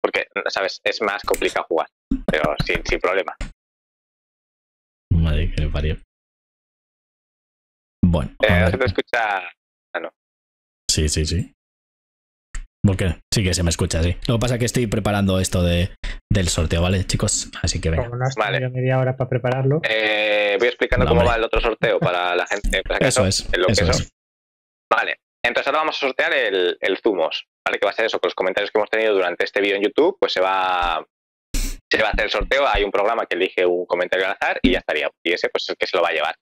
Porque, ¿sabes? Es más complicado jugar. Pero sin, sin problema. Madre que me parió. Bueno. Eh, no se te escucha... Ah, no. Sí, sí, sí. Porque sí que se me escucha, sí. Lo que pasa es que estoy preparando esto de, del sorteo, ¿vale, chicos? Así que venga. Como no has tenido vale. media hora para prepararlo. Eh, voy explicando no, cómo vale. va el otro sorteo para la gente. Pues acaso, eso es. Lo eso que es. Vale. Entonces ahora vamos a sortear el, el Zumos, ¿vale? Que va a ser eso, con los comentarios que hemos tenido durante este vídeo en YouTube, pues se va, se va a hacer el sorteo. Hay un programa que elige un comentario al azar y ya estaría. Y ese pues es el que se lo va a llevar.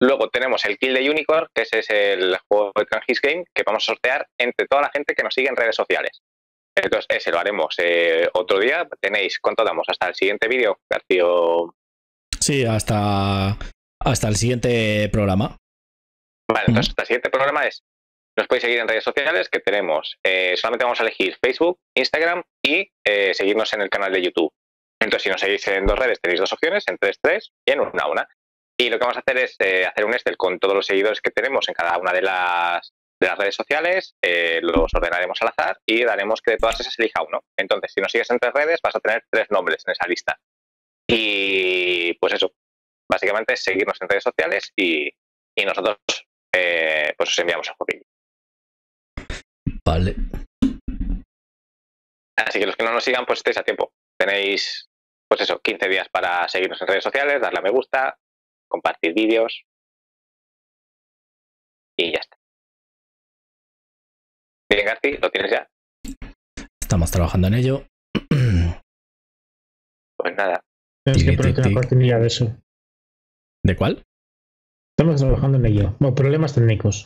Luego tenemos el Kill the Unicorn, que ese es el juego de Kanji's Game, que vamos a sortear entre toda la gente que nos sigue en redes sociales. Entonces, ese lo haremos eh, otro día. Tenéis, ¿cuánto damos? Hasta el siguiente vídeo, García. Sí, hasta, hasta el siguiente programa. Vale, entonces, uh-huh. hasta el siguiente programa es... Nos podéis seguir en redes sociales, que tenemos... Eh, solamente vamos a elegir Facebook, Instagram y eh, seguirnos en el canal de YouTube. Entonces, si nos seguís en dos redes, tenéis dos opciones, en tres, tres y en una, una. Y lo que vamos a hacer es eh, hacer un Excel con todos los seguidores que tenemos en cada una de las, de las redes sociales, eh, los ordenaremos al azar y daremos que de todas esas elija uno. Entonces, si nos sigues en tres redes, vas a tener tres nombres en esa lista. Y pues eso, básicamente es seguirnos en redes sociales y, y nosotros eh, pues os enviamos el correo. Vale. Así que los que no nos sigan, pues estéis a tiempo. Tenéis, pues eso, quince días para seguirnos en redes sociales, darle a me gusta, compartir vídeos y ya está. Bien, Garci, ¿lo tienes ya? Estamos trabajando en ello. Pues nada. Tienes que ponerte una cortinilla de eso. ¿De cuál? Estamos trabajando en ello. Bueno, problemas técnicos.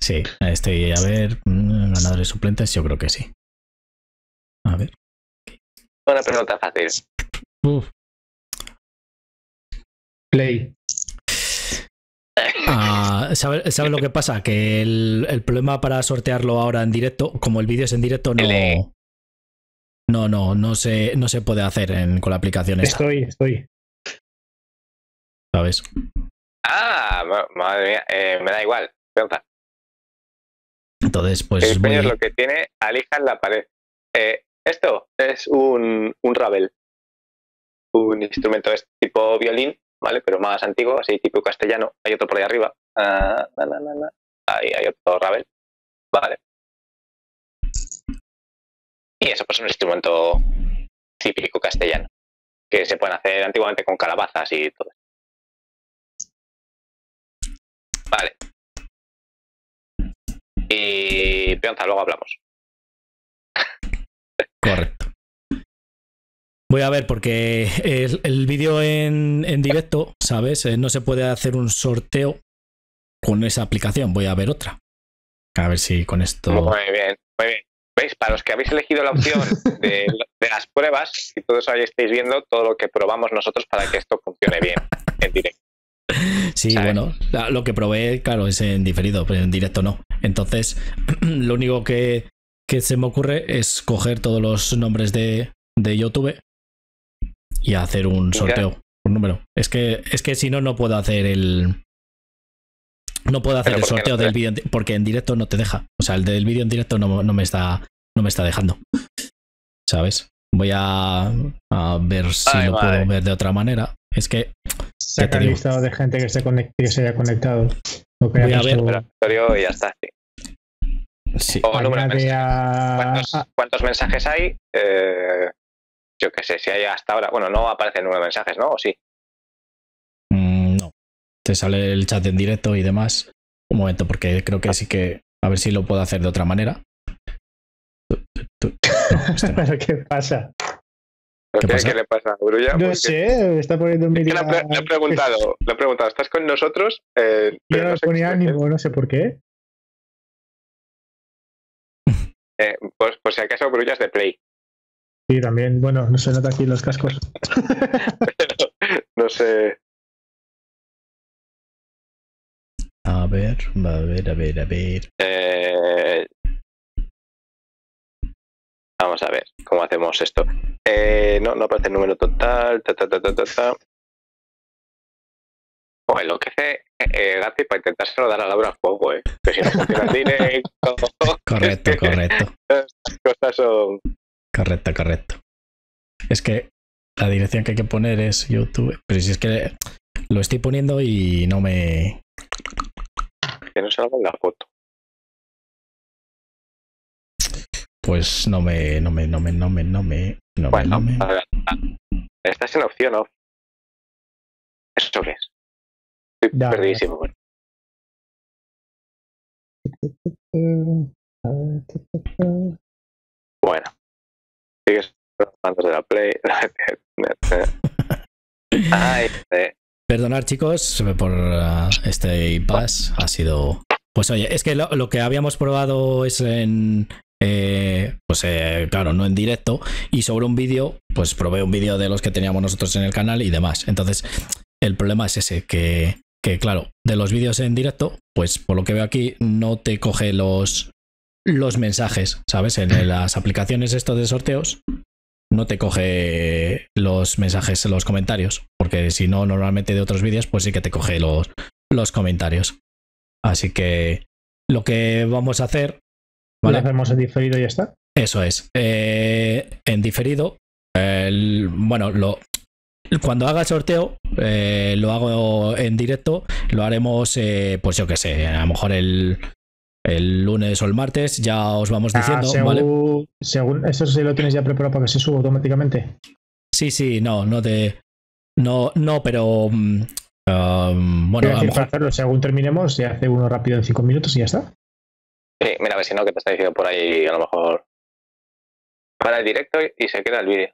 Sí, estoy a ver, ganadores suplentes, yo creo que sí. A ver. Una pregunta fácil. Uf. Play. Ah, ¿Sabes sabe lo que pasa? Que el, el problema para sortearlo ahora en directo, como el vídeo es en directo, no. L. No, no, no se, no se puede hacer en, con la aplicación esa. Estoy, estoy. ¿Sabes? Ah, madre mía, eh, me da igual. Pregunta. Entonces, pues. El voy... es lo que tiene, alija en la pared. Eh, esto es un, un Ravel. Un instrumento es tipo violín, ¿vale? Pero más antiguo, así tipo castellano. Hay otro por ahí arriba. Ah, na, na, na, na. Ahí hay otro Ravel. Vale. Y eso pues es un instrumento típico castellano, que se pueden hacer antiguamente con calabazas y todo. Vale. Y Peonza, luego hablamos. Correcto. Voy a ver, porque el, el vídeo en, en directo, ¿sabes? No se puede hacer un sorteo con esa aplicación. Voy a ver otra. A ver si con esto... Muy bien, muy bien. ¿Veis? Para los que habéis elegido la opción de, de las pruebas, y todos ahí estáis viendo todo lo que probamos nosotros para que esto funcione bien en directo. Sí, ¿sabes? Bueno, lo que probé, claro, es en diferido, pero en directo no. Entonces, lo único que... que se me ocurre es coger todos los nombres de, de YouTube y hacer un sorteo, okay. un número. Es que, es que si no, no puedo hacer el... No puedo hacer el sorteo no del vídeo, porque en directo no te deja. O sea, el del vídeo en directo no, no, me está, no me está dejando. ¿Sabes? Voy a, a ver si Ay, lo madre. puedo ver de otra manera. Es que... Saca el listado de gente que se, conecte, que se haya conectado. O que Voy haya a visto... ver. Pero ya está, sí. Sí. O número de mensajes. A... ¿Cuántos, ¿Cuántos mensajes hay? Eh, yo qué sé, si hay hasta ahora... Bueno, no aparecen nueve mensajes, ¿no? ¿O sí? Mm, no. Te sale el chat en directo y demás. Un momento, porque creo que sí que... A ver si lo puedo hacer de otra manera. No, este no. ¿Pero qué pasa? ¿Qué, ¿Qué, pasa? ¿Qué le pasa a Brulla? No sé, está poniendo un vídeo. Lo, lo he preguntado, lo he preguntado. ¿Estás con nosotros? Eh, yo no, no ponía ánimo, no sé por qué. Eh, pues por si acaso Brulla es de Play. Sí, también. Bueno, no se nota aquí los cascos. Pero, no sé. A ver, a ver, a ver, a ver. Eh... Vamos a ver cómo hacemos esto. Eh, no, no aparece el número total. Ta, ta, ta, ta, ta, ta. Joder, lo que hace eh, Garci para intentar solo dar a Laura un poco, ¿eh? Que si no funciona el directo. Correcto, correcto. Estas cosas son... Correcto, correcto. Es que la dirección que hay que poner es YouTube. Pero si es que lo estoy poniendo y no me... Que no salga en la foto. Pues no me, no me, no me, no me, no me, no bueno, me, no me. Estás en opción off. Eso es. Estoy no, perdidísimo. No, no. Bueno. Bueno. Sigues hablando de la Play. Ay, eh. Perdonad, chicos, por uh, este impasse. Ha sido... Pues oye, es que lo, lo que habíamos probado es en... Eh, pues eh, claro, no en directo, y sobre un vídeo, pues probé un vídeo de los que teníamos nosotros en el canal y demás. Entonces, el problema es ese, que, que claro, de los vídeos en directo, pues por lo que veo aquí, no te coge los, los mensajes, ¿sabes? En las aplicaciones esto de sorteos, no te coge los mensajes, los comentarios, porque si no, normalmente de otros vídeos, pues sí que te coge los, los comentarios. Así que lo que vamos a hacer... ¿Vale? ¿Lo hacemos en diferido y ya está? Eso es. Eh, en diferido, eh, el, bueno, lo, cuando haga el sorteo, eh, lo hago en directo, lo haremos, eh, pues yo qué sé, a lo mejor el, el lunes o el martes, ya os vamos diciendo. Ah, según, ¿vale? Según, ¿eso sí lo tienes ya preparado para que se suba automáticamente? Sí, sí, no, no te... No, no, pero... Um, bueno, a lo mejor... Para hacerlo, según terminemos, se hace uno rápido en cinco minutos y ya está. Sí, mira, a ver si no, que te está diciendo por ahí, a lo mejor para el directo y se queda el vídeo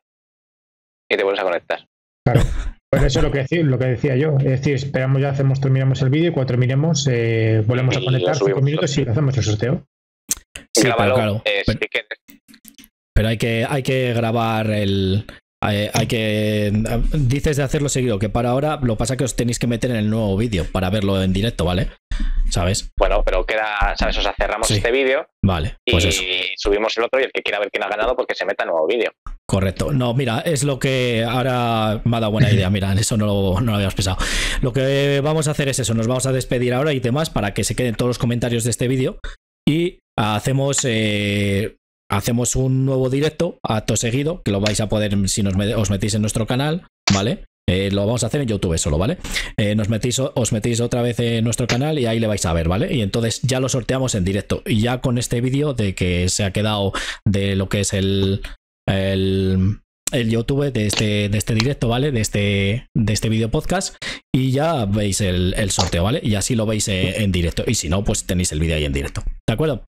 y te vuelves a conectar. Claro, pues eso es lo que decía, lo que decía yo. Es decir, esperamos, ya hacemos, terminamos el vídeo y cuando terminemos eh, volvemos y a conectar cinco minutos y hacemos el sorteo. Sí, Grábalo, pero, claro, eh, pero, si quieres. Pero hay que, hay que grabar el... Hay, hay que... Dices de hacerlo seguido, que para ahora lo pasa que os tenéis que meter en el nuevo vídeo para verlo en directo, ¿vale? ¿Sabes? Bueno, pero queda, ¿sabes? O sea, cerramos sí. este vídeo vale, pues y eso. Subimos el otro y el que quiera ver quién ha ganado porque se meta en nuevo vídeo. Correcto. No, mira, es lo que ahora me ha dado buena idea. Mira, eso no lo, no lo habíamos pensado. Lo que vamos a hacer es eso. Nos vamos a despedir ahora y demás para que se queden todos los comentarios de este vídeo y hacemos... Eh, Hacemos un nuevo directo, acto seguido, que lo vais a poder, si nos met, os metéis en nuestro canal, ¿vale? Eh, lo vamos a hacer en YouTube solo, ¿vale? Eh, nos metéis, os metéis otra vez en nuestro canal y ahí le vais a ver, ¿vale? Y entonces ya lo sorteamos en directo. Y ya con este vídeo de que se ha quedado de lo que es el, el, el YouTube de este, de este directo, ¿vale? De este, de este vídeo podcast. Y ya veis el, el sorteo, ¿vale? Y así lo veis en, en directo. Y si no, pues tenéis el vídeo ahí en directo, ¿de acuerdo?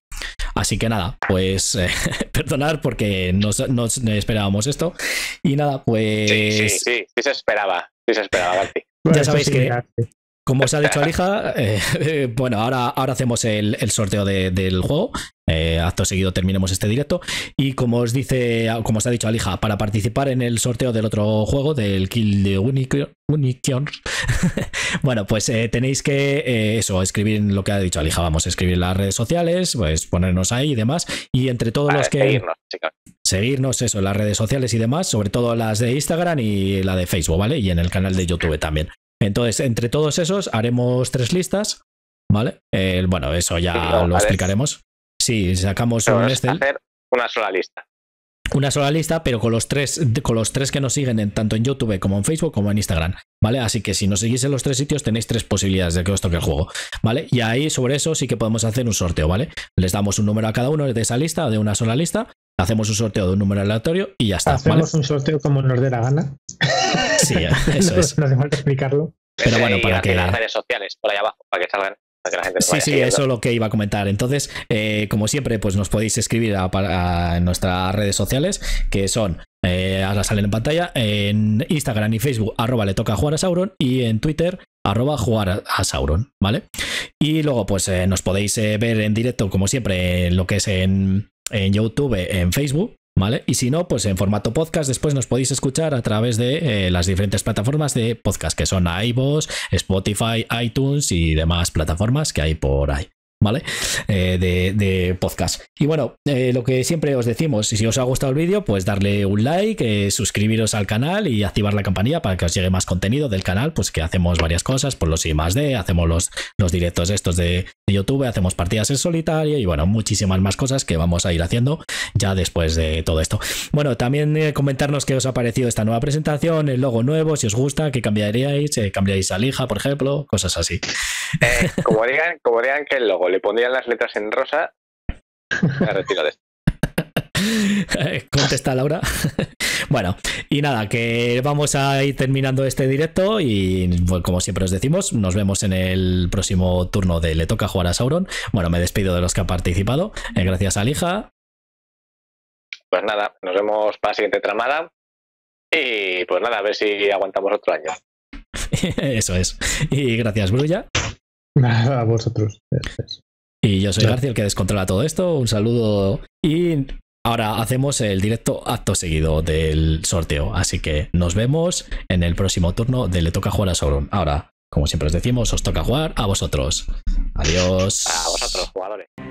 Así que nada, pues eh, perdonad porque nos, nos esperábamos esto. Y nada, pues... Sí, sí, sí, sí se esperaba, sí se esperaba. Bueno, ya sabéis sí, que... Como os ha dicho Alija, eh, eh, bueno, ahora, ahora hacemos el, el sorteo de, del juego. Eh, acto seguido terminemos este directo. Y como os dice, como os ha dicho Alija, para participar en el sorteo del otro juego, del Kill the Unicorns, bueno, pues eh, tenéis que eh, eso, escribir lo que ha dicho Alija. Vamos a escribir en las redes sociales, pues ponernos ahí y demás. Y entre todos vale, los que. Seguirnos, chicos. Seguirnos, eso, en las redes sociales y demás, sobre todo las de Instagram y la de Facebook, ¿vale? Y en el canal de YouTube también. Entonces, entre todos esos, haremos tres listas, ¿vale? Eh, bueno, eso ya sí, lo explicaremos. Sí, sacamos un Excel. Hacer una sola lista. Una sola lista, pero con los tres, con los tres que nos siguen en, tanto en YouTube como en Facebook como en Instagram, ¿vale? Así que si nos seguís en los tres sitios tenéis tres posibilidades de que os toque el juego, ¿vale? Y ahí sobre eso sí que podemos hacer un sorteo, ¿vale? Les damos un número a cada uno de esa lista, de una sola lista, hacemos un sorteo de un número aleatorio y ya está. Hacemos ¿vale? un sorteo como nos dé la gana. Sí, eso no, es. No hace falta explicarlo. Pero bueno, para que las redes sociales, por ahí abajo, para que salgan. Sí, sí, eso es lo que iba a comentar. Entonces, eh, como siempre, pues nos podéis escribir a, a, a nuestras redes sociales, que son, eh, ahora salen en pantalla, en Instagram y Facebook, arroba le toca jugar a Sauron, y en Twitter, arroba jugar a Sauron, ¿vale? Y luego, pues eh, nos podéis eh, ver en directo, como siempre, en lo que es en, en YouTube, en Facebook, ¿vale? Y si no, pues en formato podcast después nos podéis escuchar a través de eh, las diferentes plataformas de podcast, que son iVoox, Spotify, iTunes y demás plataformas que hay por ahí, ¿vale? Eh, de, de podcast. Y bueno, eh, lo que siempre os decimos, si os ha gustado el vídeo, pues darle un like, eh, suscribiros al canal y activar la campanilla para que os llegue más contenido del canal, pues que hacemos varias cosas, pues los I más D, hacemos los, los directos estos de, de YouTube, hacemos partidas en solitario y bueno, muchísimas más cosas que vamos a ir haciendo ya después de todo esto. Bueno, también eh, comentarnos qué os ha parecido esta nueva presentación, el logo nuevo, si os gusta, qué cambiaríais, eh, cambiaríais a Alija, por ejemplo, cosas así. Eh, como digan, como digan que el logo le pondrían las letras en rosa, me retiro de esto. Contesta Laura. Bueno, y nada, que vamos a ir terminando este directo y bueno, como siempre os decimos, nos vemos en el próximo turno de Le Toca Jugar a Sauron. Bueno, me despido de los que han participado. Eh, gracias a Alija. Pues nada, nos vemos para la siguiente tramada y pues nada, a ver si aguantamos otro año. Eso es. Y gracias, Brulla. A vosotros. Gracias. Y yo soy Garci, el que descontrola todo esto. Un saludo. Y ahora hacemos el directo acto seguido del sorteo. Así que nos vemos en el próximo turno de Le Toca Jugar a Sauron. Ahora, como siempre os decimos, os toca jugar a vosotros. Adiós. A vosotros, jugadores.